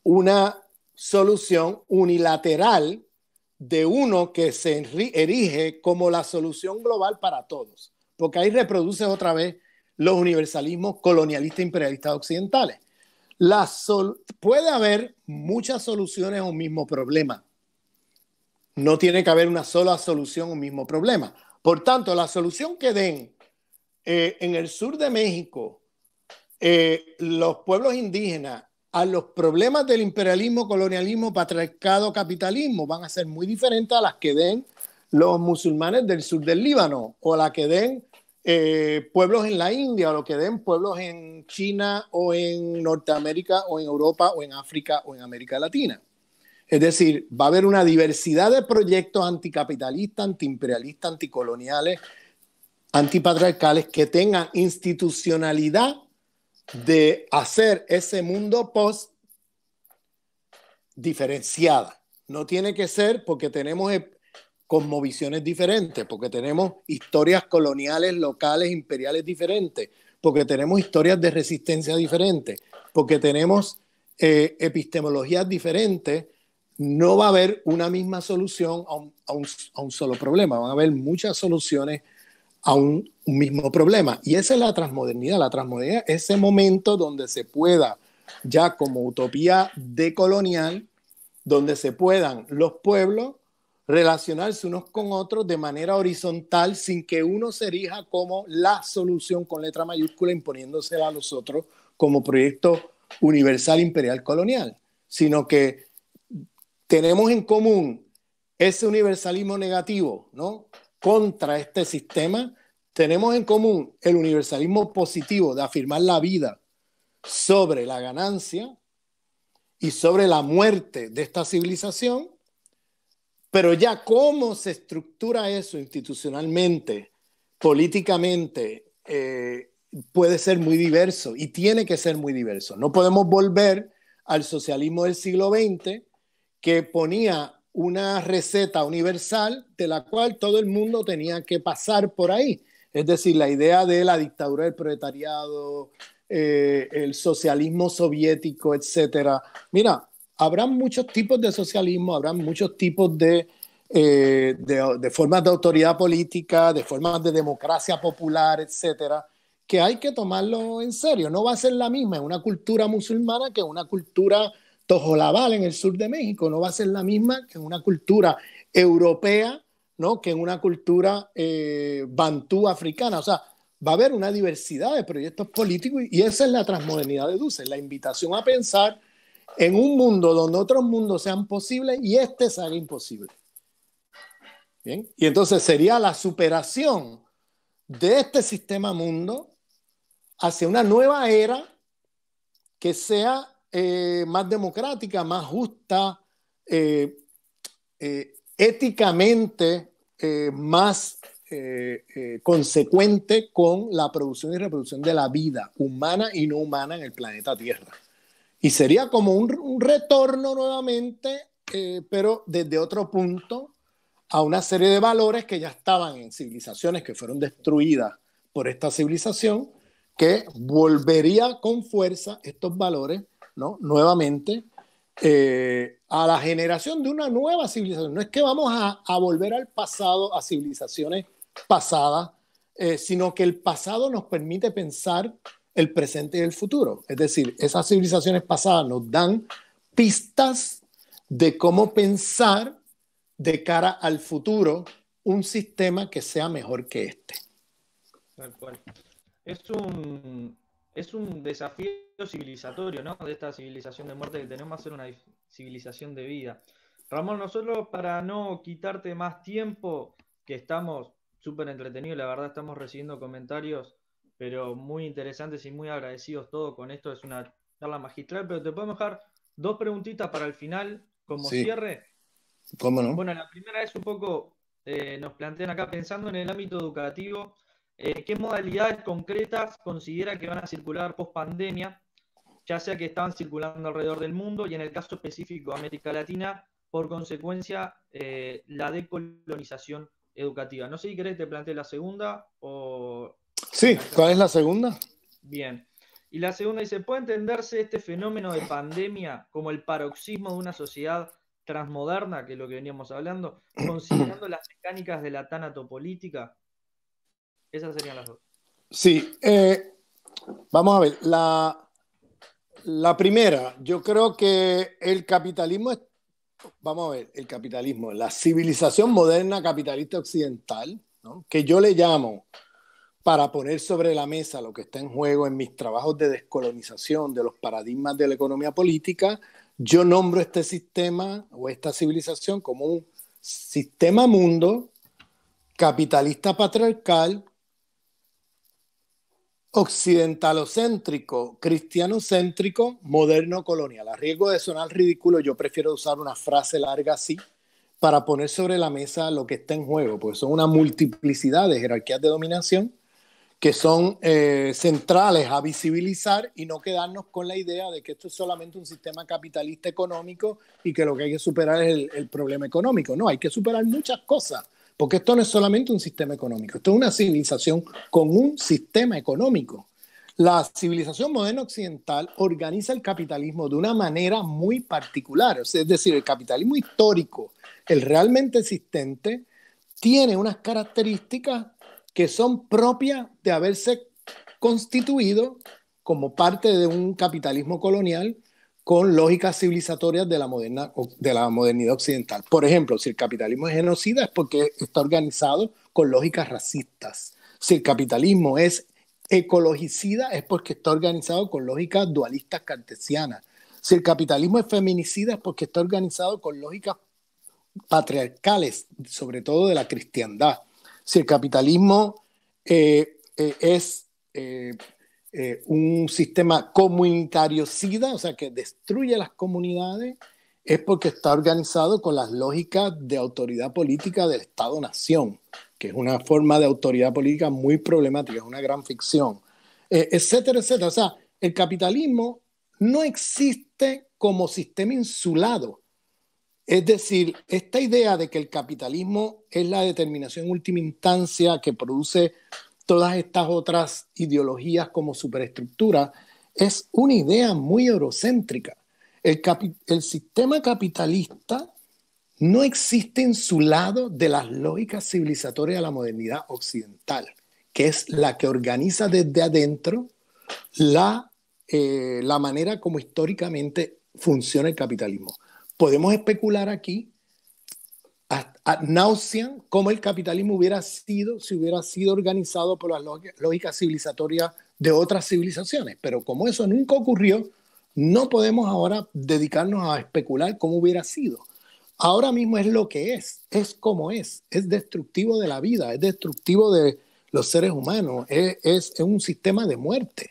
una solución unilateral de uno que se erige como la solución global para todos, porque ahí reproduce otra vez los universalismos colonialistas e imperialistas occidentales. La sol- puede haber muchas soluciones a un mismo problema. No tiene que haber una sola solución a un mismo problema. Por tanto, la solución que den Eh, en el sur de México, eh, los pueblos indígenas, a los problemas del imperialismo, colonialismo, patriarcado, capitalismo, van a ser muy diferentes a las que den los musulmanes del sur del Líbano o a las que den eh, pueblos en la India, o lo que den pueblos en China o en Norteamérica o en Europa o en África o en América Latina. Es decir, va a haber una diversidad de proyectos anticapitalistas, antiimperialistas, anticoloniales, antipatriarcales que tengan institucionalidad de hacer ese mundo post diferenciada. No tiene que ser porque tenemos cosmovisiones diferentes, porque tenemos historias coloniales, locales, imperiales diferentes, porque tenemos historias de resistencia diferentes, porque tenemos eh, epistemologías diferentes. No va a haber una misma solución a un, a, un, a un solo problema. Van a haber muchas soluciones a un, un mismo problema. Y esa es la transmodernidad. La transmodernidad es ese momento donde se pueda, ya como utopía decolonial, donde se puedan los pueblos relacionarse unos con otros de manera horizontal sin que uno se erija como la solución con letra mayúscula imponiéndosela a los otros como proyecto universal imperial colonial, sino que tenemos en común ese universalismo negativo, ¿no?, contra este sistema. Tenemos en común el universalismo positivo de afirmar la vida sobre la ganancia y sobre la muerte de esta civilización, pero ya cómo se estructura eso institucionalmente, políticamente, eh, puede ser muy diverso y tiene que ser muy diverso. No podemos volver al socialismo del siglo veinte, que ponía una receta universal de la cual todo el mundo tenía que pasar por ahí. Es decir, la idea de la dictadura del proletariado, eh, el socialismo soviético, etcétera. Mira, habrá muchos tipos de socialismo, habrá muchos tipos de, eh, de, de formas de autoridad política, de formas de democracia popular, etcétera, que hay que tomarlo en serio. No va a ser la misma en una cultura musulmana que en una cultura tojolabal en el sur de México, no va a ser la misma que en una cultura europea, ¿no?, que en una cultura eh, bantú africana. O sea, va a haber una diversidad de proyectos políticos y esa es la transmodernidad de Dussel, la invitación a pensar en un mundo donde otros mundos sean posibles y este sea imposible. ¿Bien? Y entonces sería la superación de este sistema mundo hacia una nueva era que sea Eh, más democrática, más justa, eh, eh, éticamente eh, más eh, eh, consecuente con la producción y reproducción de la vida humana y no humana en el planeta Tierra. Y sería como un, un retorno nuevamente, eh, pero desde otro punto, a una serie de valores que ya estaban en civilizaciones que fueron destruidas por esta civilización, que volvería con fuerza estos valores, ¿no?, nuevamente eh, a la generación de una nueva civilización. No es que vamos a, a volver al pasado, a civilizaciones pasadas, eh, sino que el pasado nos permite pensar el presente y el futuro. Es decir, esas civilizaciones pasadas nos dan pistas de cómo pensar de cara al futuro un sistema que sea mejor que este. Es un... Es un desafío civilizatorio, ¿no?, de esta civilización de muerte que tenemos, hacer una civilización de vida. Ramón, nosotros, para no quitarte más tiempo, que estamos súper entretenidos, la verdad estamos recibiendo comentarios, pero muy interesantes y muy agradecidos todos con esto, es una charla magistral, pero te podemos dejar dos preguntitas para el final, como sí. Cierre. ¿Cómo no? Bueno, la primera es un poco, eh, nos plantean acá, pensando en el ámbito educativo, Eh, ¿qué modalidades concretas considera que van a circular post pandemia, ya sea que están circulando alrededor del mundo y en el caso específico de América Latina, por consecuencia, eh, la decolonización educativa? No sé si querés te planteé la segunda o... Sí, ¿cuál es la segunda? Bien. Y la segunda dice, ¿puede entenderse este fenómeno de pandemia como el paroxismo de una sociedad transmoderna, que es lo que veníamos hablando, considerando las mecánicas de la tanatopolítica? Esas serían las dos. Sí, eh, vamos a ver. La, la primera, yo creo que el capitalismo, es, vamos a ver, el capitalismo, la civilización moderna capitalista occidental, ¿no?, que yo le llamo, para poner sobre la mesa lo que está en juego en mis trabajos de descolonización de los paradigmas de la economía política, yo nombro este sistema o esta civilización como un sistema mundo capitalista patriarcal occidentalocéntrico, cristianocéntrico, moderno colonial. A riesgo de sonar ridículo, yo prefiero usar una frase larga así para poner sobre la mesa lo que está en juego, porque son una multiplicidad de jerarquías de dominación que son eh, centrales a visibilizar y no quedarnos con la idea de que esto es solamente un sistema capitalista económico y que lo que hay que superar es el, el problema económico. No, hay que superar muchas cosas, porque esto no es solamente un sistema económico, esto es una civilización con un sistema económico. La civilización moderna occidental organiza el capitalismo de una manera muy particular, es decir, el capitalismo histórico, el realmente existente, tiene unas características que son propias de haberse constituido como parte de un capitalismo colonial con lógicas civilizatorias de la, moderna, de la modernidad occidental. Por ejemplo, si el capitalismo es genocida es porque está organizado con lógicas racistas. Si el capitalismo es ecologicida es porque está organizado con lógicas dualistas cartesianas. Si el capitalismo es feminicida es porque está organizado con lógicas patriarcales, sobre todo de la cristiandad. Si el capitalismo eh, eh, es eh, eh, un sistema comunitariocida, o sea, que destruye las comunidades, es porque está organizado con las lógicas de autoridad política del Estado-Nación, que es una forma de autoridad política muy problemática, es una gran ficción, eh, etcétera, etcétera. O sea, el capitalismo no existe como sistema insulado. Es decir, esta idea de que el capitalismo es la determinación en última instancia que produce todas estas otras ideologías como superestructura es una idea muy eurocéntrica. El, capi- el sistema capitalista no existe insulado de las lógicas civilizatorias de la modernidad occidental, que es la que organiza desde adentro la, eh, la manera como históricamente funciona el capitalismo. Podemos especular aquí ad nauseam cómo el capitalismo hubiera sido si hubiera sido organizado por las lógicas civilizatorias de otras civilizaciones. Pero como eso nunca ocurrió, no podemos ahora dedicarnos a especular cómo hubiera sido. Ahora mismo es lo que es, es como es, es destructivo de la vida, es destructivo de los seres humanos, es, es, es un sistema de muerte.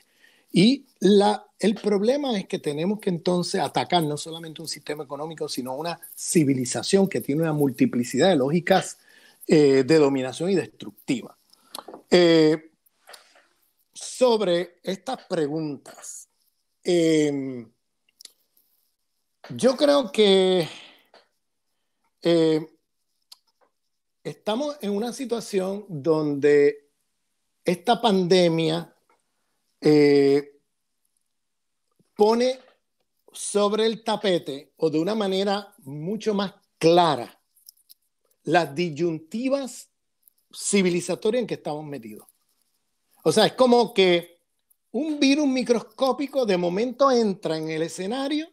Y la, el problema es que tenemos que entonces atacar no solamente un sistema económico, sino una civilización que tiene una multiplicidad de lógicas eh, de dominación y destructiva. Eh, sobre estas preguntas, eh, yo creo que eh, estamos en una situación donde esta pandemia Eh, pone sobre el tapete o de una manera mucho más clara las disyuntivas civilizatorias en que estamos metidos. O sea, es como que un virus microscópico de momento entra en el escenario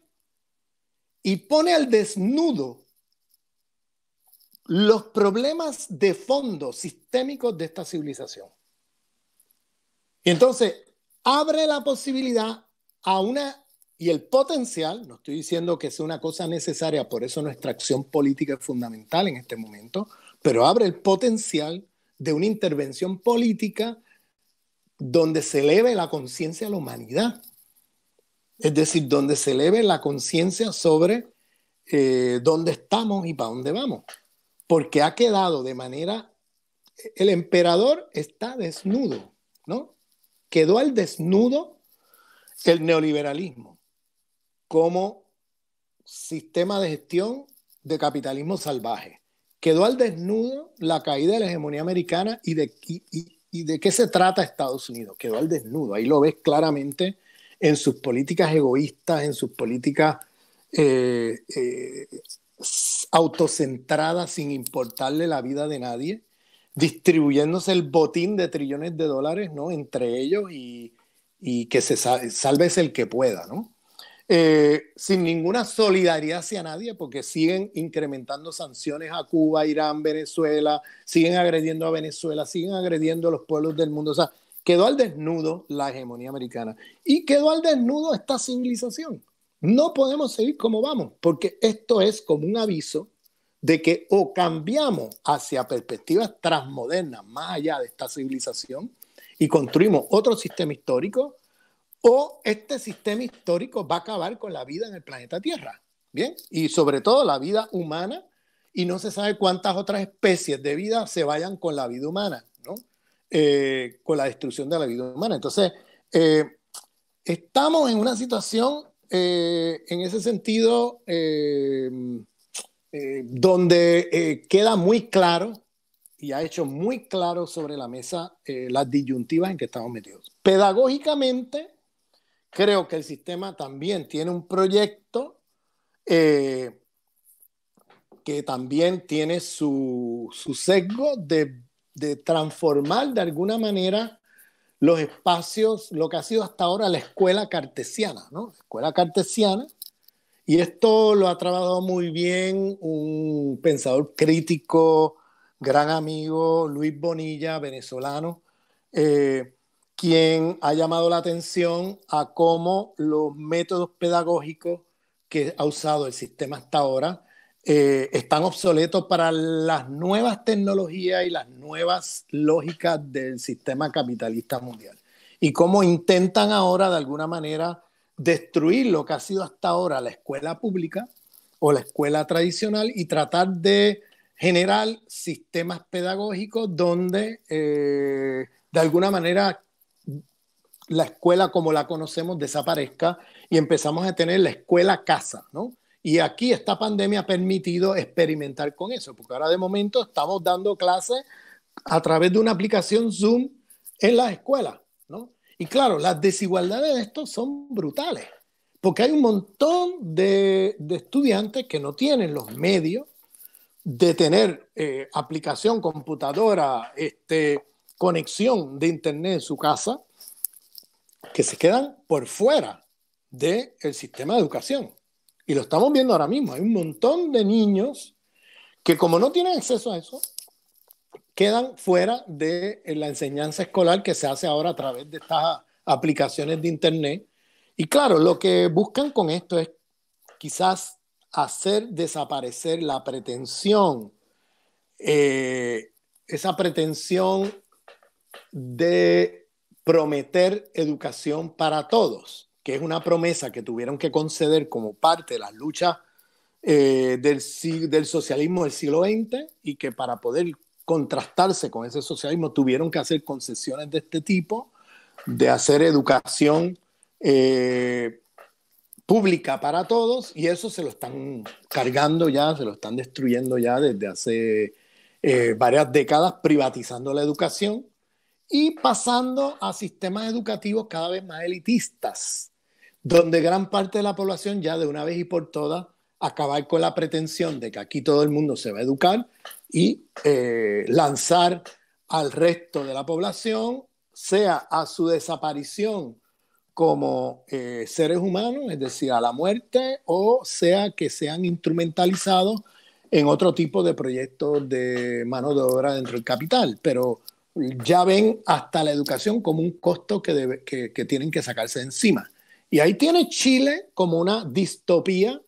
y pone al desnudo los problemas de fondo sistémicos de esta civilización. Y entonces abre la posibilidad a una, y el potencial, no estoy diciendo que sea una cosa necesaria, por eso nuestra acción política es fundamental en este momento, pero abre el potencial de una intervención política donde se eleve la conciencia de la humanidad. Es decir, donde se eleve la conciencia sobre eh, dónde estamos y para dónde vamos. Porque ha quedado de manera, el emperador está desnudo, ¿no? Quedó al desnudo el neoliberalismo como sistema de gestión de capitalismo salvaje. Quedó al desnudo la caída de la hegemonía americana y de, y, y, y de qué se trata Estados Unidos. Quedó al desnudo. Ahí lo ves claramente en sus políticas egoístas, en sus políticas eh, eh, autocentradas sin importarle la vida de nadie, distribuyéndose el botín de trillones de dólares, ¿no?, entre ellos y, y que se salve el que pueda, ¿no? Eh, sin ninguna solidaridad hacia nadie, porque siguen incrementando sanciones a Cuba, Irán, Venezuela, siguen agrediendo a Venezuela, siguen agrediendo a los pueblos del mundo. O sea, quedó al desnudo la hegemonía americana y quedó al desnudo esta civilización. No podemos seguir como vamos, porque esto es como un aviso de que o cambiamos hacia perspectivas transmodernas más allá de esta civilización y construimos otro sistema histórico, o este sistema histórico va a acabar con la vida en el planeta Tierra, ¿bien? Y sobre todo la vida humana, y no se sabe cuántas otras especies de vida se vayan con la vida humana, ¿no? Eh, con la destrucción de la vida humana. Entonces, eh, estamos en una situación, eh, en ese sentido, eh, eh, donde eh, queda muy claro, y ha hecho muy claro sobre la mesa eh, las disyuntivas en que estamos metidos. Pedagógicamente, creo que el sistema también tiene un proyecto eh, que también tiene su, su sesgo de, de transformar de alguna manera los espacios, lo que ha sido hasta ahora la escuela cartesiana, ¿no? La escuela cartesiana, y esto lo ha trabajado muy bien un pensador crítico, gran amigo, Luis Bonilla, venezolano, eh, quien ha llamado la atención a cómo los métodos pedagógicos que ha usado el sistema hasta ahora eh, están obsoletos para las nuevas tecnologías y las nuevas lógicas del sistema capitalista mundial. Y cómo intentan ahora, de alguna manera, destruir lo que ha sido hasta ahora la escuela pública o la escuela tradicional y tratar de generar sistemas pedagógicos donde, eh, de alguna manera, la escuela como la conocemos desaparezca y empezamos a tener la escuela casa, ¿no? Y aquí esta pandemia ha permitido experimentar con eso, porque ahora de momento estamos dando clases a través de una aplicación Zoom en las escuelas, ¿no? Y claro, las desigualdades de esto son brutales, porque hay un montón de, de estudiantes que no tienen los medios de tener eh, aplicación, computadora, este, conexión de internet en su casa, que se quedan por fuera del sistema de educación. Y lo estamos viendo ahora mismo. Hay un montón de niños que, como no tienen acceso a eso, quedan fuera de la enseñanza escolar que se hace ahora a través de estas aplicaciones de internet. Y claro, lo que buscan con esto es quizás hacer desaparecer la pretensión, eh, esa pretensión de prometer educación para todos, que es una promesa que tuvieron que conceder como parte de las luchas eh, del, del socialismo del siglo veinte, y que para poder contrastarse con ese socialismo tuvieron que hacer concesiones de este tipo, de hacer educación eh, pública para todos, y eso se lo están cargando ya, se lo están destruyendo ya desde hace eh, varias décadas, privatizando la educación y pasando a sistemas educativos cada vez más elitistas, donde gran parte de la población ya de una vez y por todas acabar con la pretensión de que aquí todo el mundo se va a educar y eh, lanzar al resto de la población, sea a su desaparición como eh, seres humanos, es decir, a la muerte, o sea que sean instrumentalizados en otro tipo de proyectos de mano de obra dentro del capital. Pero ya ven hasta la educación como un costo que, debe, que, que tienen que sacarse de encima. Y ahí tiene Chile como una distopía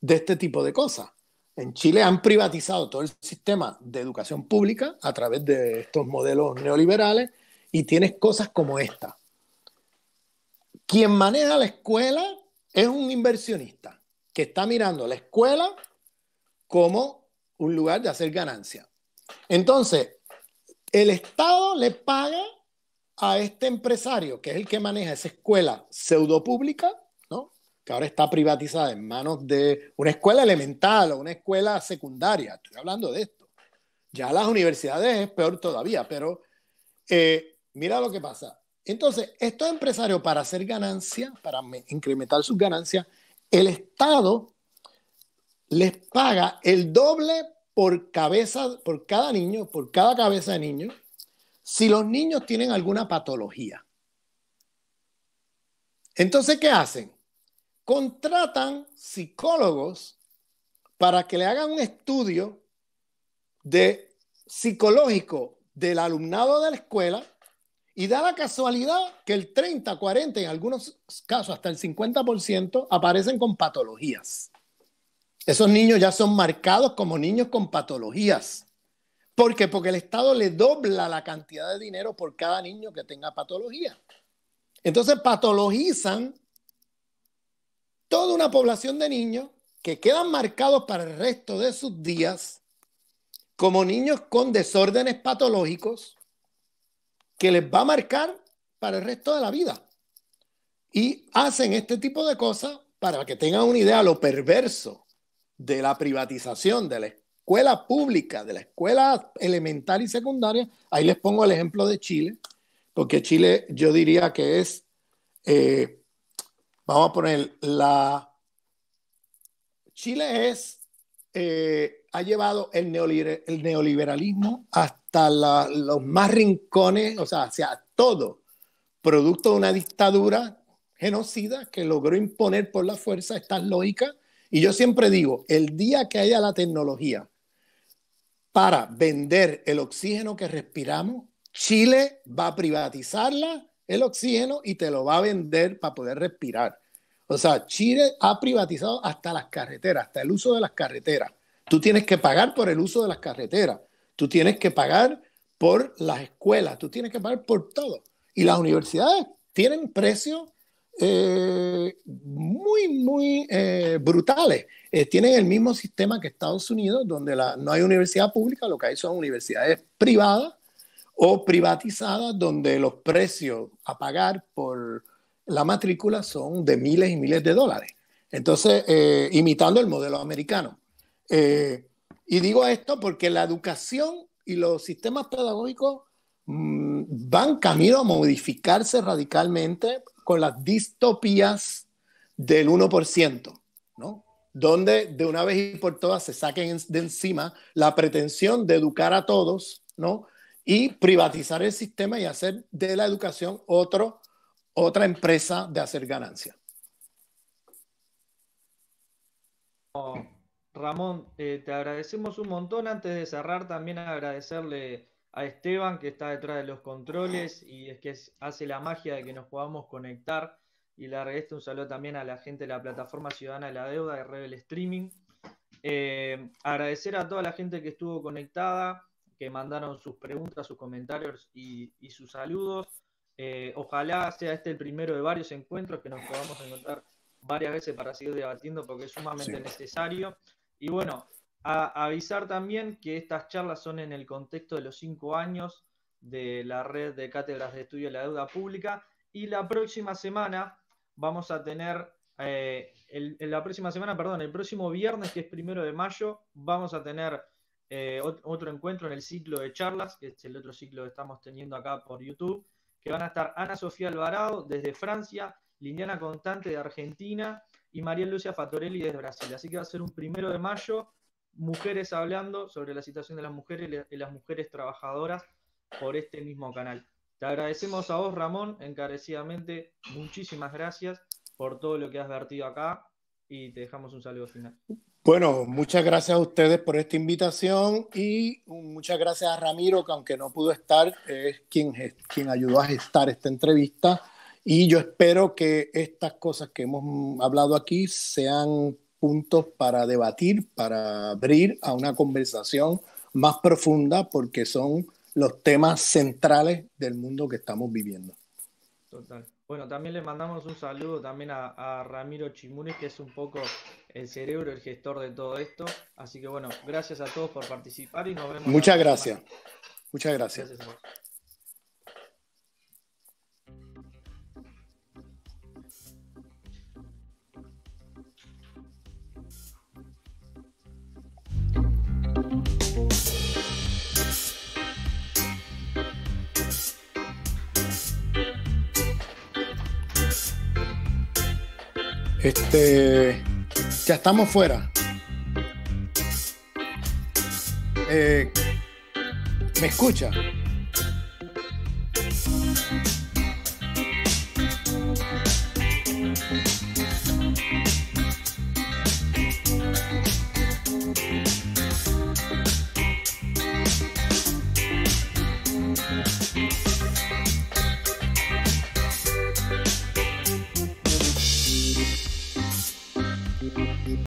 de este tipo de cosas. En Chile han privatizado todo el sistema de educación pública a través de estos modelos neoliberales, y tienes cosas como esta. Quien maneja la escuela es un inversionista que está mirando la escuela como un lugar de hacer ganancia. Entonces, el Estado le paga a este empresario, que es el que maneja esa escuela pseudopública, ¿no? Que ahora está privatizada en manos de una escuela elemental o una escuela secundaria. Estoy hablando de esto. Ya las universidades es peor todavía, pero eh, mira lo que pasa. Entonces, estos empresarios, para hacer ganancias, para incrementar sus ganancias, el Estado les paga el doble por cabeza, por cada niño, por cada cabeza de niño, si los niños tienen alguna patología. Entonces, ¿qué hacen? Contratan psicólogos para que le hagan un estudio de, psicológico del alumnado de la escuela. Y da la casualidad que el treinta, cuarenta, en algunos casos hasta el cincuenta por ciento, aparecen con patologías. Esos niños ya son marcados como niños con patologías. ¿Por qué? Porque el Estado le dobla la cantidad de dinero por cada niño que tenga patología. Entonces patologizan toda una población de niños que quedan marcados para el resto de sus días como niños con desórdenes patológicos que les va a marcar para el resto de la vida. Y hacen este tipo de cosas para que tengan una idea de lo perverso de la privatización de la escuela pública, de la escuela elemental y secundaria. Ahí les pongo el ejemplo de Chile, porque Chile yo diría que es, eh, vamos a poner, la Chile es, eh, ha llevado el, neoliber el neoliberalismo hasta la, los más rincones, o sea, hacia todo, producto de una dictadura genocida que logró imponer por la fuerza estas lógicas. Y yo siempre digo, el día que haya la tecnología para vender el oxígeno que respiramos, Chile va a privatizarla, el oxígeno, y te lo va a vender para poder respirar. O sea, Chile ha privatizado hasta las carreteras, hasta el uso de las carreteras. Tú tienes que pagar por el uso de las carreteras, tú tienes que pagar por las escuelas, tú tienes que pagar por todo. Y las universidades tienen precios eh, muy, muy eh, brutales. Eh, tienen el mismo sistema que Estados Unidos, donde la, no hay universidad pública, lo que hay son universidades privadas o privatizadas, donde los precios a pagar por la matrícula son de miles y miles de dólares. Entonces, eh, imitando el modelo americano. Eh, y digo esto porque la educación y los sistemas pedagógicos mmm, van camino a modificarse radicalmente con las distopías del uno por ciento, ¿no? Donde de una vez y por todas se saquen de encima la pretensión de educar a todos, ¿no? Y privatizar el sistema y hacer de la educación otro, otra empresa de hacer ganancia. Oh, Ramón, eh, te agradecemos un montón. Antes de cerrar, también agradecerle a Esteban, que está detrás de los controles y es que es, hace la magia de que nos podamos conectar. Y le agradezco un saludo también a la gente de la Plataforma Ciudadana de la Deuda de Rebel Streaming. Eh, agradecer a toda la gente que estuvo conectada, que mandaron sus preguntas, sus comentarios y, y sus saludos. Eh, ojalá sea este el primero de varios encuentros, que nos podamos encontrar varias veces para seguir debatiendo, porque es sumamente sí. necesario. Y bueno, a, a avisar también que estas charlas son en el contexto de los cinco años de la red de cátedras de estudio de la deuda pública, y la próxima semana vamos a tener eh, el, la próxima semana, perdón, el próximo viernes, que es primero de mayo, vamos a tener Eh, otro encuentro en el ciclo de charlas, que es el otro ciclo que estamos teniendo acá por YouTube, que van a estar Ana Sofía Alvarado desde Francia, Liliana Constante de Argentina y María Lucia Fatorelli desde Brasil. Así que va a ser un primero de mayo, mujeres hablando sobre la situación de las mujeres y las mujeres trabajadoras por este mismo canal. Te agradecemos a vos, Ramón, encarecidamente. Muchísimas gracias por todo lo que has vertido acá y te dejamos un saludo final. Bueno, muchas gracias a ustedes por esta invitación y muchas gracias a Ramiro, que aunque no pudo estar, es quien, quien ayudó a gestar esta entrevista. Y yo espero que estas cosas que hemos hablado aquí sean puntos para debatir, para abrir a una conversación más profunda, porque son los temas centrales del mundo que estamos viviendo. Total. Bueno, también le mandamos un saludo también a, a Ramiro Chimunes, que es un poco el cerebro, el gestor de todo esto. Así que bueno, gracias a todos por participar y nos vemos. Muchas gracias. Muchas gracias. Gracias a vos. Este, ya estamos fuera. Eh, ¿me escucha?